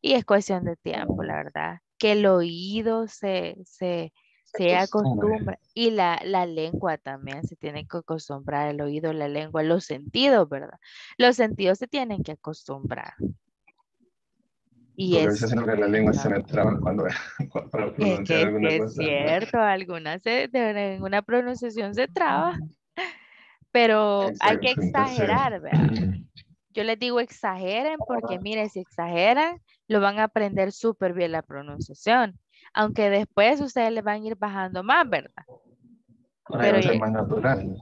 Y es cuestión de tiempo, la verdad, que el oído se... se se acostumbra y la, la lengua también se tiene que acostumbrar, el oído, la lengua, los sentidos, ¿verdad? Los sentidos se tienen que acostumbrar. Y es, que la lengua se me traba cuando, cuando para pronunciar es que, alguna es cosa. Es cierto, alguna, se, de, alguna pronunciación se traba, pero exacto, hay que exagerar, ¿verdad? Yo les digo exageren porque mire, si exageran, lo van a aprender súper bien la pronunciación. Aunque después ustedes les van a ir bajando más, ¿verdad? Pero es más natural.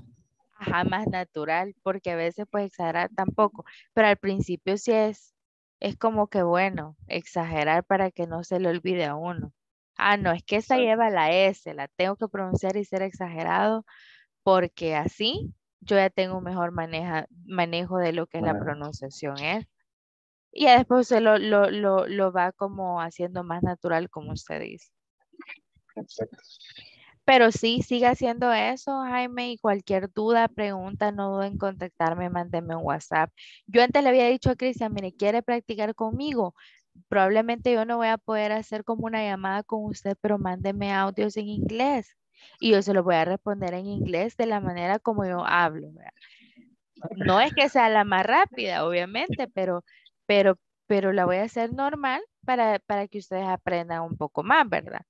Ajá, más natural, porque a veces pues exagerar tampoco. Pero al principio sí es, es como que bueno, exagerar para que no se le olvide a uno. Ah, no, es que esa lleva la S, la tengo que pronunciar y ser exagerado, porque así yo ya tengo un mejor maneja, manejo de lo que bueno. es la pronunciación, ¿eh? Y después se lo, lo, lo, lo va como haciendo más natural, como usted dice. Exacto. Pero sí, sigue haciendo eso, Jaime, y cualquier duda, pregunta, no duden en contactarme, mándenme un WhatsApp. Yo antes le había dicho a Cristian, mire, ¿quiere practicar conmigo? Probablemente yo no voy a poder hacer como una llamada con usted, pero mándenme audios en inglés. Y yo se los voy a responder en inglés de la manera como yo hablo, ¿verdad? No es que sea la más rápida, obviamente, pero... Pero, pero la voy a hacer normal para, para que ustedes aprendan un poco más, ¿verdad?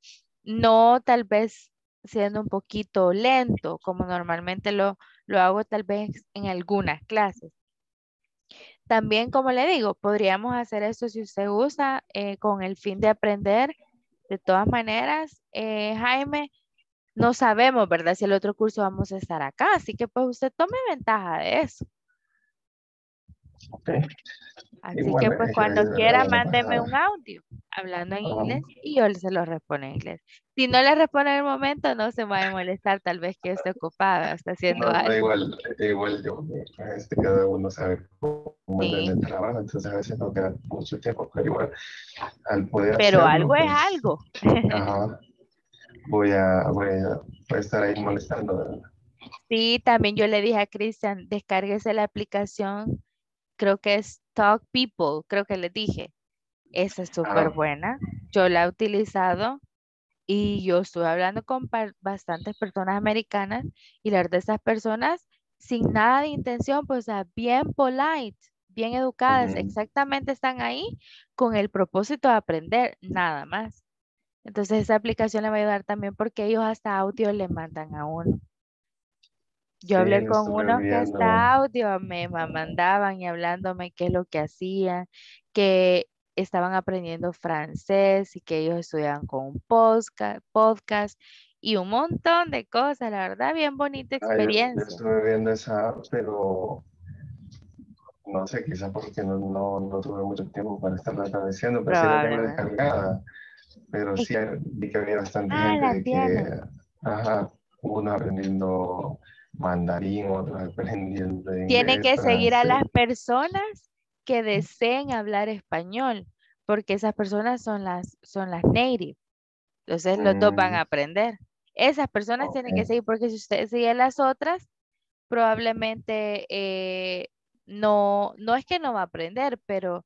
No tal vez siendo un poquito lento, como normalmente lo, lo hago tal vez en algunas clases. También, como le digo, podríamos hacer esto si usted usa eh, con el fin de aprender. De todas maneras, eh, Jaime, no sabemos, ¿verdad? Si el otro curso vamos a estar acá, así que pues usted tome ventaja de eso. Okay. Así bueno, que pues cuando eh, quiera eh, mándeme un audio hablando en inglés y yo se lo respondo en inglés. Si no le respondo en el momento no se va a molestar, tal vez que esté ocupada, está haciendo no, algo. Igual, igual yo, este, cada uno sabe cómo sí. el trabajo, entonces a veces no queda mucho tiempo, pero igual al poder Pero hacerlo, algo pues, es algo. Ajá, voy a, voy a, voy a estar ahí molestando. ¿Verdad? Sí, también yo le dije a Cristian, descárguese la aplicación. Creo que es Talk People, creo que les dije. Esa es súper buena. Yo la he utilizado y yo estuve hablando con bastantes personas americanas y la verdad esas personas sin nada de intención, pues o sea, bien polite, bien educadas, uh-huh. exactamente están ahí con el propósito de aprender, nada más. Entonces esa aplicación le va a ayudar también porque ellos hasta audio le mandan a uno. Yo hablé sí, con unos que hasta audio me mandaban y hablándome qué es lo que hacían, que estaban aprendiendo francés y que ellos estudiaban con un podcast, podcast y un montón de cosas, la verdad, bien bonita experiencia. Ah, yo, yo estuve viendo esa, pero no sé, quizás porque no, no, no tuve mucho tiempo para estarla atravesando, pero sí la tengo descargada, pero sí vi que había bastante ah, gente que... Ajá. una aprendiendo mandarín, otra aprendiendo inglés. Tienen que seguir a las personas que deseen hablar español, porque esas personas son las, son las native. Entonces los mm. dos van a aprender. Esas personas okay. tienen que seguir, porque si usted sigue a las otras, probablemente eh, no, no es que no va a aprender, pero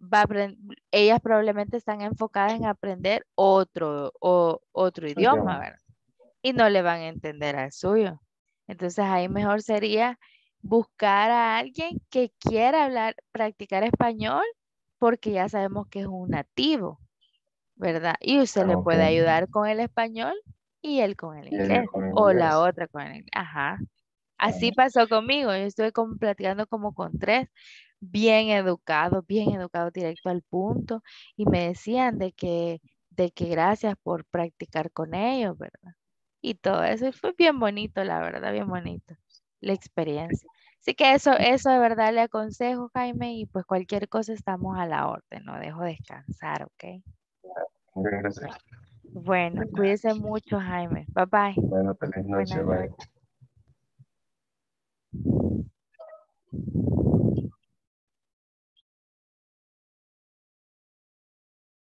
va a aprend ellas probablemente están enfocadas en aprender otro, o, otro idioma, okay. ¿verdad? Y no le van a entender al suyo. Entonces ahí mejor sería buscar a alguien que quiera hablar, practicar español, porque ya sabemos que es un nativo, ¿verdad? Y usted okay. le puede ayudar con el español y él con el inglés, con el inglés. O la otra con el inglés. Ajá. Así pasó conmigo. Yo estuve como, platicando como con tres, bien educados, bien educados, directo al punto. Y me decían de que, de que gracias por practicar con ellos, ¿verdad? Y todo eso fue bien bonito, la verdad, bien bonito la experiencia. Así que eso, eso de verdad le aconsejo, Jaime, y pues cualquier cosa estamos a la orden, no dejo descansar, ¿ok? Gracias. Bueno, cuídese mucho, Jaime. Bye, bye. Bueno, feliz noche, bye.